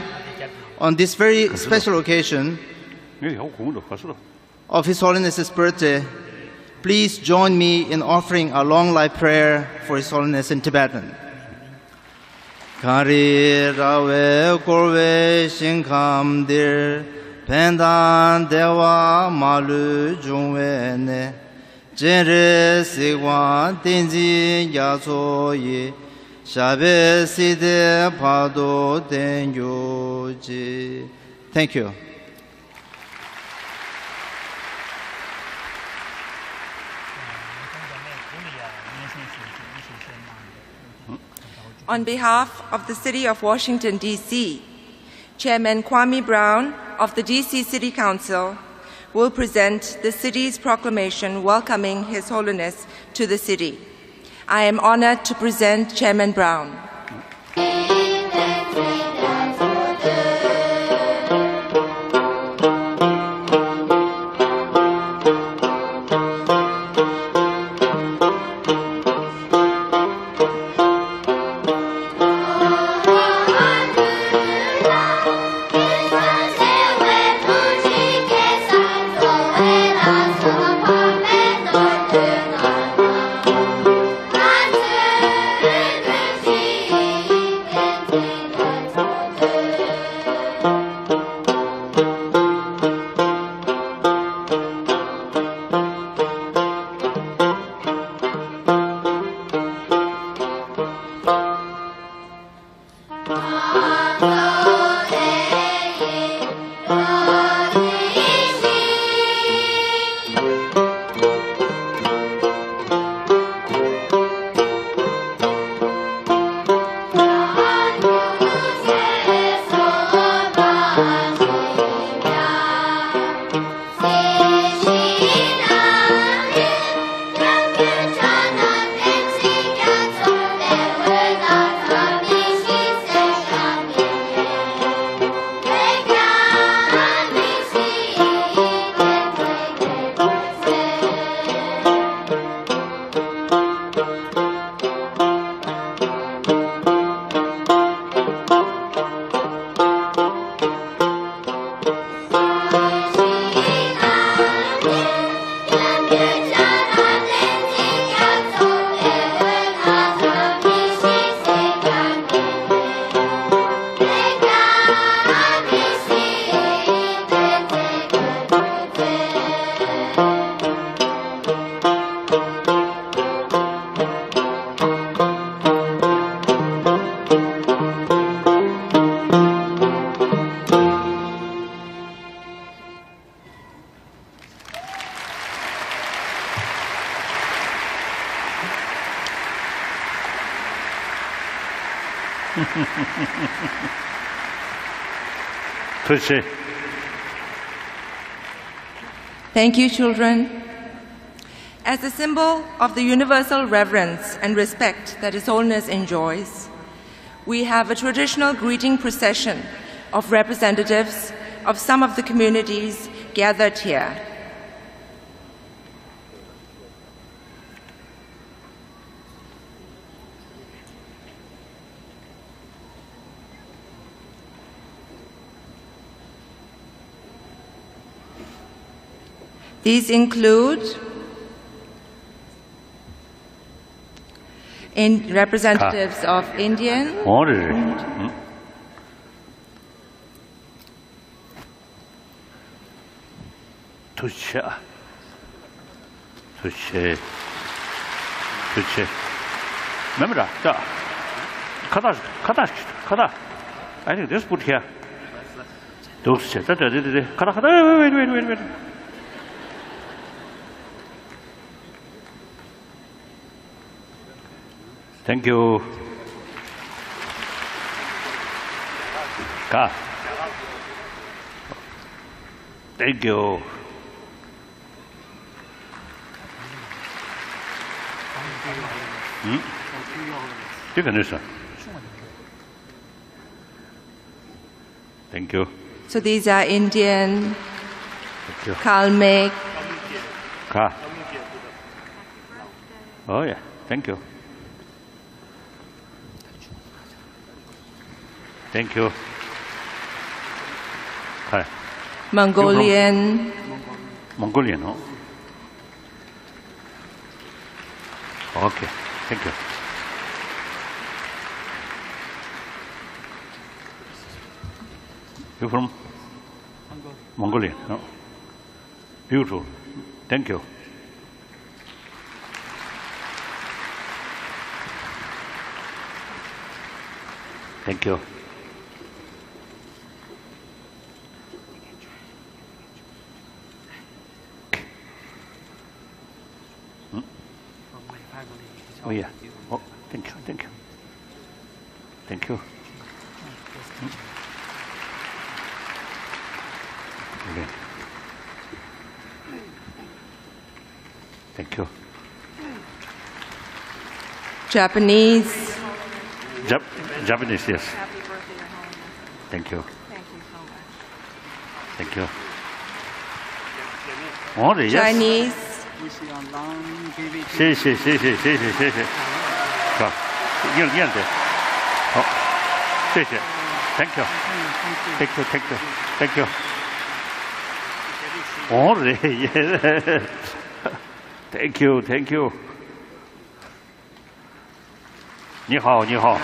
on this very special occasion, of His Holiness's birthday, please join me in offering a long life prayer for His Holiness in Tibetan. Kari rawe korwe shinkam dir pendan dewa malu jungwe ne jenre sikwa Tenzin Gyatso ye shabe side pado tenyo ji. Thank you. On behalf of the City of Washington, D C, Chairman Kwame Brown of the D C City Council will present the City's proclamation welcoming His Holiness to the City. I am honored to present Chairman Brown. Thank you, children. As a symbol of the universal reverence and respect that His Holiness enjoys, we have a traditional greeting procession of representatives of some of the communities gathered here. These include in representatives of Indian, I think this put here. Wait, wait, wait, wait. Thank you. Ka. Thank you. Hmm? You can do so. Thank you. So these are Indian, Kalmek. Ka. Oh yeah. Thank you. Thank you. Mongolian. Mongolian, no? Okay, thank you. You from? Mongolia. Mongolia, no? Beautiful. Thank you. Thank you. Hmm? Oh, yeah. Oh, thank you. Thank you. Thank you. Hmm? Okay. Thank you. Japanese. Jap Japanese, yes. Happy birthday to home. Thank you. Thank you so much. Thank you. Oh, yes. Chinese. We see online T V. Si, si, si, si, si, si, si, si. Thank you. Thank you. Thank you. Thank you. Thank you. Oh, yes. Thank you. Thank you. 你好，你好，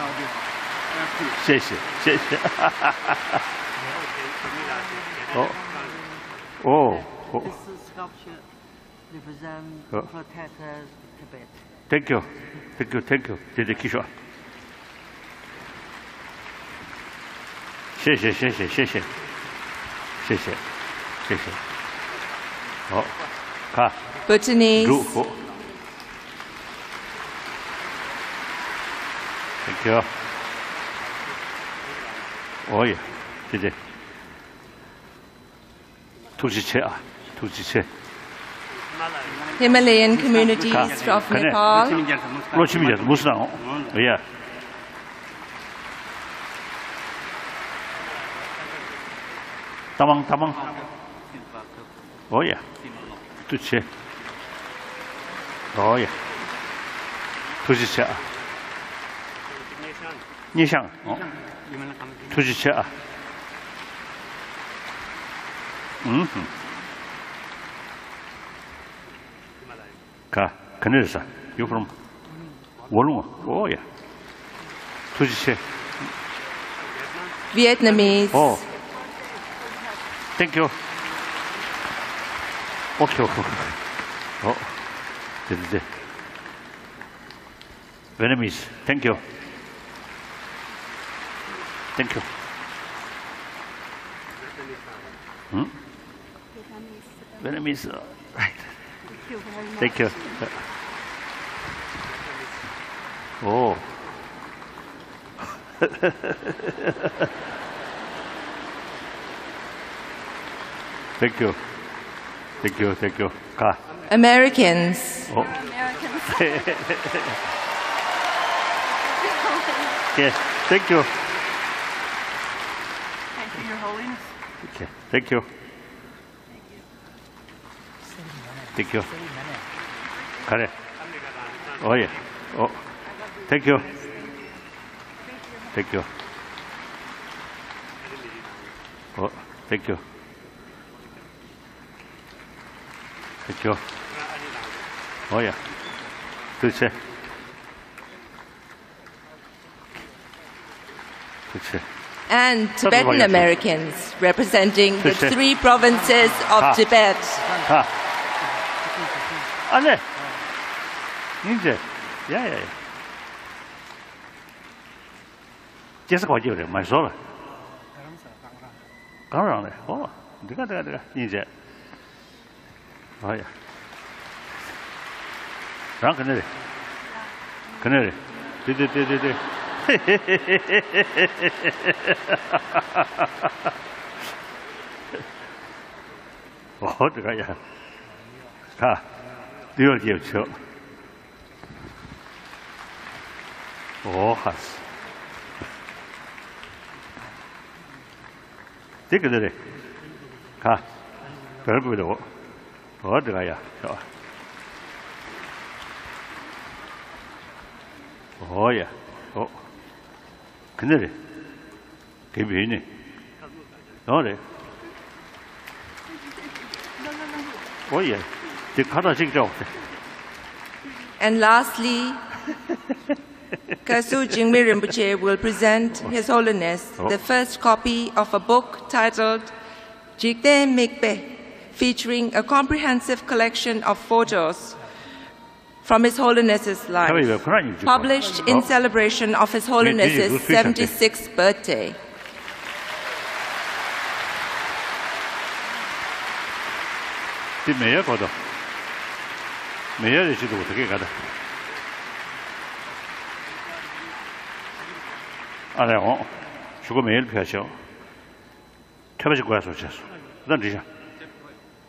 谢谢，谢谢。哦，哦，哦。Thank you, thank you, thank you. 谢谢，谢谢。谢谢，谢谢，谢谢，谢谢，谢谢。好，看。Bhutanese. Thank you. Oh yeah, today. Himalayan communities of Nepal. Yeah. Tamang tamang. Oh yeah. Oh yeah. Nishang. Tujicha. Mhm. Ka Kanesa. You from Wolung? Oh yeah. Tujicha. Vietnamese. Oh. Thank you. Okay. Oh. Vietnamese. Thank you. Thank you. Hmm? Vietnamese. Uh, right. Thank you very much. Thank you. Oh. Thank you. Thank you. Thank you. Ka. Americans. Oh. Americans. Yes. Thank you. Okay. Thank you. Thank you. Kare. Oh yeah. Oh. Thank you. Thank you. Oh. Thank you. Thank you. Oh yeah. Good sir. Good sir. And Tibetan Americans representing the three provinces of Tibet. Yeah, yeah, yeah. Oh, the guy. Ah, you'll give show. Oh, has. Take it there. Ah, very good. Oh, the guy. Oh, yeah. Oh. 그늘에 개비네. 너네. And lastly, Khysu Jigme Rinpoche will present His Holiness the first copy of a book titled Jigme Mikpe, featuring a comprehensive collection of photos from His Holiness's life, published in celebration of His Holiness's seventy-sixth birthday. Oh, yeah, yeah.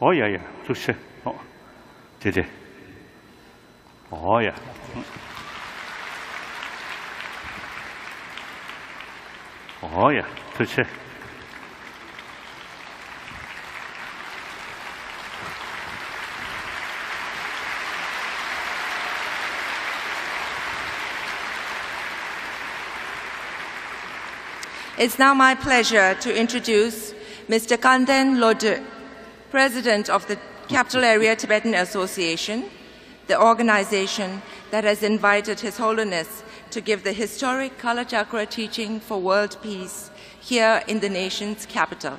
Oh, did it? Oh, yeah. Oh, yeah. It's now my pleasure to introduce Mister Kalden Lodoe, President of the Capital Area Tibetan Association, the organization that has invited His Holiness to give the historic Kalachakra teaching for world peace here in the nation's capital.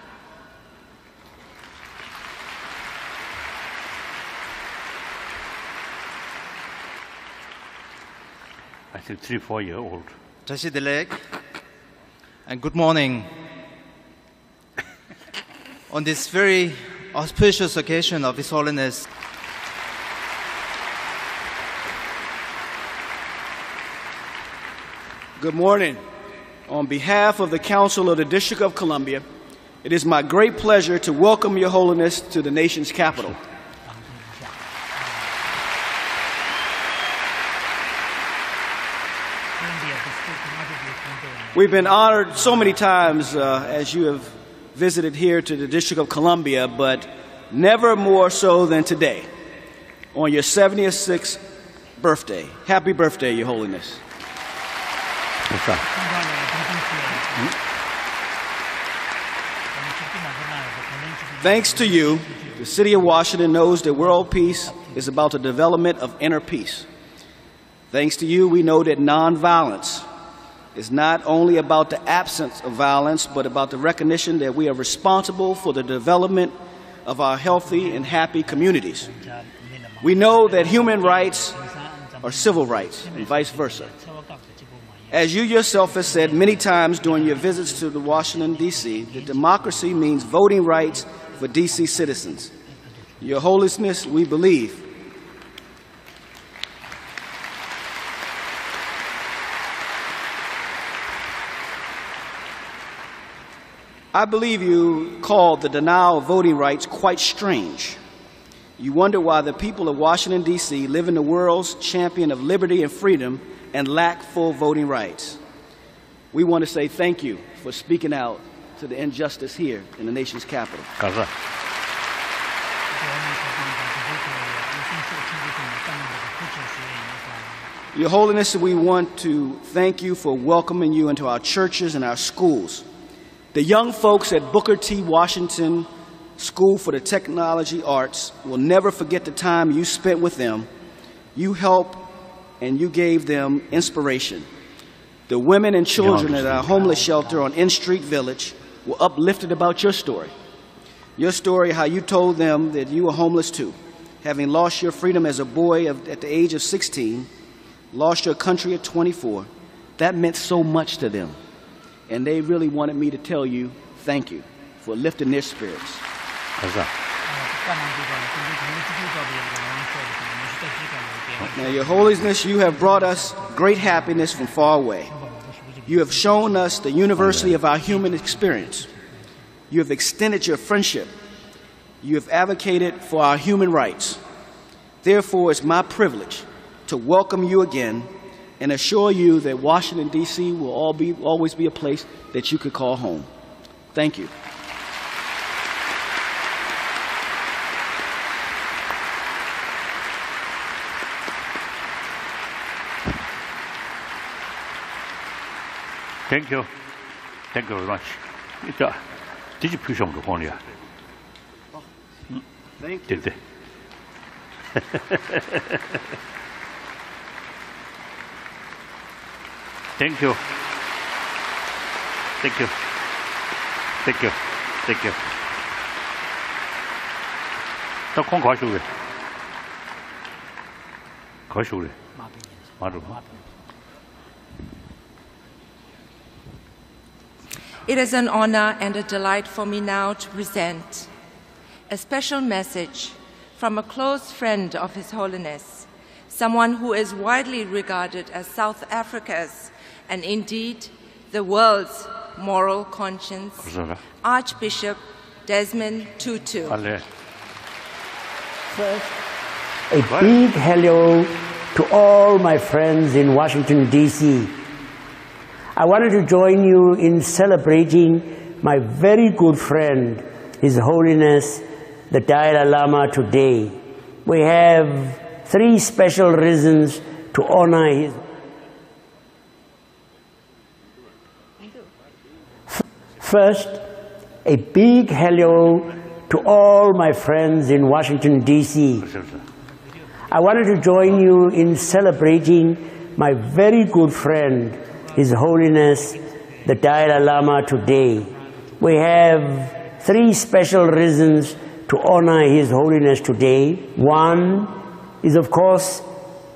I think three, four year old. And good morning. On this very auspicious occasion of His Holiness, good morning. On behalf of the Council of the District of Columbia, it is my great pleasure to welcome Your Holiness to the nation's capital. We've been honored so many times uh, as you have visited here to the District of Columbia, but never more so than today, on your seventy-sixth birthday. Happy birthday, Your Holiness. Thanks to you, the city of Washington knows that world peace is about the development of inner peace. Thanks to you, we know that nonviolence is not only about the absence of violence, but about the recognition that we are responsible for the development of our healthy and happy communities. We know that human rights are civil rights, and vice versa. As you yourself have said many times during your visits to the Washington, D C, that democracy means voting rights for D C citizens. Your Holiness, we believe I believe you called the denial of voting rights quite strange. You wonder why the people of Washington, D C live in the world's champion of liberty and freedom and lack full voting rights. We want to say thank you for speaking out to the injustice here in the nation's capital. Right. Your Holiness, we want to thank you for welcoming you into our churches and our schools. The young folks at Booker T. Washington School for the Technology Arts will never forget the time you spent with them. You helped and you gave them inspiration. The women and children at our homeless shelter on N Street Village were uplifted about your story. Your story, how you told them that you were homeless too, having lost your freedom as a boy of, at the age of sixteen, lost your country at twenty-four. That meant so much to them. And they really wanted me to tell you thank you for lifting their spirits. Now, Your Holiness, you have brought us great happiness from far away. You have shown us the university of our human experience. You have extended your friendship. You have advocated for our human rights. Therefore, it's my privilege to welcome you again and assure you that Washington, D C will all be, always be a place that you could call home. Thank you. Thank you. Thank you very much. Did you push on the phone? Thank you. Thank you. Thank you. Thank you. Thank you. 또 콩 가시고요. 가시고요. 마루. It is an honor and a delight for me now to present a special message from a close friend of His Holiness, someone who is widely regarded as South Africa's and indeed the world's moral conscience, Archbishop Desmond Tutu. First, a big hello to all my friends in Washington, D C I wanted to join you in celebrating my very good friend, His Holiness, the Dalai Lama today. We have three special reasons to honor his. First, a big hello to all my friends in Washington, D C I wanted to join you in celebrating my very good friend, His Holiness, the Dalai Lama today. We have three special reasons to honor His Holiness today. One is, of course,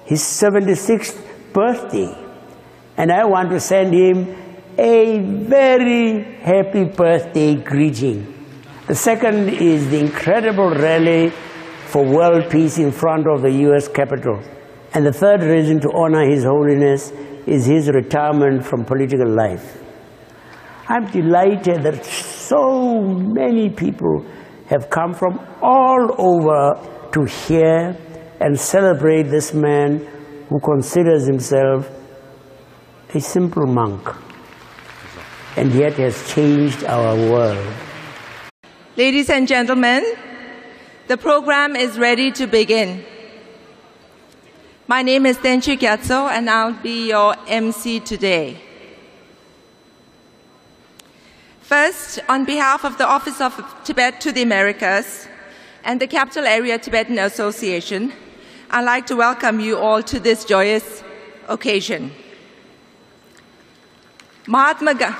his seventy-sixth birthday. And I want to send him a very happy birthday greeting. The second is the incredible rally for world peace in front of the U S Capitol. And the third reason to honor His Holiness is his retirement from political life. I'm delighted that so many people have come from all over to hear and celebrate this man who considers himself a simple monk and yet has changed our world. Ladies and gentlemen, the program is ready to begin. My name is Tenzin Gyatso, and I'll be your M C today. First, on behalf of the Office of Tibet to the Americas and the Capital Area Tibetan Association, I'd like to welcome you all to this joyous occasion. Mahatma Gandhi.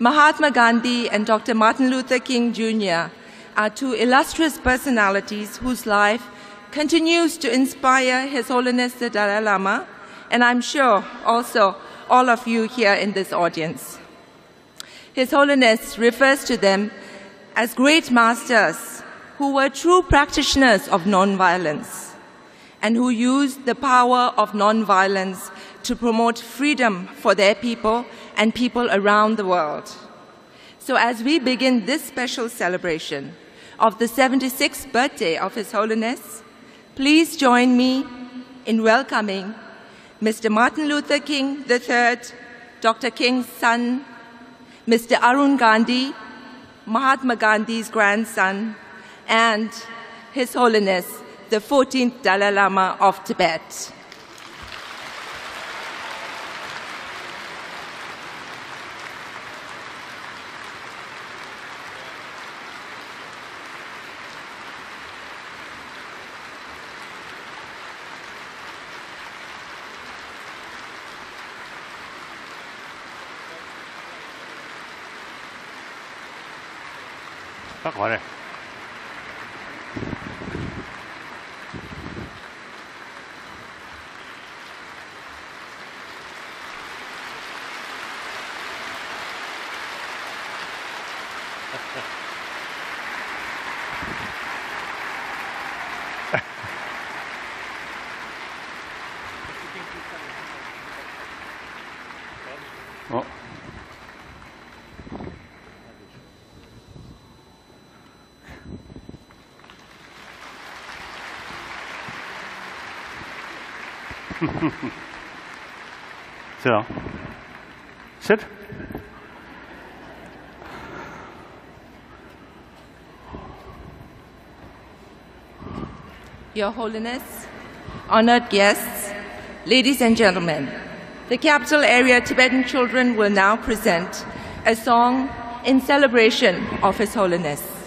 Mahatma Gandhi and Doctor Martin Luther King, Junior are two illustrious personalities whose life continues to inspire His Holiness the Dalai Lama, and I'm sure also all of you here in this audience. His Holiness refers to them as great masters who were true practitioners of nonviolence and who used the power of nonviolence to promote freedom for their people and people around the world. So as we begin this special celebration of the seventy-sixth birthday of His Holiness, please join me in welcoming Mister Martin Luther King the third, Doctor King's son, Mister Arun Gandhi, Mahatma Gandhi's grandson, and His Holiness, the fourteenth Dalai Lama of Tibet. So, sit. Your Holiness, honored guests, ladies and gentlemen, the Capital Area Tibetan children will now present a song in celebration of His Holiness.